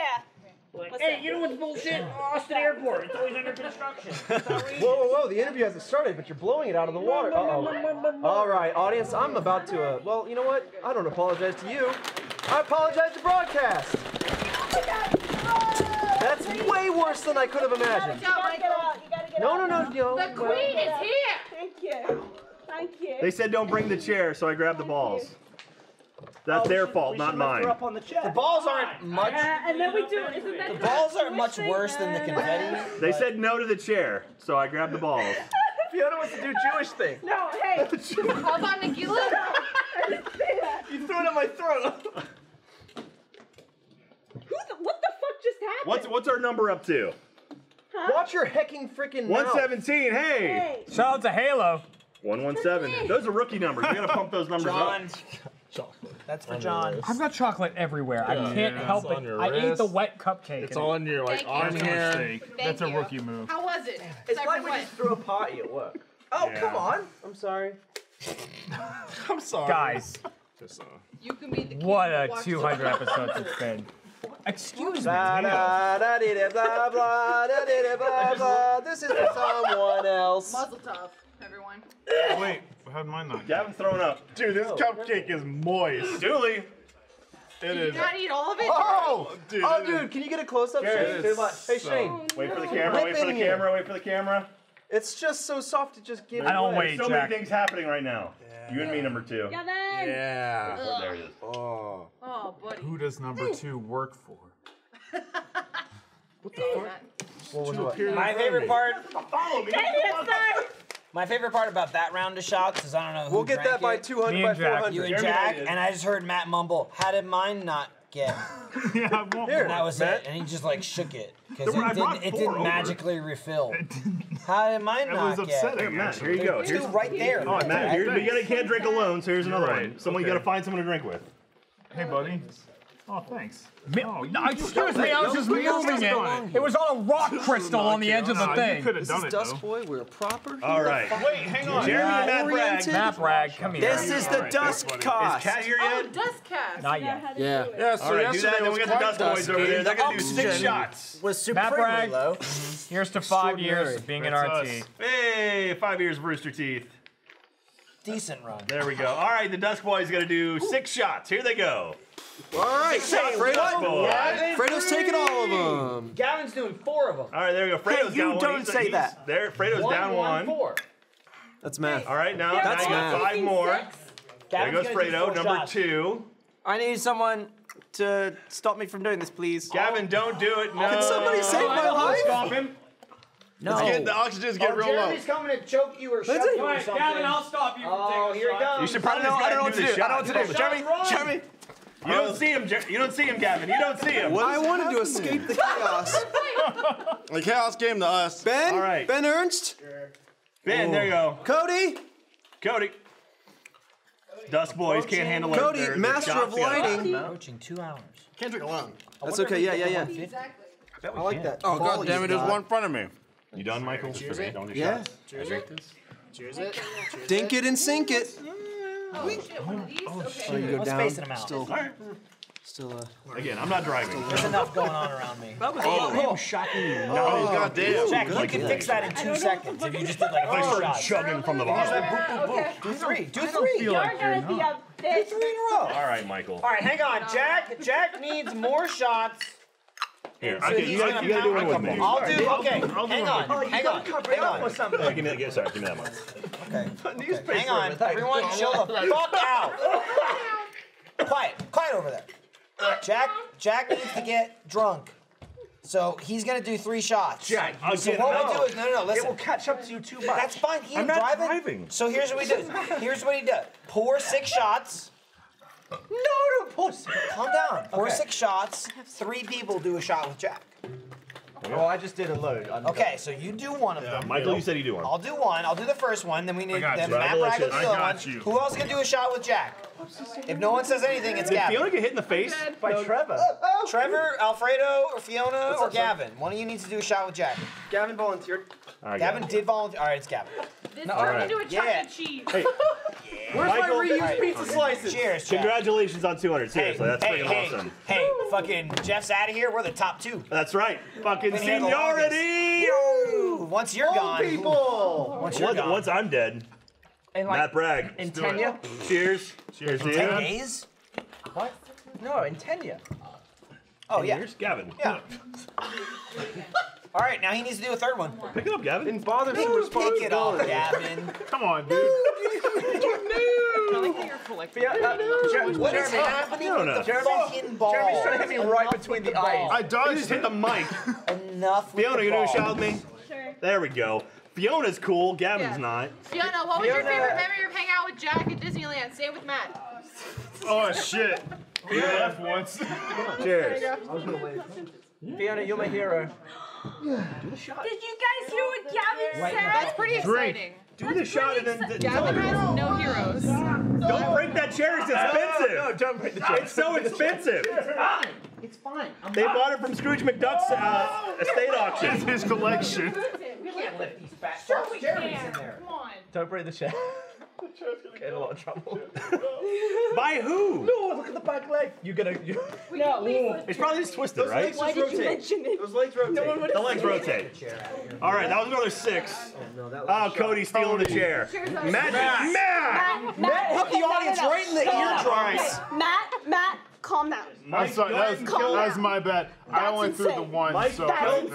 Hey, you know what's bullshit? Austin Airport. It's always under construction. Whoa. The interview hasn't started, but you're blowing it out of the water. Uh-oh. All right, audience, I'm about to, well, you know what? I don't apologize to you. I apologize to broadcast. That's way worse than I could have imagined. No. The queen is here. Thank you. They said don't bring the chair, so I grabbed the balls. That's their fault, not mine. The balls aren't much. And then we do. The balls aren't much worse than the confetti. They said no to the chair, so I grabbed the balls. Fiona wants to do Jewish thing. No, hey. Hold on, Nagila. You threw it at my throat. What the fuck just happened? What's our number up to? Huh? Watch your hecking freaking 117. Hey! Shout out to Halo. 117. Those are rookie numbers. We gotta pump those numbers up. Chocolate. That's for John. I've got chocolate everywhere. I can't help it. I ate the wet cupcake. It's on your arm here. That's a rookie move. How was it? It's like when you threw a party at work. Oh come on! I'm sorry. I'm sorry, guys. You can be the king. What a 200 episodes it's been. Excuse me. This is for someone else. Muzzle tough, everyone. Wait, how'd mine not? Gavin's throwing up. Dude, this cupcake is moist. Dooley. It is. Did you not eat all of it? Oh, dude. Oh, dude, can you get a close-up, Shane? Hey, Shane. Oh, no. Wait for the camera, wait for the camera, wait for the camera. It's just so soft to just give it away. I don't wait, Jack. So many things happening right now. Yeah. You and me, number two. Gavin. Yeah. Oh, there he is. Oh. Oh, buddy. Who does number two work for? What the fuck? My favorite part. Follow me. My favorite part about that round of shots is I don't know who we'll get that by 200 by 400. You and Jack, and I just heard Matt mumble, how did mine not get? Yeah, I won't. And that was it, and he just like shook it. Because it didn't magically refill. How did mine not get? It was upsetting. Matt, here you go. There's two right there. Oh, Matt, you can't drink alone, so here's another one. Someone you gotta find someone to drink with. Hey, buddy. Oh, thanks. Oh, no, excuse me, I was just moving it. It was all a rock crystal on the edge of the thing. You could have done it, though. This is Dust Boy, we're proper. All right. Wait, hang on. Jeremy and Matt Bragg. Matt Bragg, come here. This is the Dust Cast. Is Cat here yet? Oh, Dust Cast. Not yet. Yeah. Yeah, so yesterday was quite dusty. They're going to do 6 shots. Was supremely low. Here's to 5 years of being an RT. Hey, 5 years of Rooster Teeth. Decent run. There we go. All right, the Dust Boy's going to do 6 shots. Here they go. All right, Fredo's taking all of them. Gavin's doing 4 of them. All right, there we go. Fredo's hey, down one. You don't say that. There, Fredo's down one. That's math. All right, now that's math. 5 more. There goes Fredo, number 2. I need someone to stop me from doing this, please. Gavin, don't do it. No. Can somebody save my life? Stop him. No. The oxygen's getting real low. He's coming to choke you or shove you or something. Gavin, I'll stop you from taking here he goes. You should probably I don't know what to do. Jeremy. You don't see him, you don't see him, Gavin. You don't see him. I wanted to escape the chaos. The chaos came to us. Ben? All right. Ben Ernst? Sure. Ben, there you go. Cody? Cody. Dust Boys can't handle it. Cody, master of lighting. Approaching 2 hours. Can't drink alone. That's okay, yeah. Exactly. I like that. Oh, God damn it, there's one in front of me. You done, Michael? Cheers it. Yeah. Cheers it. Cheers it. Dink it and sink it. Oh, shit, one of these? Okay. You go down. I'm spacing them out. Still, again, I'm not driving. There's enough going on around me. That was shocking. Oh, goddamn. Jack, you can fix that in 2 seconds if you just did like a shot. Chugging from the bottom. Do 3. Do 3. You're gonna be a bitch. Do 3 in a row. All right, Michael. All right, hang on. Jack, Jack needs more shots. Here, so you gotta do one with me. I'll do, okay. Hang on, hang on. With something. Give me that one. Okay. Hang on, everyone chill the fuck out. Quiet over there. Jack needs to get drunk. So he's gonna do 3 shots. Jack, so what we do is, no, listen. It will catch up to you too much. That's fine, he's driving. So here's what we do. Here's what he does. Pour 6 shots. No, pull. Calm down. 4 6 shots. 3 people do a shot with Jack. Well, I just did a load. Okay, so you do one of them. Michael, you said you do one. I'll do one. I'll do the first one. Then we need Matt Bragg will do the other one. Who else can do a shot with Jack? If no one says anything, it's Gavin. Did Fiona get hit in the face by Trevor? Trevor, Alfredo, or Fiona, or Gavin. One of you needs to do a shot with Jack. Gavin volunteered. Gavin did volunteer. All right, it's Gavin. This turned into a chocolate cheese. Hey. Where's Michael, my reused pizza slices? Cheers, Jack. Congratulations on 200. Seriously, that's freaking awesome. Hey, fucking Jeff's out of here. We're the top 2. That's right. Fucking seniority. Once you're gone. People. Once I'm dead. And like, Matt Bragg. In 10 years. Cheers. Cheers to you. 10 days? What? No, in 10 years. Oh, yeah. Here's Gavin. Yeah. All right, now he needs to do a 3rd one. Pick it up, Gavin. Didn't bother me. Pick it up, Gavin. Come on, dude. What is happening with the fucking ball? Jeremy's trying to hit me right between the eyes. I dodged. Just hit the mic. Enough with Fiona, you do a shot with me? Sure. There we go. Fiona's cool. Gavin's not. Fiona, what was your favorite memory of hanging out with Jack at Disneyland? Same with Matt. Oh, shit. We left once. Cheers. I was going to wait. Fiona, you're my hero. Do the shot. Did you guys hear what Gavin said? That's pretty exciting. Do the shot and then... Gavin has no heroes. Don't break that chair, it's expensive. No, don't break the chair. It's so expensive. It's fine. It's fine. They bought it from Scrooge McDuck's estate auction. It's his collection. We can't lift these back. Sure we can. Come on. Don't break the chair. The chair's gonna get in a lot of trouble. By who? No, look at the back leg. You're gonna. It's probably just twisted, right? Those legs rotate. Those legs rotate. The legs rotate. All right, that was another 6. Oh, Cody stealing the chair. Matt, hook the audience right in the eardrums. Matt, calm down. I'm sorry, that was my bad. I went through the one. Mike, so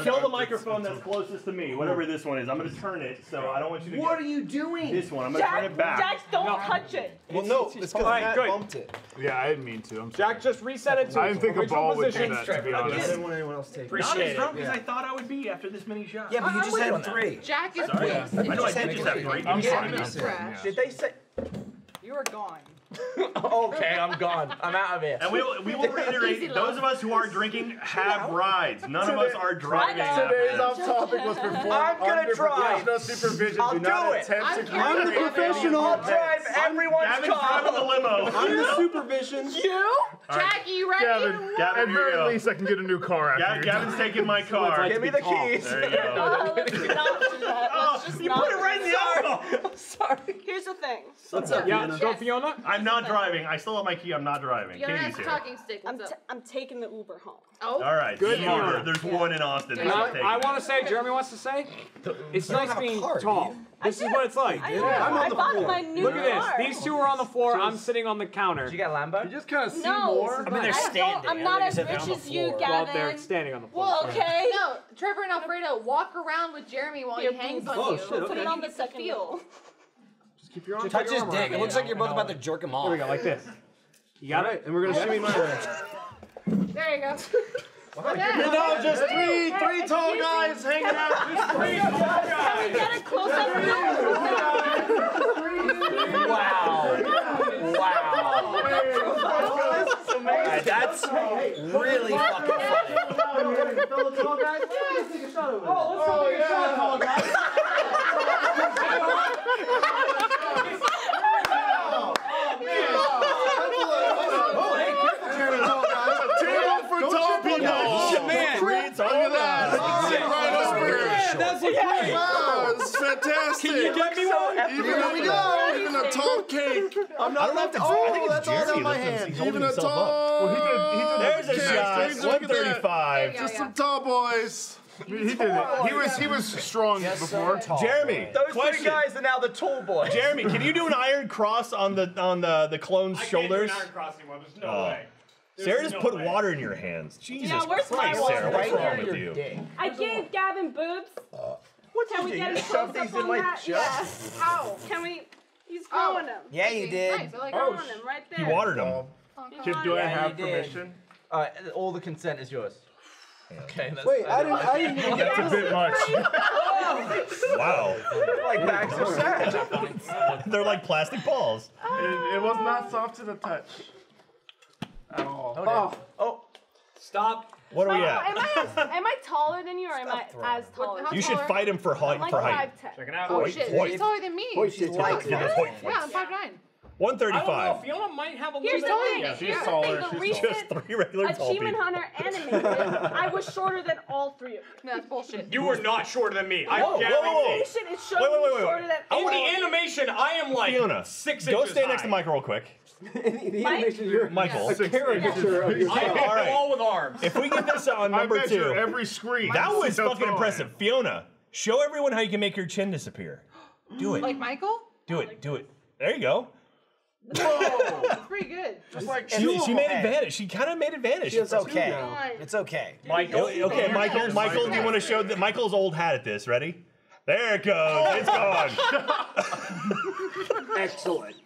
kill the microphone that's closest to me, whatever this one is. I'm going to turn it, so I don't want you to get... What are you doing? This one, I'm going to turn it back. Jack, don't touch it. Well, no, it's because Matt bumped it. Yeah, I didn't mean to. I'm sorry. Jack, just reset it to its original position. I didn't think a ball would do that, to be honest. I didn't want anyone else to take it. Appreciate it. Not as drunk as I thought I would be after this many shots. Yeah, but you just had three. Jack is... I know I did just have three. I'm sorry. Did they say... You are gone. Okay, I'm gone. I'm out of here. And we will reiterate, those of us who are drinking have rides. None of us are driving. Today's Off Topic was performed under professional supervision. I'll do it. I'm the professional. I'll drive everyone's car. I'm the limo. I'm the supervision. You? Jackie, you ready? Gavin, here you go. At least I can get a new car after. Gavin's taking my car. Give me the keys. There you go. You put it right in the arm. Sorry. Here's the thing. What's up, Fiona? Go, Fiona. I'm not driving. I still have my key. I'm not driving. You're Katie's here. Talking stick. I'm taking the Uber home. Oh. All right. Good Uber. There's one in Austin. I want to say, Jeremy wants to say, it's nice being tall. This is what it's like. I bought my new car. Look at this. These two are on the floor. I'm sitting on the counter. Did you get a Lambo? You just kind of see more. I mean, they're standing. I'm not as rich as you, Gavin. Well, they're standing on the floor. Well, okay. No, Trevor and Alfredo walk around with Jeremy while he hangs on you. Put it on the second wheel. Keep your arm. Touch his dick. It looks like you're both about to jerk him off. Here we go, like this. You got it? And we're gonna shoot him in the... There you go. Wow, okay. You're now just three tall guys hanging out. Just three tall guys. Can we get a close-up? Wow. Wow. That's really fucking funny. Let's take a shot of it. Oh, let's take a shot, tall guys. Wow, it's fantastic. Can you get me one? Even a, even a tall cake. I'm not allowed to. Oh, that's all on my hand. Even a tall. Well, he did. There's a shot. 135. Just some tall boys. He did it. He was strong before. Jeremy, those two guys are now the tall boys. Jeremy, can you do an iron cross on the clone's shoulders? I can't do an iron cross anymore. There's no way. Sarah just put water in your hands. Jesus Christ, Sarah, what's wrong with you? I gave Gavin boobs. Can we get a close up on that? Yes. Ow. Can we? He's growing them. Yeah, you did. Nice. Like growing them right there. You watered them. Do I have permission? All the consent is yours. Okay, that's... Wait, I didn't even get to... That's a bit much. Wow. Like bags of sand. They're like plastic balls. It was not soft to the touch. At all. Oh. Stop. What are we at? Am I taller than you, or am I as tall as you? You should fight him for height. Like for height. Check it out. Oh, shit. She's taller than me. She's like yeah, I'm 5'9". 135. I don't know. Fiona might have a little bit of... Yeah, she's taller. She's just three regular tall people. Achievement Hunter animated, I was shorter than all three of you. No, that's bullshit. You were not shorter than me. I guarantee. In the animation, I am like Fiona, 6 inches go stand next to Mike real quick. The animation, you're Michael. Yes. A caricature of yourself. All right. All with arms. If we get this on number 2, every screen. That was fucking impressive. Fiona, show everyone how you can make your chin disappear. Do it. Like Michael? Do it. Do it. There you go. Whoa, that's pretty good. Just like she made advantage. She kind of made advantage. It's okay. It's okay. Michael. Okay, Michael. Michael, do you want to show that Michael's old hat at this? Ready? There it goes. It's gone. Excellent.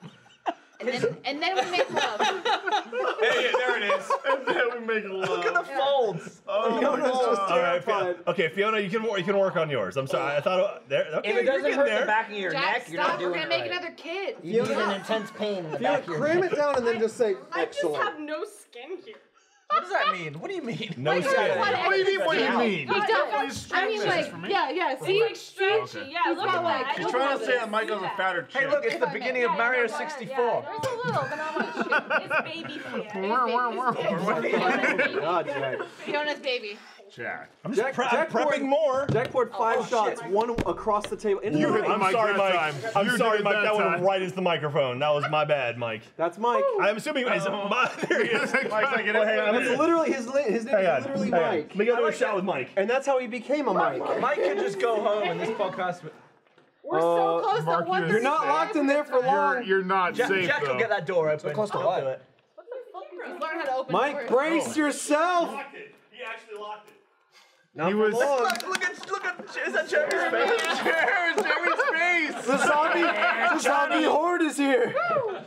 And then we make love. Hey, there it is. And then we make love. Look at the folds. Oh, Fiona's just terrified. Okay, Fiona, you can work on yours. I'm sorry. I thought there. Okay, if it doesn't hurt the back of your neck, you're not doing it right. We're gonna make another kid. You feel an intense pain in the back of your neck. Cram it down and then just say excellent. I just have no skin here. What does that mean? What do you mean? No skin. What do you mean? What do you mean? He does. I mean, like, yeah. See, like stretchy. Okay. Yeah, look at that. He's trying to say that Michael's a fatter chick. Hey, look, it's the beginning of Mario 64. There's a little, but not much. It's baby Fiona. Fiona's baby. Jack. I'm just prepping more. Jack poured 5 shots, one across the table. I'm sorry, Mike. I'm sorry, Mike. That went right into the microphone. That was my bad, Mike. That's Mike. I'm assuming it's Mike. There he is. That's literally his name is literally Mike. We got to do a shot with Mike. And that's how he became a Mike. Mike can just go home and this podcast... We're so close to one. You're not locked in there for long. You're not safe, though. Jack will get that door open. Close to what? Learn how to open Mike, brace yourself! He locked it. He actually locked it. He was. Look at. Is that Jeremy's face? Jeremy's face. The zombie horde is here.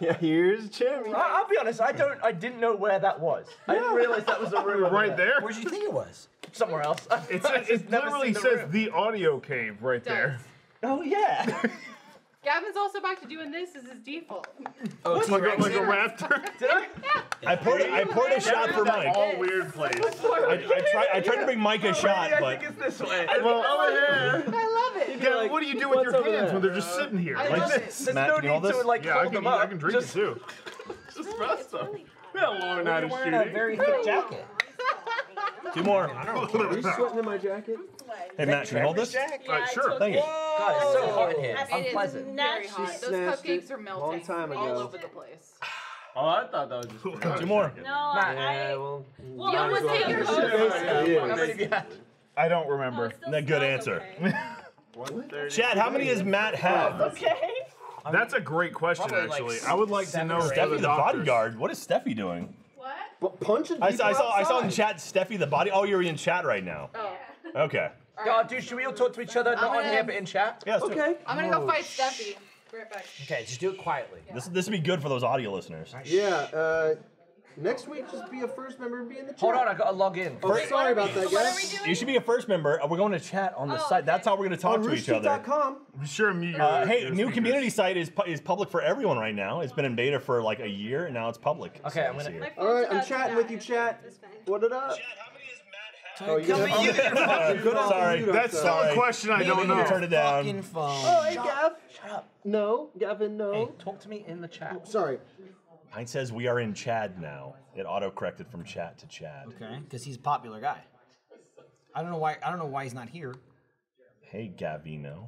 Yeah, here's Jeremy. I'll be honest. I didn't know where that was. I didn't realize that was a room. Right there. Where did you think it was? Somewhere else. It literally says the audio cave right there. Oh yeah. Gavin's also back to doing this as his default. Oh, it's like a raptor. Did I? Yeah. I poured a shot for Mike. All weird place. I tried to bring Mike a shot, but I think it's this way. Well, over here. I love it. Yeah, like, what do you do with your hands when they're just sitting here like this? There's no need to like hold them up. I can drink it too. Just rest them. We had a long night of shooting. Wearing a very thick jacket. Two more. Are you sweating in my jacket? Hey, Matt, should I hold this? Sure. Thank you. God, it's so hot in here. Unpleasant. Very hot. Those cupcakes are melting all over the place. Oh, I thought that was just two more. No, well, you almost take your shoes. I don't remember. Good answer. Chad, how many does Matt have? Okay. That's a great question, actually. I would like to know. Steffi the bodyguard. What is Steffi doing? What? Punching people outside. I saw in chat Steffi the body. Oh, you're in chat right now. Oh. Okay. God, dude, should we all talk to each other, not on here, but in chat? Yeah, okay. I'm gonna go fight Steffi. Be right back. Okay, just do it quietly. Yeah. This would be good for those audio listeners. Yeah, next week just be a first member and be in the chat. Hold on, I gotta log in. Oh, wait, sorry about that, guys. You should be a first member. We're going to chat on the site. That's how we're gonna talk to each other. Be sure to mute your hey, new community site is public for everyone right now. It's been in beta for like a year, and now it's public. Okay, I'm gonna. All right, I'm chatting with you, chat. What it up? Oh, you sorry, that's still a question I don't know. Turn it down. Fucking phone. Oh, hey, Gav. Shut up. No, Gavin, no. Hey, talk to me in the chat. Oh, sorry. Pine says we are in Chad now. It auto-corrected from chat to Chad. Okay, because he's a popular guy. I don't know why he's not here. Hey, Gavino.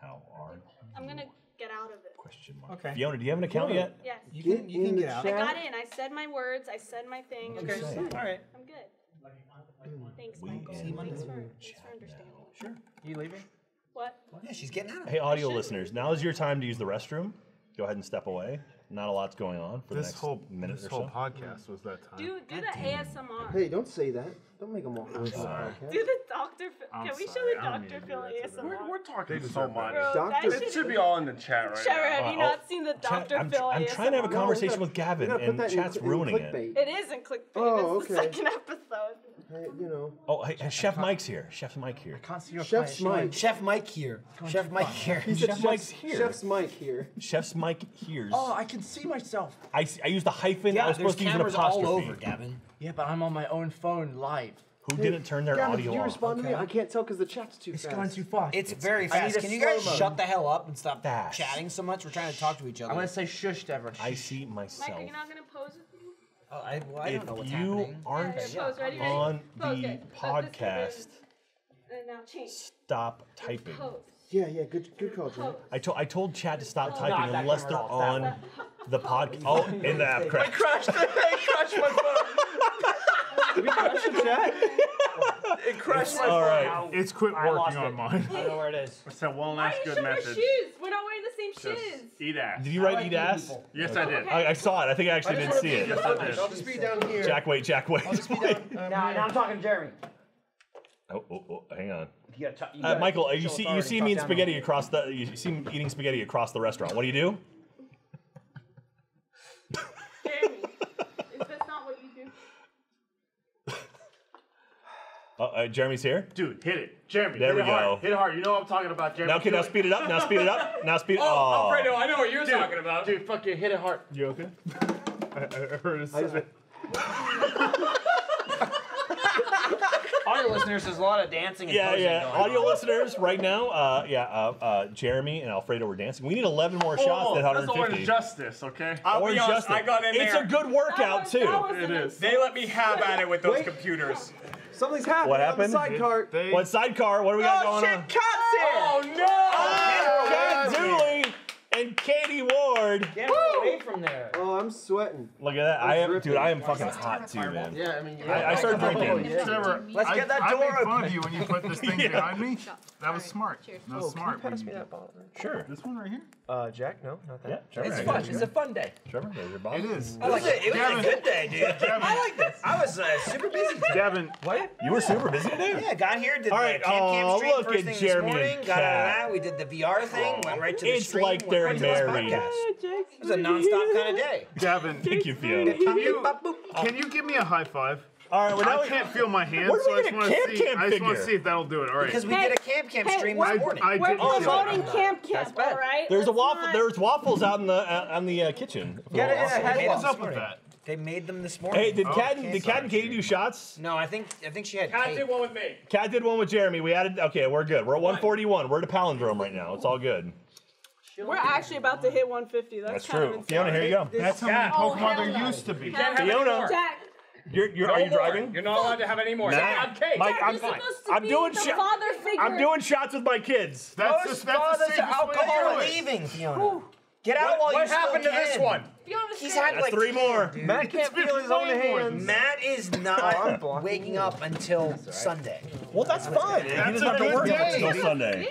How are you? I'm gonna get out of it. Question mark. Okay. Fiona, do you have an account yet? Yes. You can get out. I got in. I said my words. I said my thing. Okay. All right. I'm good. Thanks, Michael. Thanks for understanding. Sure. You leaving? What? Yeah, she's getting out of it. Hey, audio listeners, now is your time to use the restroom. Go ahead and step away. Not a lot's going on for the next minute or so. This whole podcast was that time. Do the ASMR. Hey, don't say that. Don't make them all. I'm sorry. Do the Dr. Phil. Can we show the Dr. Phil ASMR? We're talking so much. It should be all in the chat right now. Sure, have you not seen the Dr. Phil ASMR? I'm trying to have a conversation with Gavin, and chat's ruining it. It is in clickbait. Oh, okay. It's the second episode. You know. Oh, hey, Chef Mike's here. Chef Mike here. I can't see your Chef's Mike. Chef Mike here. Chef Mike here. Chef Mike's here. Chef's Mike here. Chef's Mike here. Oh, I can see myself. I used the hyphen. Yeah, I was supposed to use an apostrophe. All over, Gavin. Yeah, but I'm on my own phone live. Who didn't turn their Gavin, audio off? Did you respond to me? I can't tell because the chat's too fast. It's going too far. It's very fast. Can you guys shut the hell up and stop chatting so much? We're trying to talk to each other. I'm going to say shush to everyone. I see myself. Mike, are you not going to pose with me? Oh, I don't know what's happening. If you aren't on the podcast, stop typing. Yeah, good call, Jack. I told Chad to stop typing unless they're on the podcast. Oh, in the app crash. I crashed my phone. Did we crash the chat? It crashed my phone. All right, it's quit working on mine. I don't know where it is. It's that one last good message. We're not wearing the same shoes. Eat ass. Did you write eat ass? Yes, I did. I saw it. I think I actually did see it. Yes, I did. I'll just be down here. Jack, wait. I'll just be down. Now I'm talking to Jeremy. Oh, hang on. Michael, you see me eating spaghetti across the. You see me eating spaghetti across the restaurant. What do you do? Jeremy, is that not what you do? Jeremy's here. Dude, hit it, Jeremy. There we go. Hard. Hit hard. You know what I'm talking about, Jeremy. Okay, now speed it up. Now speed. Oh, Alfredo, I know what you're talking about. Dude, fuck you. Hit it hard. You okay? I heard a sound. Audio listeners, there's a lot of dancing and posing going on. Audio listeners, right now, Jeremy and Alfredo were dancing. We need 11 more shots at 150. That's Orange Justice, okay? Orange Justice. I got in there. It's a good workout, too. It is. They let me have at it with those computers. Something's happening. What happened? Sidecar. What sidecar? What do we got going on? Oh, shit, Cat's here! Oh, no! Jack Dooley and Katie Ward. Get away from there. Oh, I'm sweating. Look at that. Dude, I am fucking hot too, man. Yeah, I mean, I started drinking. Let's get that door open. I made fun of you when you put this thing behind me. That was smart. That was smart. Can you pass me that bottle? Sure. This one right here? Jack? No, not that. It's fun. It's a fun day. Trevor, there's your bottle. It is. I like it. It was a good day, dude. I like this. I was super busy. Gavin, what? You were super busy today? Yeah, got here. Did Camp Street first thing this morning. Got out of that. We did the VR thing. Went right to the stream. It's like they're married. It was a nonstop kind of day. Gavin, thank you, Fiona. Can you give me a high five? All right, well, now I can't feel my hands, so I just want to see. I just want to see if that'll do it. All right. Because we did a camp stream this morning. We're promoting camp. All right. There's a waffle. There's waffles out in the kitchen. Yeah. What's up with that? They made them this morning. Hey, did Kat and Katie do shots? No, I think she had. Kat did one with me. Kat did one with Jeremy. We added. Okay, we're good. We're at 141. We're at a palindrome right now. It's all good. We're actually about to hit 150. That's true. Fiona, here you go. That's how many Pokemon there used to be. Fiona, Jack. Are you driving? You're not allowed to have any more. I'm Kate. Mike, I'm fine. I'm doing shots with my kids. That's alcohol leaving, Fiona. Get out while you still can. What happened to this one? He's had like three more. Matt can't feel his own hands. Matt is not waking up until Sunday. Well, that's fine. He doesn't have to work until Sunday.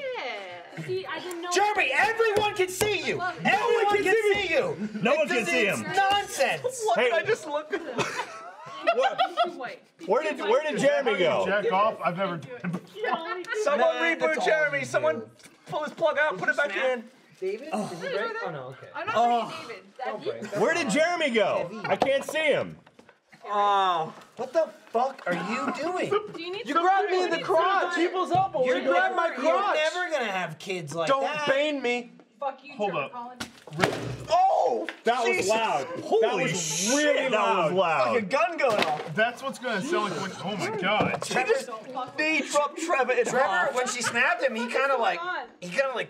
See, I didn't know Jeremy, everyone can see you. Everyone can see you. No one can see him. It's nonsense. Hey, I just looked at him. Where did Jeremy go? Jack off. I've never done it. Someone reboot Jeremy. Someone pull his plug out, put it back in. David? Oh. Is he right? Oh, no, okay. I'm not David. Where did Jeremy go? I can't see him. Oh, what the fuck are you doing? You grabbed me in the crotch. People's elbow. You grabbed my crotch. You're never gonna have kids like that. Don't bane me. Fuck you, Hold up. Colin. Oh! That Jesus. Was loud. Holy shit, really loud. That was loud. Like a gun going off. That's what's going to sound like when, oh my God. They dropped Trevor in Trevor, when she snapped him, he kind of like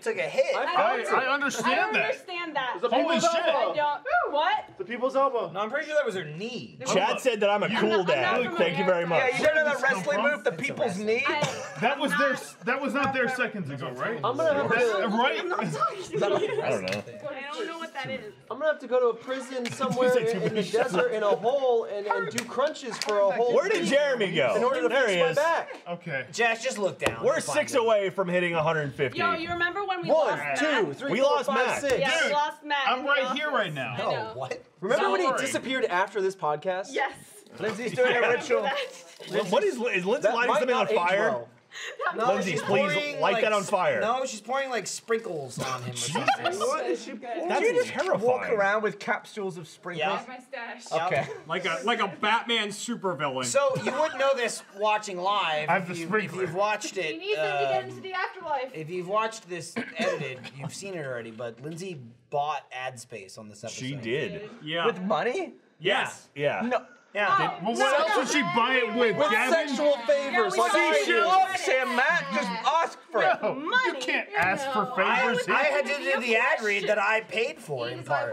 took a hit. I understand that. I understand that. Holy shit. What? The people's elbow. No, I'm pretty sure that was her knee. Chad said that I'm a cool dad. Thank you very much. Yeah, you don't know that wrestling move, the people's knee? That was not there seconds ago, right? I'm going to have to. Right? I don't know. I don't know what that is. I'm gonna have to go to a prison somewhere in the desert in a hole and do crunches for a whole. Where did Jeremy go? In order to fix my back. Okay. Jack, just look down. We're 6 away from hitting 150. Yo, you remember when we lost Matt? 1, 2, 3, we lost Matt. 6. Yeah, we lost Matt. I'm right here right now. Oh, what? Remember when he disappeared after this podcast? Yes. Lindsay's doing a ritual. What is Lindsay lighting something on fire? No, Lindsay, please light that on fire. No, she's pouring like sprinkles on him. What is she pouring? That's you just terrifying. Walk around with capsules of sprinkles. Yeah, my stash. Okay, like a Batman supervillain. So you wouldn't know this watching live. I have the sprinkler. If you've watched it, you need them to get into the afterlife. If you've watched this edited, you've seen it already. But Lindsay bought ad space on this episode. She did. Yeah. With money? Yes. Yeah. No. Yeah. Oh, well, what else would she buy it with? With sexual favors. Yeah, like she loves Sam Matt. Just ask for it. No, money, you can't ask for favors. I had to do the ad read that I paid for in part.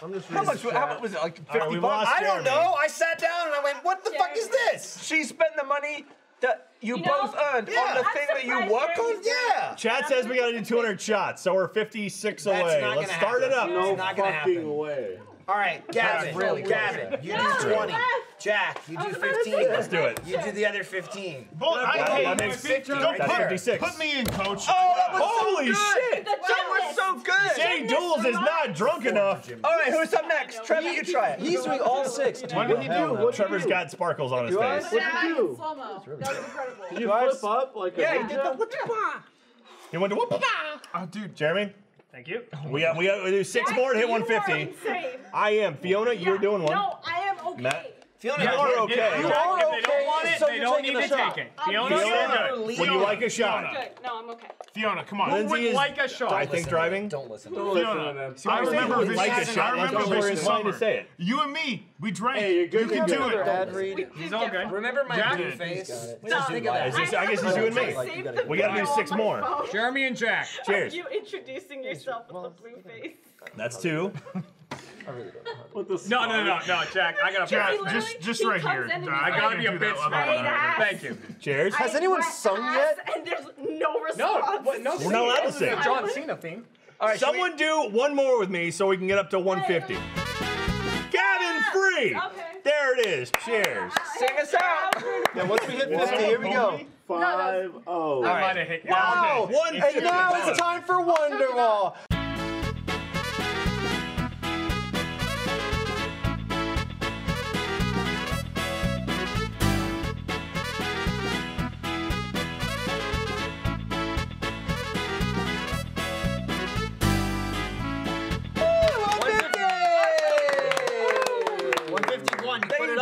How much was it? Like 50 bucks? I don't know. I sat down and I went, what the fuck is this? She spent the money that you both earned on the thing that you worked on? Yeah. Chad says we got to do 200 shots, so we're 56 away. Let's start it up. No fucking way. All right, Gavin, really Gavin, you do 20. Jack, you do 15. Let's do it. You do the other 15. I hate you. Don't put me in, coach. Oh, that was holy shit. That was so good. Jay Duels is not drunk enough. All right, who's up next? Trevor, you try it. He's doing all 6. What did he do? Trevor's got sparkles on his face. What did he do? That was incredible. Did you flip up like a... Yeah, he did the whoop-a-pa. He went to whoop-a-pa. Oh, dude. Jeremy? Thank you. We do 6 more to hit 150. I am. Fiona, you're doing one. No, I am okay. Matt. Fiona, you're okay. If they don't want it, they don't need to take it. Fiona, you're good. Would you like a shot? I'm good. No, I'm okay. Fiona, come on. Lindsay would like a shot. I think driving. Don't listen to Fiona. I remember this. I remember this summer. You and me, we drank. Hey, you can do it. He's all good. Remember my blue face? Stop. I guess it's you and me. We got to do 6 more. Jeremy and Jack. Cheers. You introducing yourself with a blue face. That's 2. I really don't know. No, Jack. I gotta pass. Just right here. I gotta be a bitch. Thank you. Cheers. Has anyone sung yet? And there's no response. No, we're not allowed to sing. John Cena theme. All right, someone do one more with me so we can get up to 150. Hey, Gavin Free. Okay. There it is. Cheers. Sing us out. Then once we hit 50, here we go. 5-0. All right. Wow. And now it's time for Wonderwall.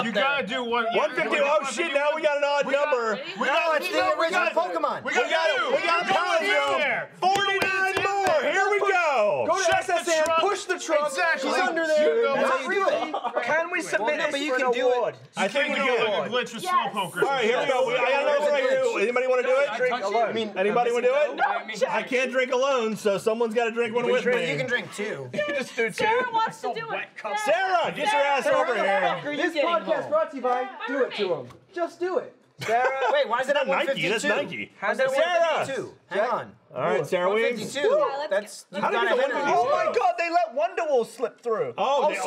You gotta do one. 150. Oh shit! Now we got an odd number. We got the original Pokemon. We got it. We got Pokemon. 49 more. Here we go. Go to SSN. Push the trunk. Exactly. He's under there. Not really. Can we submit it? You can do it. I think we can. Glitch with slow poker. All right, here we go. I don't know what I do. Anybody want to do it? Drink alone. Anybody want to do it? I can't drink alone, so someone's got to drink one with me. You can drink two. You just do two. Sarah wants to do it. Sarah, get your ass over here. This podcast brought to you by Do It To Him. just do it. Sarah, wait, why is it at 152? Nike, that's Nike. How's that 152? Hang on. All right, Sarah, we... 152. Yeah, that's... How did you get 152? Oh my God, they let Wonderwall slip through. Oh, they...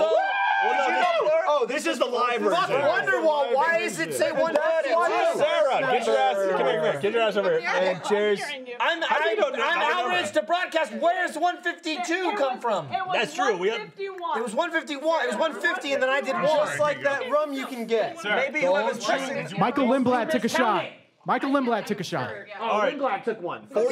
Oh, this is the live version. Fuck Wonderwall, why does it say 152? Sarah, get your ass... Come here, get your ass over here. And cheers. I'm outraged to broadcast. Where's 152 come from? That's true. It was 151. It was 150, and then I did one. Just like that rum you can get. Maybe whoever's pressing... Michael Lindblad took a shot. Michael Lindblad took a shot. Oh, Lindblad took one. Oh,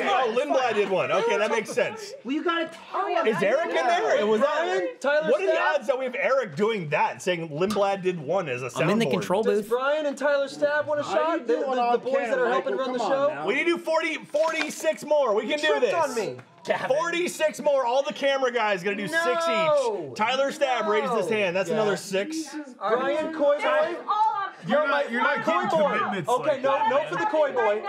Lindblad did one. Okay, that makes sense. Well, you gotta tell him. Is Eric in there? Was that Tyler? What are the odds that we have Eric doing that, saying Lindblad did one as a soundboard? I'm in the control booth. Does Brian and Tyler Stabb want a shot? The boys that are helping run the show? We need to do 46 more. We can do this. You tripped on me. 46 more. All the camera guys gonna do 6 each. Tyler Stabb raised his hand. That's another 6. Brian Coyboy. You're not getting commitments. Okay, no for the Coy Boy.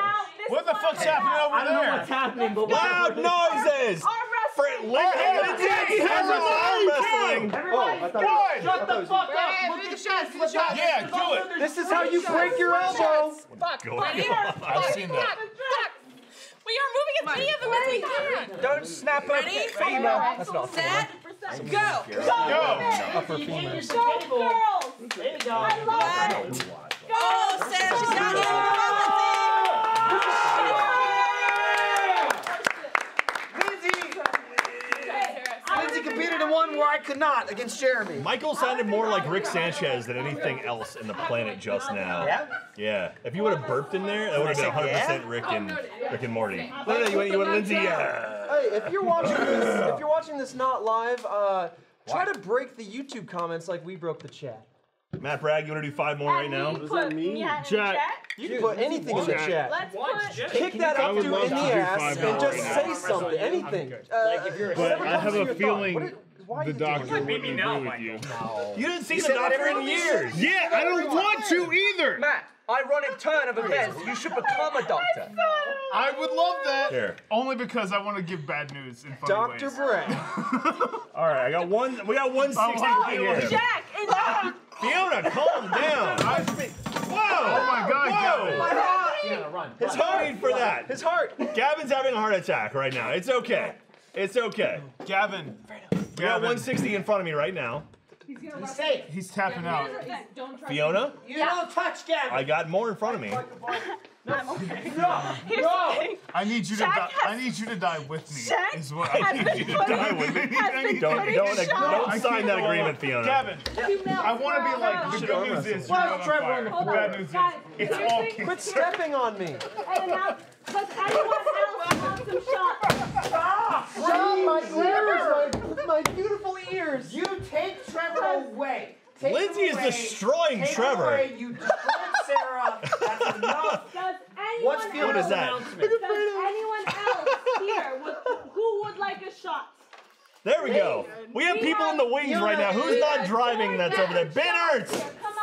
What the fuck's happening over there? I don't know what's happening, but loud noises. Everybody, shut the fuck up. Yeah, do it. This is how you break your elbow. Fuck. I've seen that. We are moving as many of them as we can. Don't snap up. Ready? Set. Go. Upper femur. Go, girls. There you go. I love it. Go, Sarah. She's not even on the thing. Lindsay competed in one where I could not against Jeremy. Michael sounded more like Rick Sanchez than anything else in the planet just now. Yeah? Yeah. If you would have burped in there, that would have been 100% Rick and Morty. No, you went Lindsay. Hey, if you're watching this not live, try to break the YouTube comments like we broke the chat. Matt Bragg, you want to do 5 more right now? What does that mean? You can put anything in the chat. Let's put... Kick that up to in the ass and just say something, anything. But I have a feeling... The doctor wouldn't agree with you. No. You didn't see the doctor in years. Yeah, I don't want to either. Matt, ironic turn of events. You should become a doctor. I would love that. Here. Only because I want to give bad news in funny ways. Dr. Brett. All right, I got one. We got 160 here. Jack and Fiona, calm down. Whoa! Oh my God, Gavin. His heart need for that. His heart. Gavin's having a heart attack right now. It's okay. It's okay. Gavin. We got 160 in front of me right now. He's safe. He's tapping out. Don't try Fiona? You don't touch Gavin. I got more in front of me. I'm okay. No. I need you to die. I need you to die with me. Is what I need you to die with me. Don't sign that agreement, Fiona. Gavin, I want to be like the good news is you're on fire. The bad news is it's all kids. Quit stepping on me. And now, because anyone else wants some shots. Stop! Stop my ears, my beautiful ears. You take Trevor away. Lindsay is destroying Trevor. Away, you destroyed Sarah. That's enough. Who would like a shot? There we go. We have people in the wings right now. Who's not driving that's over there? Ben Ertz!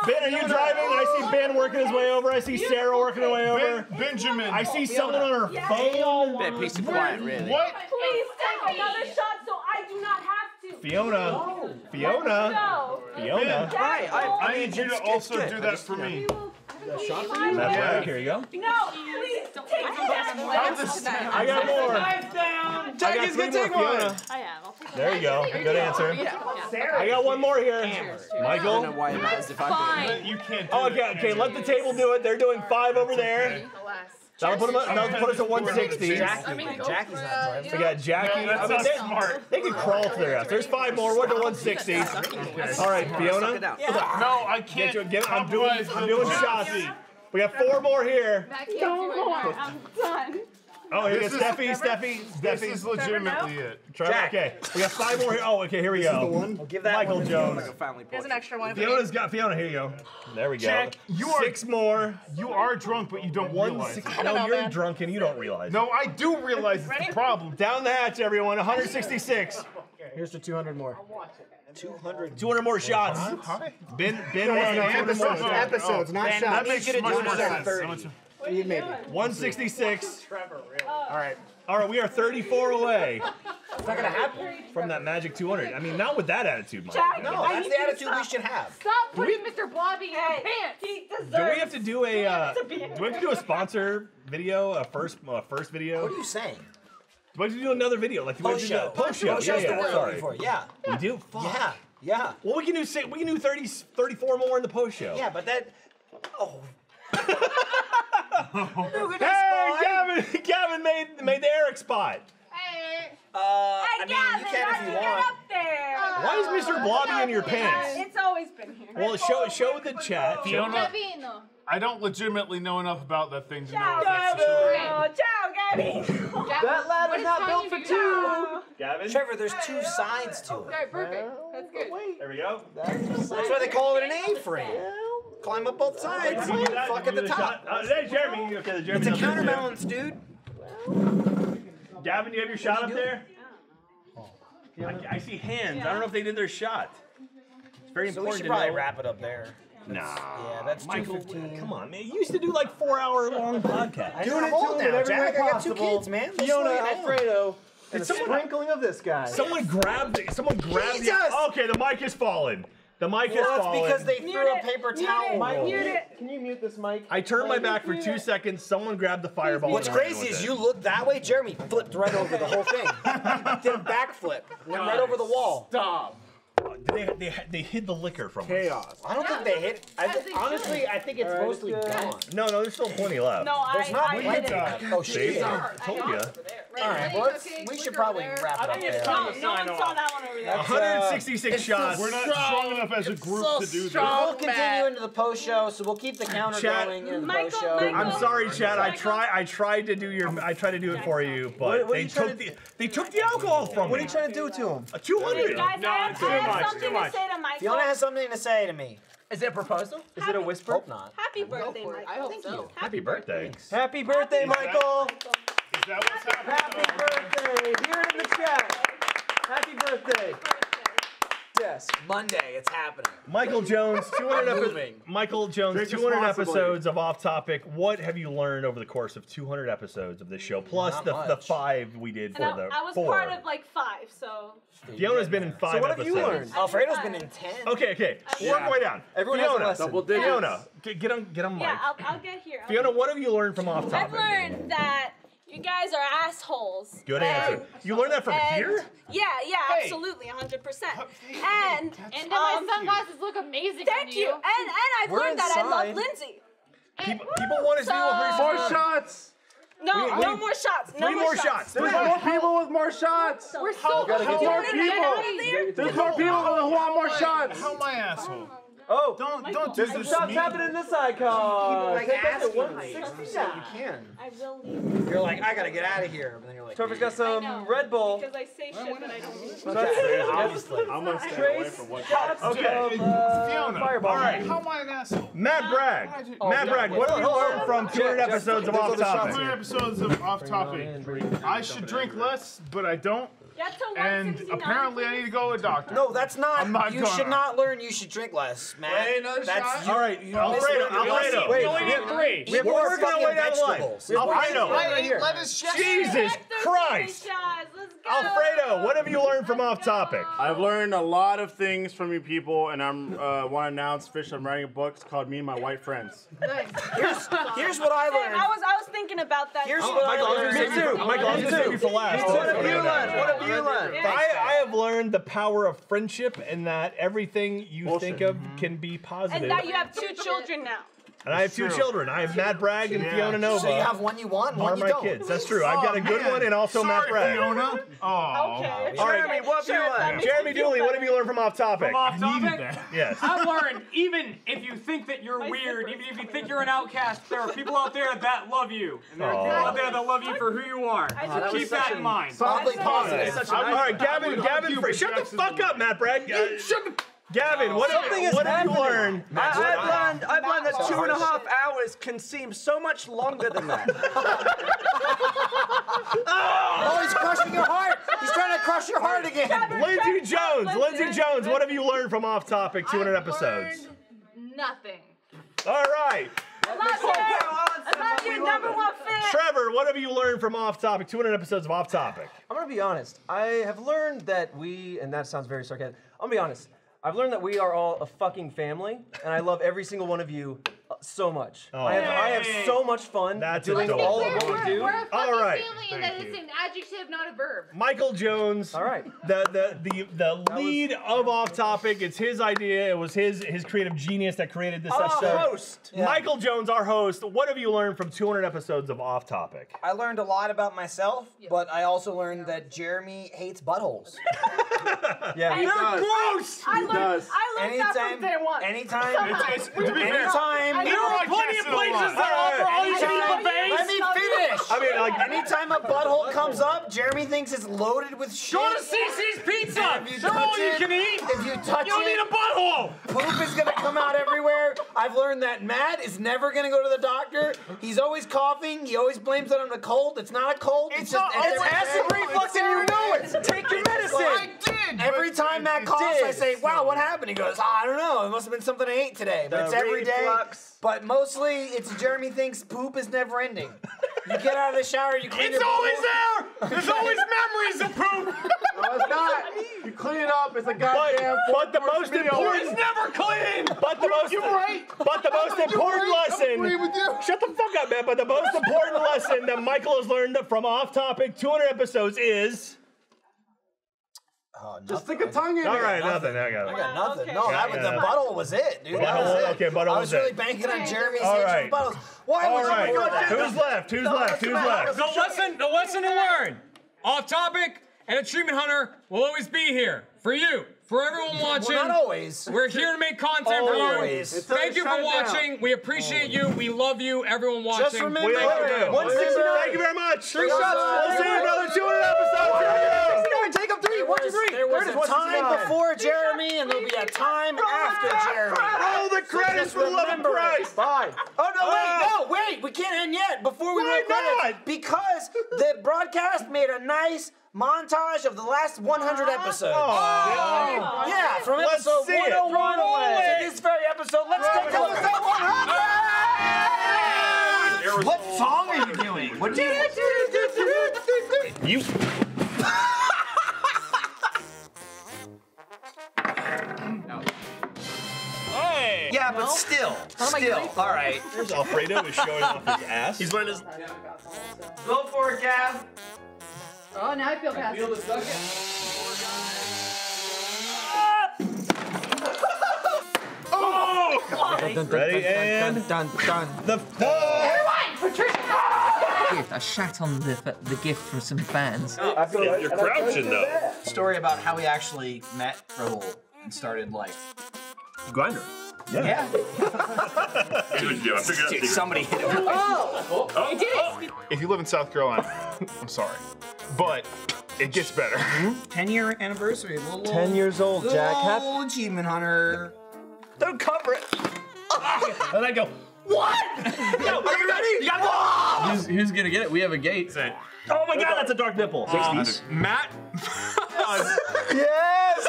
Ben, are you driving? I see Ben working his way over. I see Sarah working her way over. Benjamin. I see someone on her phone. That piece of quiet, really. What? Please take another shot so I do not have. Fiona. Right, I need you to also do that for me. Here you go. No, please I got more. Jackie's gonna take one. I am. There you go. Good answer. I got one more here. Michael. You can't. Oh, okay. Let the table do it. They're doing five over there. That'll put, put us at 160. Jackie. I mean, Jackie's not driving. We got Jackie. No, I mean, they're smart. They can crawl through us. There's five more. We're to 160. All right, Fiona. No, I can't. I'm doing shots. We got four more here. I'm done. Oh, here's Steffi. This is legitimately it. Try, okay, we got five more here. Oh, okay, here we go. This is the one. I'll give that Michael Jones. There's an extra one. Fiona's got Fiona. Here you go. There we go. Jack, you are six more. You are drunk, but you don't realize. No, you're drunk and you don't realize. No, I do realize it's the problem. Down the hatch, everyone. 166. Here's to 200 more. 200 more shots. Ben, episodes, not shots. That makes it 230. You made it. 166. Trevor, really. All right, we are 34 away. It's not gonna happen from that magic 200. I mean, not with that attitude, Mike. Jack, no, that's the attitude we should have. Stop putting Mr. Blobby in pants. He deserves. Do we have to do a? Do we have to do a sponsor video? A first video? What are you saying? Do we have to do another video? Like we have to do a post show? Yeah. We do. Fuck. Yeah. Well, we can do 34 more in the post show. Yeah, but that. Oh. Hey, Gavin made the Eric spot. Hey. I mean, Gavin, you can if you want. Up there. Why is Mr. Blobby in your pants? It's always been here. Well, show the chat. Fiona, I don't legitimately know enough about that thing to know. Ciao, Gavin. That ladder's not built for two. Gavin. Trevor, there's two sides to it. All right, perfect. That's good. There we go. That's why they call it an A-frame. Climb up both sides. Fuck at the top. Hey, Jeremy. Okay, Jeremy. It's a counterbalance, dude. Gavin, you have your shot up there? I see hands. I don't know if they did their shot. It's very important to know. We should probably wrap it up there. Nah. Yeah, that's Michael. Come on, man. You used to do like 4 hour long podcasts. Doing it all now, Jack. I got two kids, man. Fiona and Alfredo. It's a sprinkling of this guy. Someone grabbed the. Okay, the mic is falling. The mic is falling. That's because they threw a paper towel. Can you mute this mic? I turned my back for 2 seconds. Someone grabbed the fireball. What's crazy is you looked that way. Jeremy flipped right over the whole thing. Did a backflip. Went right over the wall. Stop. They hid the liquor from us. I don't think they hid it. Honestly, I think it's mostly gone. No, there's still plenty left. There's not plenty left. Oh, shit. I told you. All right, we should probably wrap it up there. No one saw that one over there. 166 shots. We're not strong enough as a group to do this. We'll continue into the post show, so we'll keep the counter going in the post show. I'm sorry, Chad. I tried to do it for you, but they took the alcohol from me. What are you trying to do to him? 200. No, it's too much. Too much. Fiona has something to say to me. Is it a proposal? Is it a whisper? Hope not. Happy birthday, Michael. I hope so. Happy birthday. Happy birthday, Michael. Is that what's happening? Happy birthday! Hear it in the chat. Happy birthday. Yes, Monday, it's happening. Michael Jones, 200 episodes. Michael Jones, 200 episodes of Off Topic. What have you learned over the course of 200 episodes of this show? Plus the five we did and for the. I was part of like five, so. Fiona's been in five. So what have you learned? Alfredo's been in 10. Okay. Work way down. Everyone has a lesson. Double digits. Fiona, get on mic. Yeah, I'll get here. Fiona, what have you learned from Off Topic? I've learned that. You guys are assholes. Good answer. You learned that from here? Yeah, hey. Absolutely, 100%. And my sunglasses look amazing. Thank you. And I've learned that I love Lindsay. People want us to do more shots. No more shots. Three more shots. There's more people with more shots. We're so good. There's more people who want more shots. How am I asshole? Oh, don't do this. Stop tapping in this icon. Like at 160 now. You can. I will leave. You're like, I gotta get out of here. And then you're like, Trevor's got some Red Bull. Because I say shit that I don't mean. Obviously, I'm gonna stay away from what. Okay, Fiona. Fireball. All right. How am I an asshole? Matt Bragg. Matt Bragg. What have you learned from 200 episodes of Off Topic? 200 episodes of Off Topic. I should drink less, but I don't. And apparently I need to go to a doctor. No, that's not you should not learn you should drink less, Matt. Wait, another shot? All right, Alfredo. Wait, we only get three. We're working our way down the line. Alfredo. Jesus Christ. Let's Alfredo, what have you learned from Off Topic? I've learned a lot of things from you people, and I'm want to announce officially I'm writing a book. It's called Me and My White Friends. Here's what I learned. I was thinking about that. Here's what I learned. Me too. Michael, I'm going to save you for last. What have you learned? What have you learned? I have learned the power of friendship, and that everything you think of can be positive. And that you have two children now. And I have two children. I have Matt Bragg and Fiona Nova. So you have one you want and one you don't. Kids. That's true. I've got a good one and also Matt Bragg. Fiona. Oh. Okay. All right. Jeremy, what have you learned? Jeremy Dooley, what have you learned from Off Topic? From Off Topic? Yes. I've learned even if you think that you're weird, even if you think you're an outcast, there are people out there that love you. And there are people out there that love you for who you are. Keep that in mind. Solidly positive. All right, Gavin Free. Shut the fuck up, Matt Bragg. Shut the Gavin, what have you learned? I've learned that 2.5 hours can seem so much longer than that. Oh, he's crushing your heart. He's trying to crush your heart again. Lindsay Jones, what have you learned from Off Topic 200 episodes? Nothing. All right. Trevor, what have you learned from Off Topic? 200 episodes of Off Topic. I'm going to be honest. I have learned that we, and that sounds very sarcastic, I'll be honest. I've learned that we are all a fucking family, and I love every single one of you so much. Oh. I have so much fun doing all of what we do. We're a fucking family, and that is an adjective, not a verb. Michael Jones, all right, the lead of Off Topic. It's his idea. It was his creative genius that created this episode. Our host, Michael Jones, our host. What have you learned from 200 episodes of Off Topic? I learned a lot about myself, but I also learned that Jeremy hates buttholes. Yeah, they're gross. I learned that from day one. Anytime. There are plenty of places that offer all these buffets. Let me finish. I mean, like, anytime a butthole comes up, Jeremy thinks it's loaded with shit. Go to CC's Pizza. They're all you can eat. If you touch it, you'll need a butthole. Poop is gonna come out everywhere. I've learned that Matt is never gonna go to the doctor. He's always coughing. He always blames it on the cold. It's not a cold. It's just acid reflux, and you know it. Take your medicine. I did. Every time Matt coughs, I say, "Wow, what happened?" He goes, "I don't know. It must have been something I ate today." But it's every day. But mostly, it's Jeremy thinks poop is never ending. You get out of the shower, you clean your poop. It's always there! There's always memories of poop! No, it's not. You clean it up, it's a goddamn but the most important... It's never clean! But the most... You're right! But the most important lesson... I agree with you. Shut the fuck up, man. But the most important lesson that Michael has learned from Off Topic 200 episodes is... Just stick a tongue in. All right, nothing. I got nothing. No, the butthole was it, dude. Butthole was it. I was really banking on Jeremy's hatred for buttholes. Why would you do that? Who's left? Who's left? The lesson to learn. Off Topic and Achievement Hunter will always be here for you. For everyone watching, well, not always. We're here to make content for you. Thank you for watching. We appreciate you. We love you. Everyone watching. Just remember, thank you very much. Three shots. We'll see you another 200 episodes. Take up three. One, two, three. There was a time before Jeremy, and there'll be a time after Jeremy. All the credits for the love of Christ. Bye. Oh no! Wait! No! Wait! We can't end yet. Before we roll credits, because the broadcast made a nice montage of the last 100 episodes. Yeah, from episode 101 to this very episode. Let's take a look at 100! What song are you doing? What do you do? You... Hey! Yeah, but still. All right. Here's Alfredo is showing off his ass. He's wearing his... Go for it, Gav. Oh, now I feel bad. Feel the suck in. Oh! Ready and done. Everyone, Patricia! I shat on the gift from some fans. Oh, I feel like you're crouching though. Story about how we actually met Rahul and started like Grindr. Yeah. Dude, somebody hit him. Oh! You did it! If you live in South Carolina, I'm sorry, but it gets better. 10-year anniversary. 10 years old, Jack. Old Achievement Hunter. Don't cover it. And I go, what? No, are you ready? You got who's gonna get it? We have a gate. Oh my God, that's a dark nipple. 60s. Matt. Yes.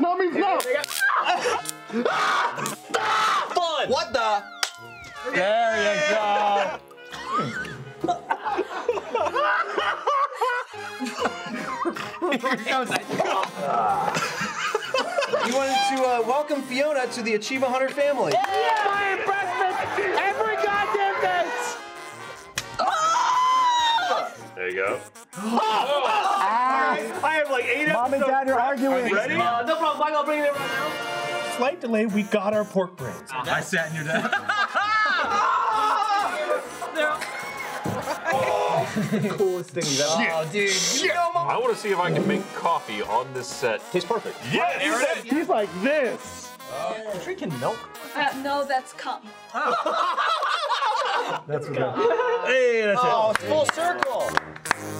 Mommy's no. Fun. What the? There you go. You wanted to welcome Fiona to the Achievement Hunter family. Yeah! My breakfast every goddamn day! Oh! There you go. Oh! I have like 8 Mom and Dad are arguing. Ready? No problem, Michael, I'll bring it in right now. Slight delay, we got our pork brains. I sat in your dad. The coolest thing you've ever done. Oh, dude. Shit. I want to see if I can make coffee on this set. Tastes perfect. Yes! It tastes like this. You're drinking milk? No, that's cum. Oh. That's what that is. Hey, that's it. Oh, full circle.